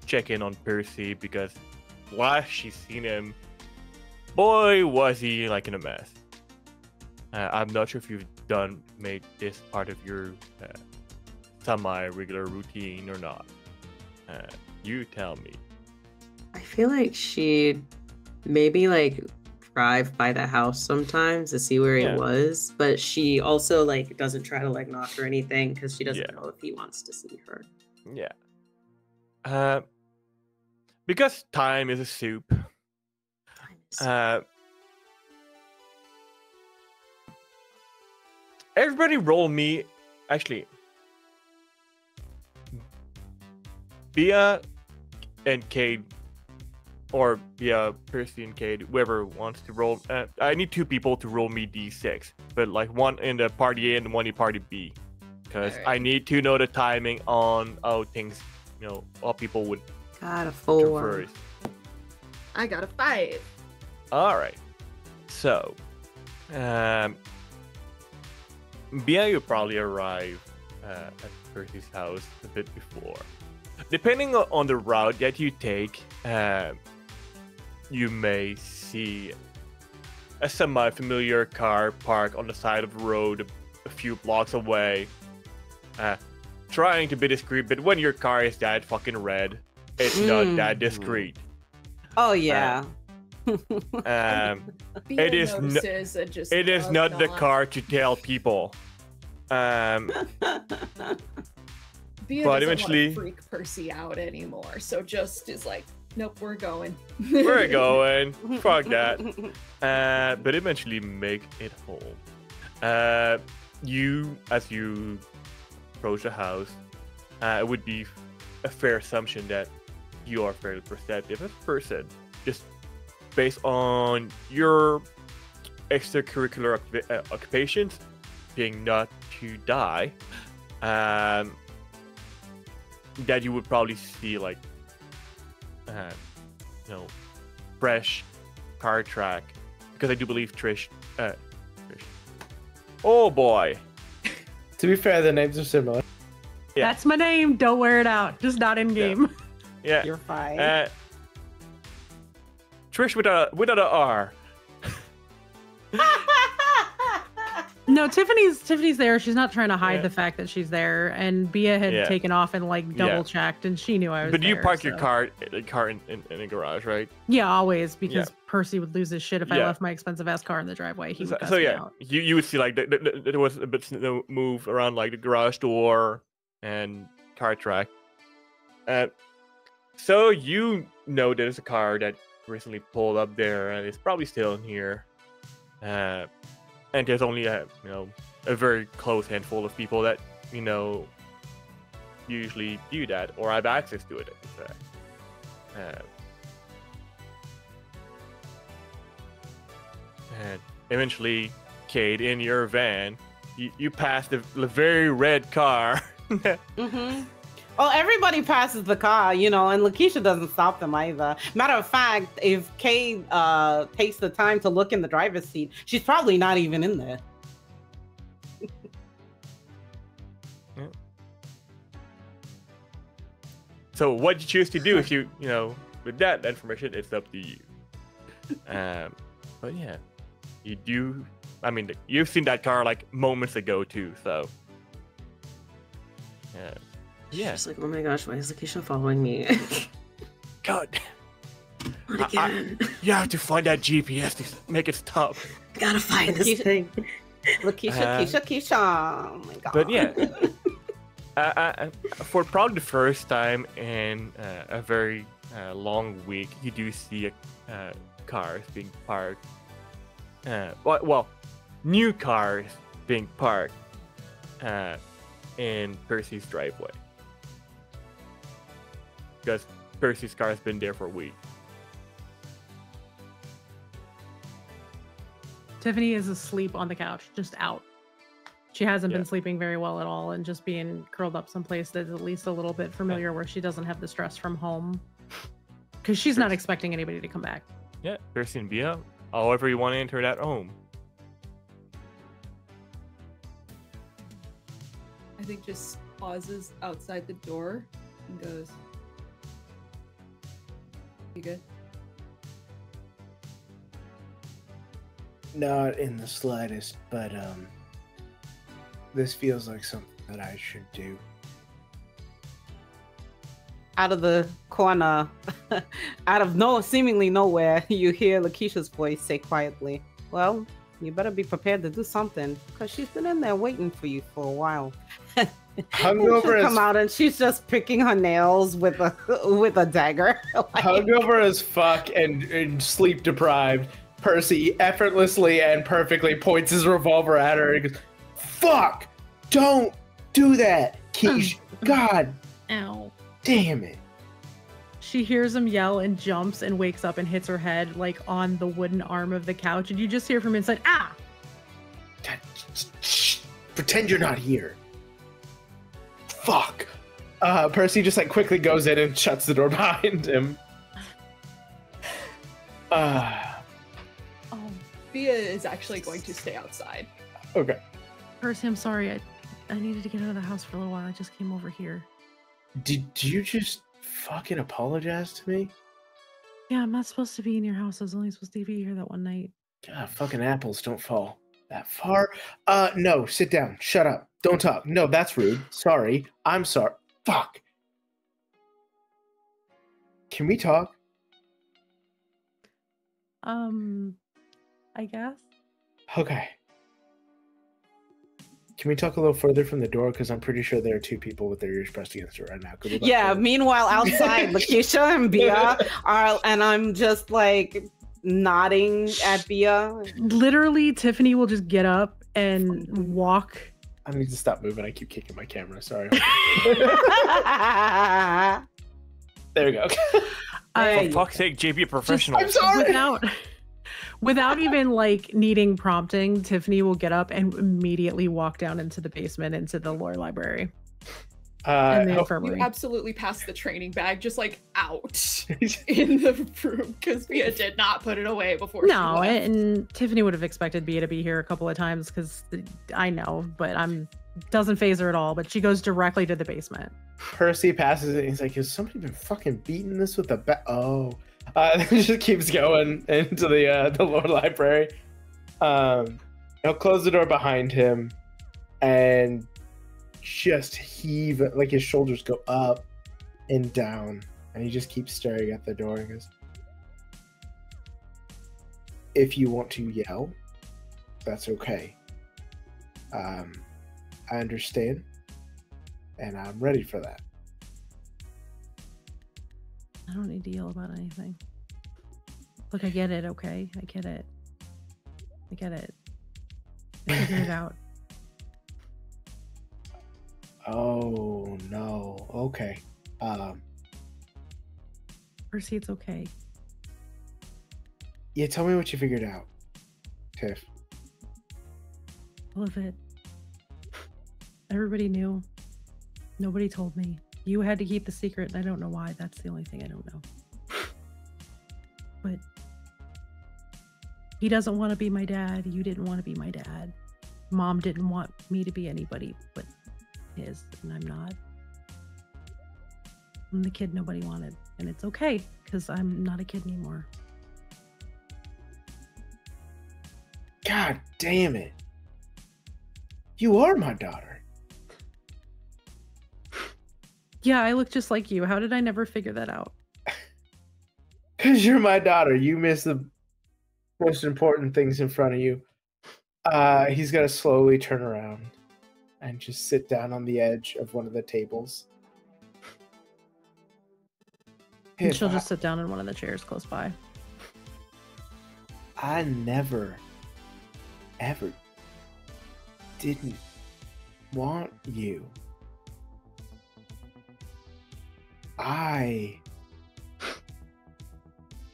check in on Percy, because last she seen him, boy was he like in a mess. Uh, I'm not sure if you've done made this part of your uh, semi-regular routine or not. Uh, You tell me. I feel like she'd maybe like drive by the house sometimes to see where yeah. he was, but she also like doesn't try to like knock or anything, because she doesn't yeah. know if he wants to see her. Yeah. Uh, because time is a soup. Time is soup. Uh, everybody roll me. Actually, Bia and Cade, or Bia, Percy and Cade, whoever wants to roll. Uh, I need two people to roll me D six, but like one in the party A and one in party B, because right. I need to know the timing on how things, you know, how people would. Got a four. I got a five. All right. So, um, Bia, you probably arrive uh, at Percy's house a bit before. Depending on the route that you take, uh, you may see a semi-familiar car parked on the side of the road a few blocks away, uh, trying to be discreet, but when your car is that fucking red, it's mm. not that discreet. Oh, yeah. Uh, um, it is, no, it just it is not on. The car to tell people. Um... Bia but doesn't eventually want to freak Percy out anymore, so just is like Nope, we're going. We're going. Fuck that. Uh, but eventually make it home. Uh, you, as you approach the house, uh, it would be a fair assumption that you are fairly perceptive as a person, just based on your extracurricular occupations being not to die, um, that you would probably see, like, Uh, you know, fresh car track, because I do believe Trish. Uh, Trish. Oh boy. To be fair, the names are similar. Yeah. That's my name. Don't wear it out. Just not in game. Yeah, yeah. You're fine. Uh, Trish without a, without a R. No, Tiffany's Tiffany's there. She's not trying to hide yeah. the fact that she's there. And Bia had yeah. taken off and like double yeah. checked, and she knew I was. But you there, park so. your car, car in, in, in a garage, right? Yeah, always, because yeah. Percy would lose his shit if yeah. I left my expensive ass car in the driveway. He would so, so yeah, out. you you would see like the, the, the, there was a bit of move around like the garage door and car track. Uh, so you know there's a car that recently pulled up there, and it's probably still in here. Uh. And there's only a, you know, a very close handful of people that, you know, usually do that or have access to it. Uh, and eventually, Kate, in your van, you, you pass the, the very red car. Mm-hmm. Well, everybody passes the car, you know, and Lakeisha doesn't stop them either. Matter of fact, if Kay uh, takes the time to look in the driver's seat, she's probably not even in there. Yeah. So what you choose to do if you, you know, with that information, it's up to you. Um, but yeah, you do. I mean, you've seen that car like moments ago too, so. Yeah. Yeah. She's like, oh my gosh, why is Lakeisha following me? God. Not again. I, I, you have to find that G P S to make it stop. I gotta find Lakeisha, this thing. Lakeisha, uh, Keisha, Keisha. Oh my god. But yeah. uh, uh, for probably the first time in uh, a very uh, long week, you do see a, uh, cars being parked. Uh, well, well, new cars being parked uh, in Percy's driveway. Because Percy's car has been there for a week. Tiffany is asleep on the couch, just out. She hasn't yeah. been sleeping very well at all, and just being curled up someplace that's at least a little bit familiar yeah. where she doesn't have the stress from home. Because she's Percy. not expecting anybody to come back. Yeah, Percy and Bia, however you want to enter that home. I think just pauses outside the door and goes... You good? Not in the slightest, but um, this feels like something that I should do. Out of the corner, out of no, seemingly nowhere, you hear Lakeisha's voice say quietly, well, you better be prepared to do something, because she's been in there waiting for you for a while. Hungover come out and she's just picking her nails with a with a dagger. Like... Hungover as fuck and, and sleep deprived, Percy effortlessly and perfectly points his revolver at her and goes, "Fuck! Don't do that, Keisha! God, ow! Damn it!" She hears him yell and jumps and wakes up and hits her head like on the wooden arm of the couch, and you just hear from inside, "Ah! God, shh, shh. Pretend you're not here." Fuck. Uh, Percy just like quickly goes in and shuts the door behind him. Uh, oh, Bia is actually going to stay outside. Okay. Percy, I'm sorry. I, I needed to get out of the house for a little while. I just came over here. Did you just fucking apologize to me? Yeah, I'm not supposed to be in your house. I was only supposed to be here that one night. God, fucking apples don't fall that far. Uh, no, sit down. Shut up. Don't talk. No, that's rude. Sorry. I'm sorry. Fuck. Can we talk? Um, I guess. Okay. Can we talk a little further from the door? Because I'm pretty sure there are two people with their ears pressed against it right now. Yeah, further. Meanwhile, outside, Lakeisha and Bia are, and I'm just like nodding at Bia. Literally, Tiffany will just get up and walk. I need to stop moving. I keep kicking my camera. Sorry. There we go. I, For fuck's sake, J B, a professional. Just, I'm sorry. Without, without even like needing prompting, Tiffany will get up and immediately walk down into the basement, into the lore library. Uh, and the infirmary. You absolutely passed the training bag, just like out in the room, because Bia did not put it away before. No, she left. And Tiffany would have expected Bia to be here a couple of times, because I know, but I'm doesn't phase her at all. But she goes directly to the basement. Percy passes it, and he's like, "Has somebody been fucking beating this with a bat?" Oh, uh, it just keeps going into the uh, the Lord Library. Um, he'll close the door behind him, and just heave, like his shoulders go up and down, and he just keeps staring at the door and goes, "If you want to yell, that's okay. Um, I understand, and I'm ready for that. I don't need to yell about anything. Look, I get it, okay? I get it. I get it. I figured it out." Oh no, okay. Um Percy, it's okay. Yeah, tell me what you figured out, Tiff. All of it. Everybody knew. Nobody told me. You had to keep the secret, and I don't know why. That's the only thing I don't know. But he doesn't want to be my dad. You didn't want to be my dad. Mom didn't want me to be anybody but his, and I'm not. I'm the kid nobody wanted, and it's okay, because I'm not a kid anymore. God damn it. You are my daughter. Yeah, I look just like you. How did I never figure that out? Because you're my daughter. You miss the most important things in front of you. Uh, he's going to slowly turn around and just sit down on the edge of one of the tables. And she'll just sit down in one of the chairs close by. I never, ever didn't want you. I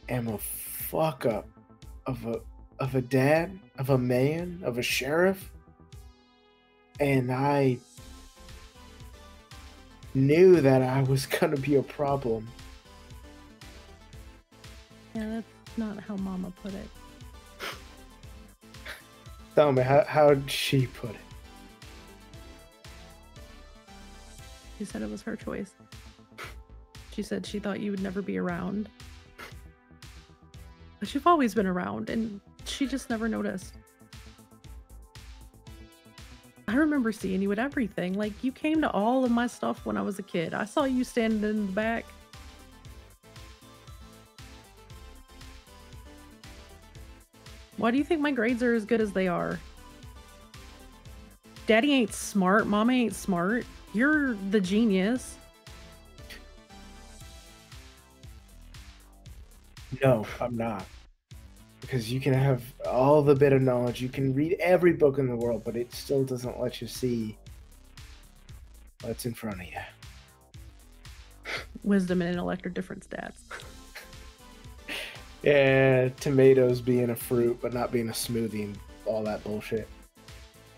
am a fuck up of a of a dad, of a man, of a sheriff. And I knew that I was going to be a problem. Yeah, that's not how Mama put it. Tell me, how, how'd she put it? She said it was her choice. She said she thought you would never be around. But you've always been around, and she just never noticed. I remember seeing you at everything. Like, you came to all of my stuff when I was a kid. I saw you standing in the back. Why do you think my grades are as good as they are? Daddy ain't smart. Mama ain't smart. You're the genius. No, I'm not. Because you can have all the bit of knowledge, you can read every book in the world, but it still doesn't let you see what's in front of you. Wisdom and intellect are different stats. Yeah, tomatoes being a fruit, but not being a smoothie and all that bullshit.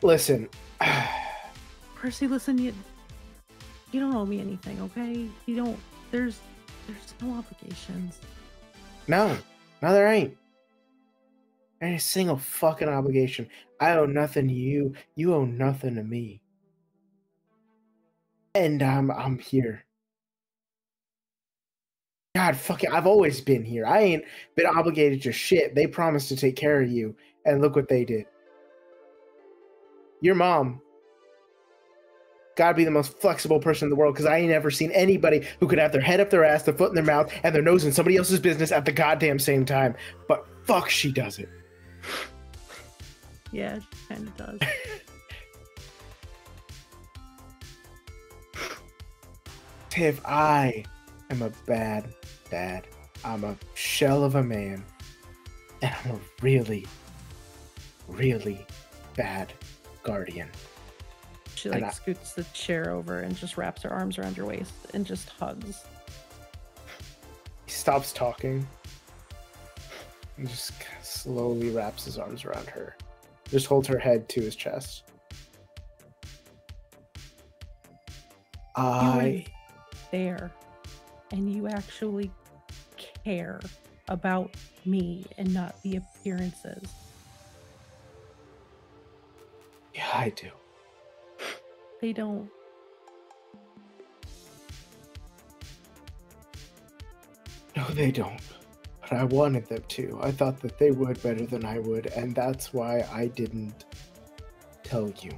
Listen. Percy, listen, you, you don't owe me anything, okay? You don't, there's, there's no obligations. No, no there ain't. Any single fucking obligation. I owe nothing to you. You owe nothing to me. And I'm I'm here. God, fuck it. I've always been here. I ain't been obligated to shit. They promised to take care of you, and look what they did. Your mom gotta be the most flexible person in the world, because I ain't ever seen anybody who could have their head up their ass, their foot in their mouth, and their nose in somebody else's business at the goddamn same time. But fuck, she does it. Yeah, she kind of does. Tiff, I am a bad dad. I'm a shell of a man. And I'm a really, really bad guardian. She like I... scoots the chair over and just wraps her arms around your waist and just hugs. He stops talking and just slowly wraps his arms around her. Just holds her head to his chest. I... there, and you actually care about me and not the appearances. Yeah, I do. They don't. No, they don't. But I wanted them to. I thought that they would better than I would, and that's why I didn't tell you.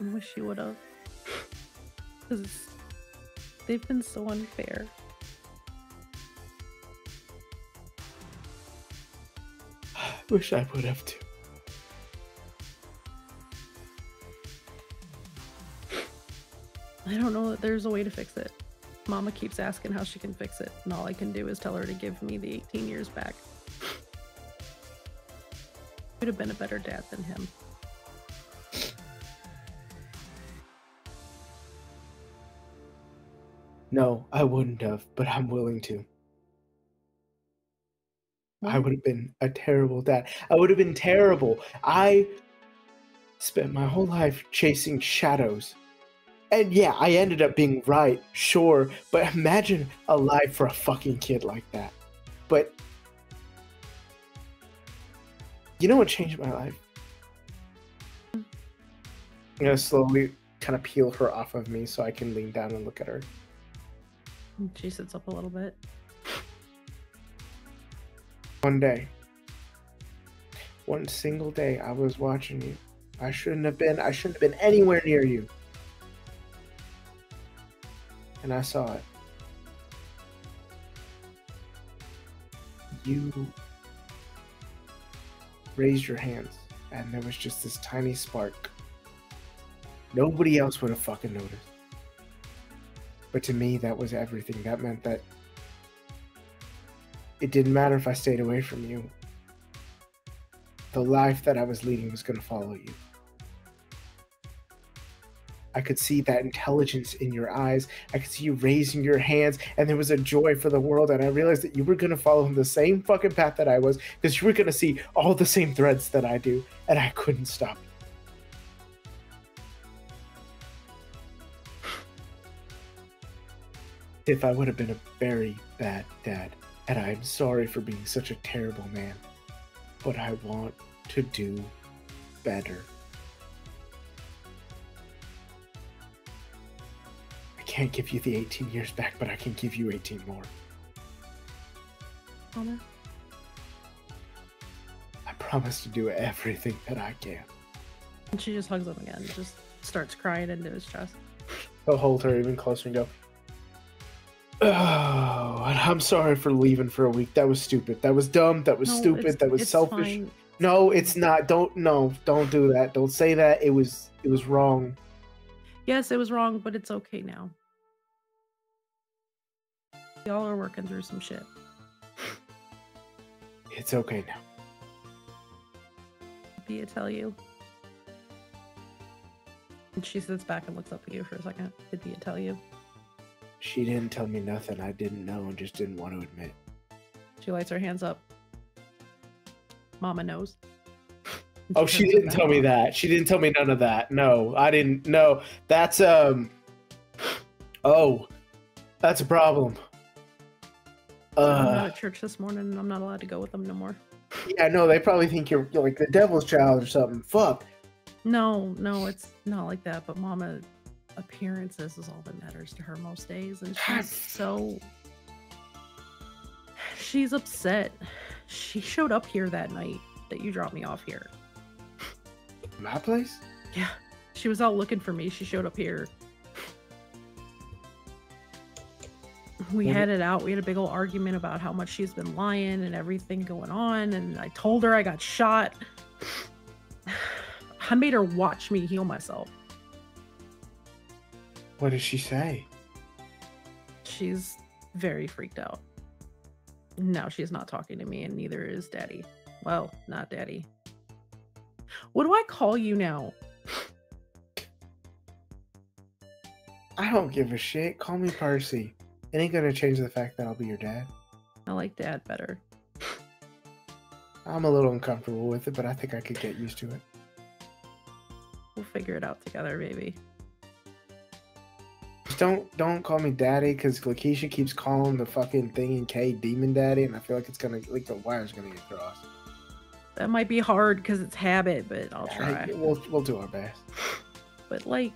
I wish you would have. Because they've been so unfair. I wish I would have too. I don't know that there's a way to fix it. Mama keeps asking how she can fix it, and all I can do is tell her to give me the eighteen years back. I would have been a better dad than him. No, I wouldn't have, but I'm willing to. What? I would have been a terrible dad. I would have been terrible. I spent my whole life chasing shadows. And yeah, I ended up being right, sure, but imagine a life for a fucking kid like that. But you know what changed my life? I'm gonna slowly kind of peel her off of me so I can lean down and look at her. She sits up a little bit. One day. One single day I was watching you. I shouldn't have been. I shouldn't have been anywhere near you. And I saw it. You raised your hands and there was just this tiny spark. Nobody else would have fucking noticed. But to me, that was everything. That meant that it didn't matter if I stayed away from you. The life that I was leading was going to follow you. I could see that intelligence in your eyes. I could see you raising your hands, and there was a joy for the world. And I realized that you were going to follow the same fucking path that I was, because you were going to see all the same threads that I do, and I couldn't stop you. If I would have been a very bad dad, and I'm sorry for being such a terrible man, but I want to do better. I can't give you the eighteen years back, but I can give you eighteen more. Mama? I promise to do everything that I can. And she just hugs him again, just starts crying into his chest. He'll hold her even closer and go, oh, and I'm sorry for leaving for a week. That was stupid. That was dumb. That was no, stupid. That was selfish. Fine. No, it's not. Don't no. Don't do that. Don't say that. It was. It was wrong. Yes, it was wrong, but it's okay now. Y'all are working through some shit. It's okay now. Bia, tell you. And she sits back and looks up at you for a second. Did Bia tell you? She didn't tell me nothing I didn't know and just didn't want to admit. She lights her hands up. Mama knows. Oh, she didn't tell me that. She didn't tell me none of that. No, I didn't. No, that's, um... Oh, that's a problem. Uh, I'm not at church this morning and I'm not allowed to go with them no more. Yeah, no, they probably think you're, you're like the devil's child or something. Fuck. No, no, it's not like that, but Mama... appearances is all that matters to her most days, and she's so she's upset. She showed up here that night that you dropped me off here. My place? Yeah. She was out looking for me. She showed up here. We what? Had it out. We had a big old argument about how much she's been lying and everything going on, and I told her I got shot. I made her watch me heal myself. What does she say? She's very freaked out. No, she's not talking to me, and neither is Daddy. Well, not Daddy. What do I call you now? I don't give a shit. Call me Percy. It ain't gonna change the fact that I'll be your dad. I like Dad better. I'm a little uncomfortable with it, but I think I could get used to it. We'll figure it out together, baby. Just don't don't call me Daddy, because Lakeisha keeps calling the fucking thing in K Demon Daddy, and I feel like it's gonna, like the wire's gonna get crossed. That might be hard because it's habit, but I'll try. I, we'll we'll do our best. But like,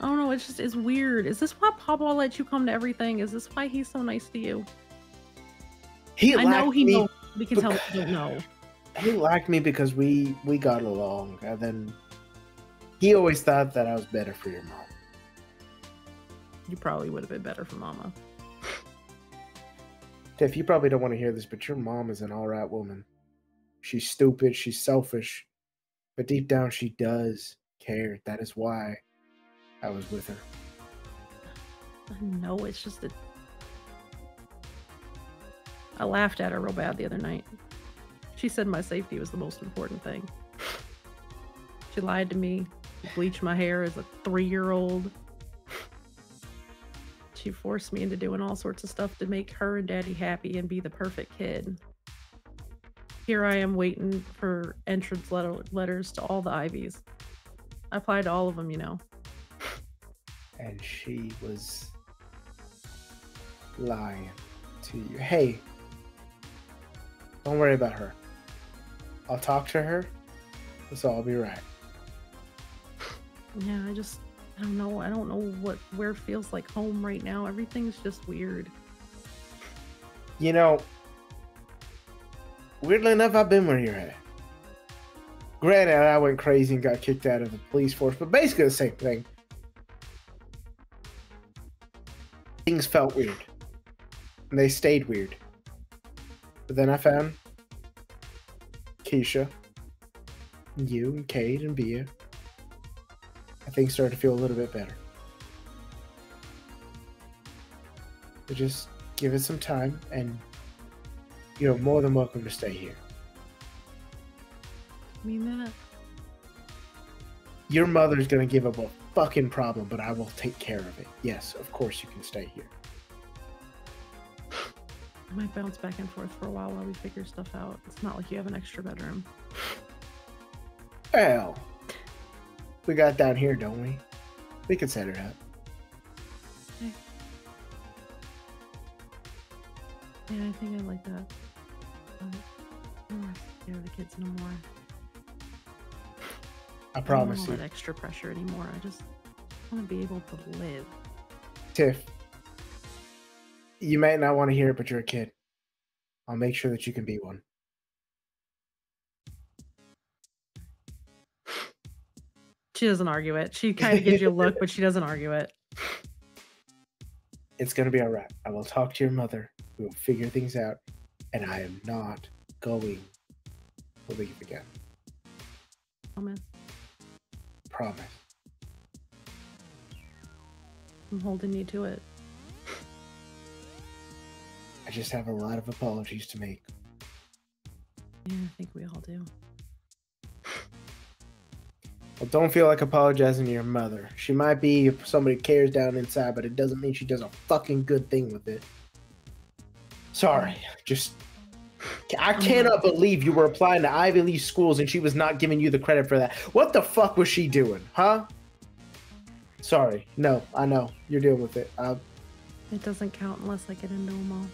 I don't know. It's just it's weird. Is this why Papa lets you come to everything? Is this why he's so nice to you? He I know he knows. We can tell he don't know. He liked me because we we got along, and then he always thought that I was better for your mom. You probably would have been better for Mama. Tiff, you probably don't want to hear this, but your mom is an all-right woman. She's stupid, she's selfish, but deep down she does care. That is why I was with her. I know, it's just that I laughed at her real bad the other night. She said my safety was the most important thing. She lied to me, bleached my hair as a three-year-old. She forced me into doing all sorts of stuff to make her and Daddy happy and be the perfect kid. Here I am waiting for entrance letter letters to all the Ivies. I applied to all of them, you know. And she was lying to you. Hey, don't worry about her. I'll talk to her. This all be right. Yeah, I just, I don't know. I don't know what where feels like home right now. Everything's just weird. You know, weirdly enough, I've been where you're at. Granted, I went crazy and got kicked out of the police force, but basically the same thing. Things felt weird. And they stayed weird. But then I found Keisha. You and Kate and Bia, I think, started to feel a little bit better. So just give it some time, and you're more than welcome to stay here. I mean that. Your mother's gonna give up a fucking problem, but I will take care of it. Yes, of course you can stay here. I might bounce back and forth for a while while we figure stuff out. It's not like you have an extra bedroom. Well, we got down here, don't we? We can set it up. Okay. Yeah, I think I like that. Um, I'm not scared of the kids no more. I promise you. I don't want that extra pressure anymore. I just want to be able to live. Tiff, you might not want to hear it, but you're a kid. I'll make sure that you can be one. She doesn't argue it. She kind of gives you a look, but she doesn't argue it. It's going to be all right. I will talk to your mother. We will figure things out. And I am not going to leave again. Promise. Promise. I'm holding you to it. I just have a lot of apologies to make. Yeah, I think we all do. Well, don't feel like apologizing to your mother. She might be if somebody cares down inside, but it doesn't mean she does a fucking good thing with it. Sorry. Just... I cannot believe you were applying to Ivy League schools and she was not giving you the credit for that. What the fuck was she doing? Huh? Sorry. No, I know. You're dealing with it. I'm... It doesn't count unless I get into them all.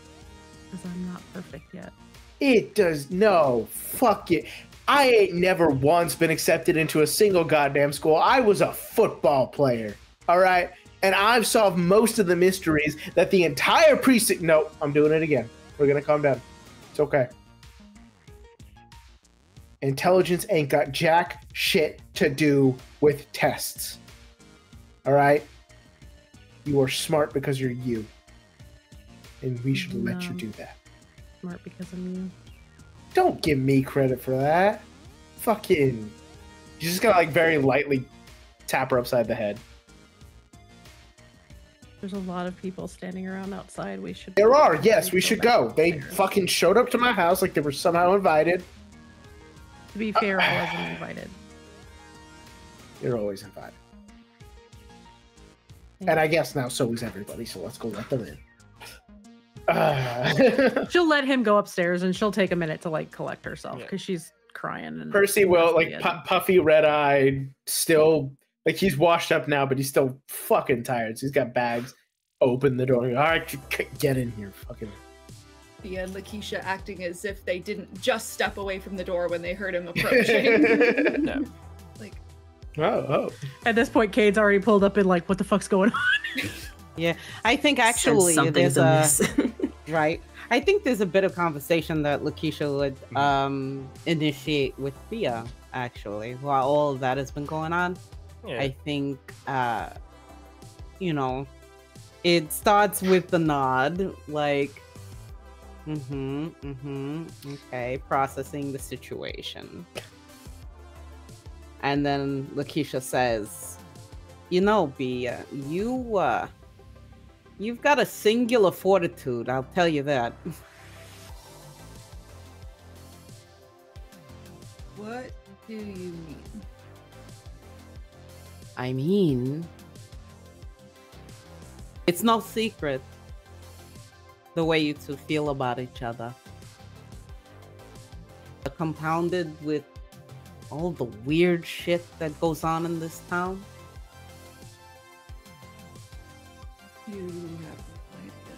Because I'm not perfect yet. It does... No. Fuck it. I ain't never once been accepted into a single goddamn school. I was a football player, all right? And I've solved most of the mysteries that the entire precinct... No, I'm doing it again. We're going to calm down. It's okay. Intelligence ain't got jack shit to do with tests, all right? You are smart because you're you, and we should no. let you do that. Smart because I'm you. Don't give me credit for that. Fucking. You just gotta like very lightly tap her upside the head. There's a lot of people standing around outside. We should. There are. Yes, we should go. They fucking showed up to my house like they were somehow invited. To be fair, uh, I wasn't invited. You're always invited. Yeah. And I guess now so is everybody. So let's go let them in. Uh. She'll let him go upstairs, and she'll take a minute to like collect herself because yeah. she's crying. And Percy will like pu puffy, red-eyed, still. Like, he's washed up now, but he's still fucking tired. So he's got bags. Open the door. All right, get in here. Fucking. Bia and Lakeisha acting as if they didn't just step away from the door when they heard him approaching. No. Like. Oh, oh. At this point, Kate's already pulled up and like, what the fuck's going on? Yeah, I think actually there's a. Right. I think there's a bit of conversation that Lakeisha would um, initiate with Bia, actually, while all of that has been going on. Yeah. I think, uh, you know, it starts with the nod, like, mm-hmm, mm-hmm, okay, processing the situation. And then Lakeisha says, you know, Bia, you, uh, you've got a singular fortitude, I'll tell you that. What do you mean? I mean, it's no secret the way you two feel about each other. Compounded with all the weird shit that goes on in this town. You have no idea.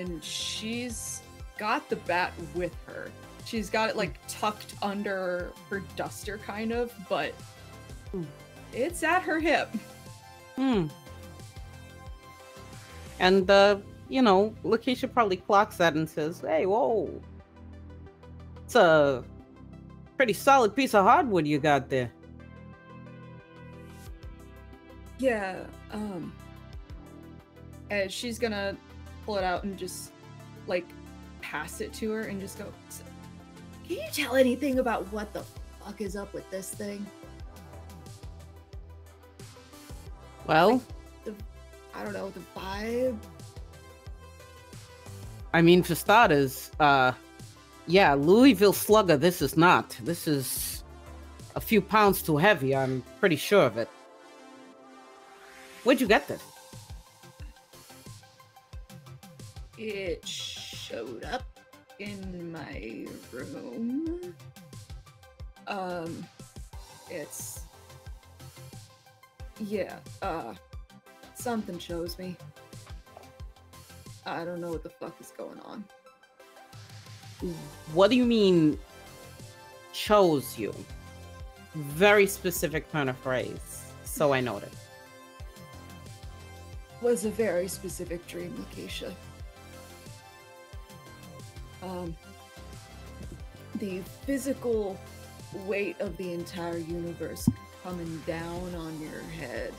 And she's got the bat with her. She's got it like tucked under her duster kind of, but it's at her hip. Hmm. And, uh, you know, Lakeisha probably clocks that and says, hey, whoa. It's a pretty solid piece of hardwood you got there. Yeah, um. And she's gonna pull it out and just, like, pass it to her and just go, can you tell anything about what the fuck is up with this thing? Well, the, I don't know, the vibe. I mean, for starters, uh, yeah, Louisville Slugger, this is not. This is a few pounds too heavy, I'm pretty sure of it. Where'd you get this? It showed up in my room. Um, it's... Yeah, uh, something shows me. I don't know what the fuck is going on. What do you mean, chose you? Very specific kind of phrase, so I noted. Was a very specific dream, Lakeisha. Um, the physical weight of the entire universe coming down on your head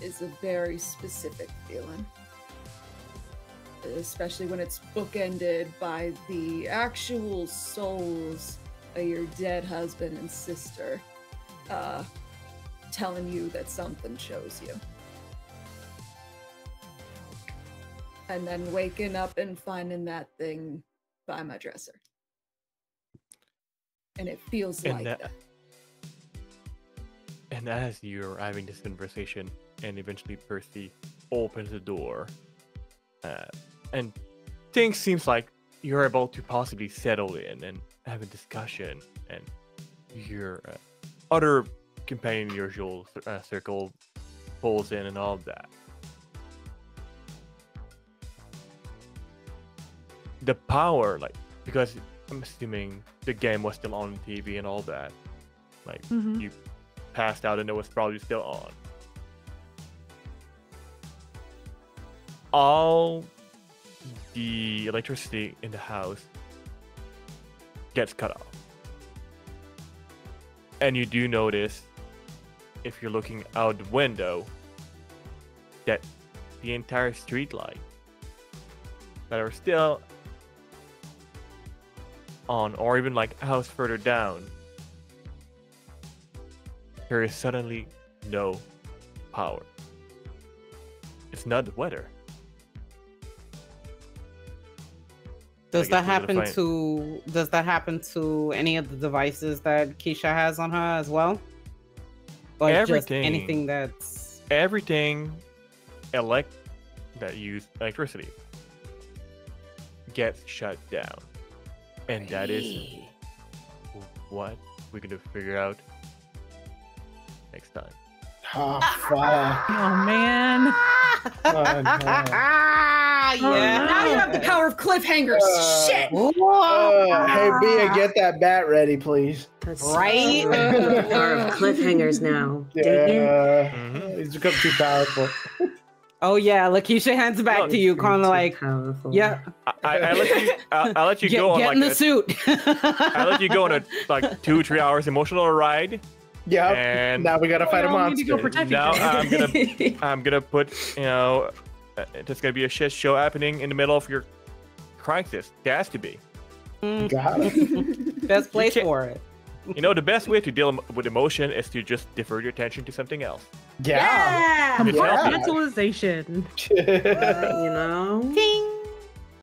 is a very specific feeling, especially when it's bookended by the actual souls of your dead husband and sister uh, telling you that something shows you. And then waking up and finding that thing by my dresser. And it feels and like that. that. And as you're having this conversation, and eventually Percy opens the door, uh, and things seems like you're about to possibly settle in and have a discussion, and your uh, other companion, your usual uh, circle, pulls in and all of that. The power, like, because I'm assuming the game was still on T V and all that, like, mm-hmm. you passed out and it was probably still on. All the electricity in the house gets cut off. And you do notice, if you're looking out the window, that the entire street lights that are still on, or even like a house further down, there is suddenly no power. it's not weather. Does that happen to does that happen to any of the devices that Keisha has on her as well? Or everything, just anything that's everything elect that use electricity gets shut down. And that is what we're gonna figure out next time. Oh, fuck. Oh man. Oh, no. Oh, yeah. Now you have the power of cliffhangers. Uh, Shit. Uh, hey, Bia, get that bat ready, please. That's right. The power of cliffhangers now. Yeah. Mm-hmm. It's become too powerful. Oh yeah, Lakeisha hands it back no, to you, kind of like, powerful. Yeah. I, I, I let you. I, I let you get, go on get like in the a, suit. I let you go on a like two, three hours emotional ride. Yeah. And now we gotta fight oh, a monster. Go now I'm gonna. I'm gonna put you know. Uh, there's gonna be a shit show happening in the middle of your crisis. It has to be. Got it. Best place for it. You know, the best way to deal with emotion is to just divert your attention to something else. Yeah. Compartmentalization. Yeah. Yeah. uh, you know. Ding.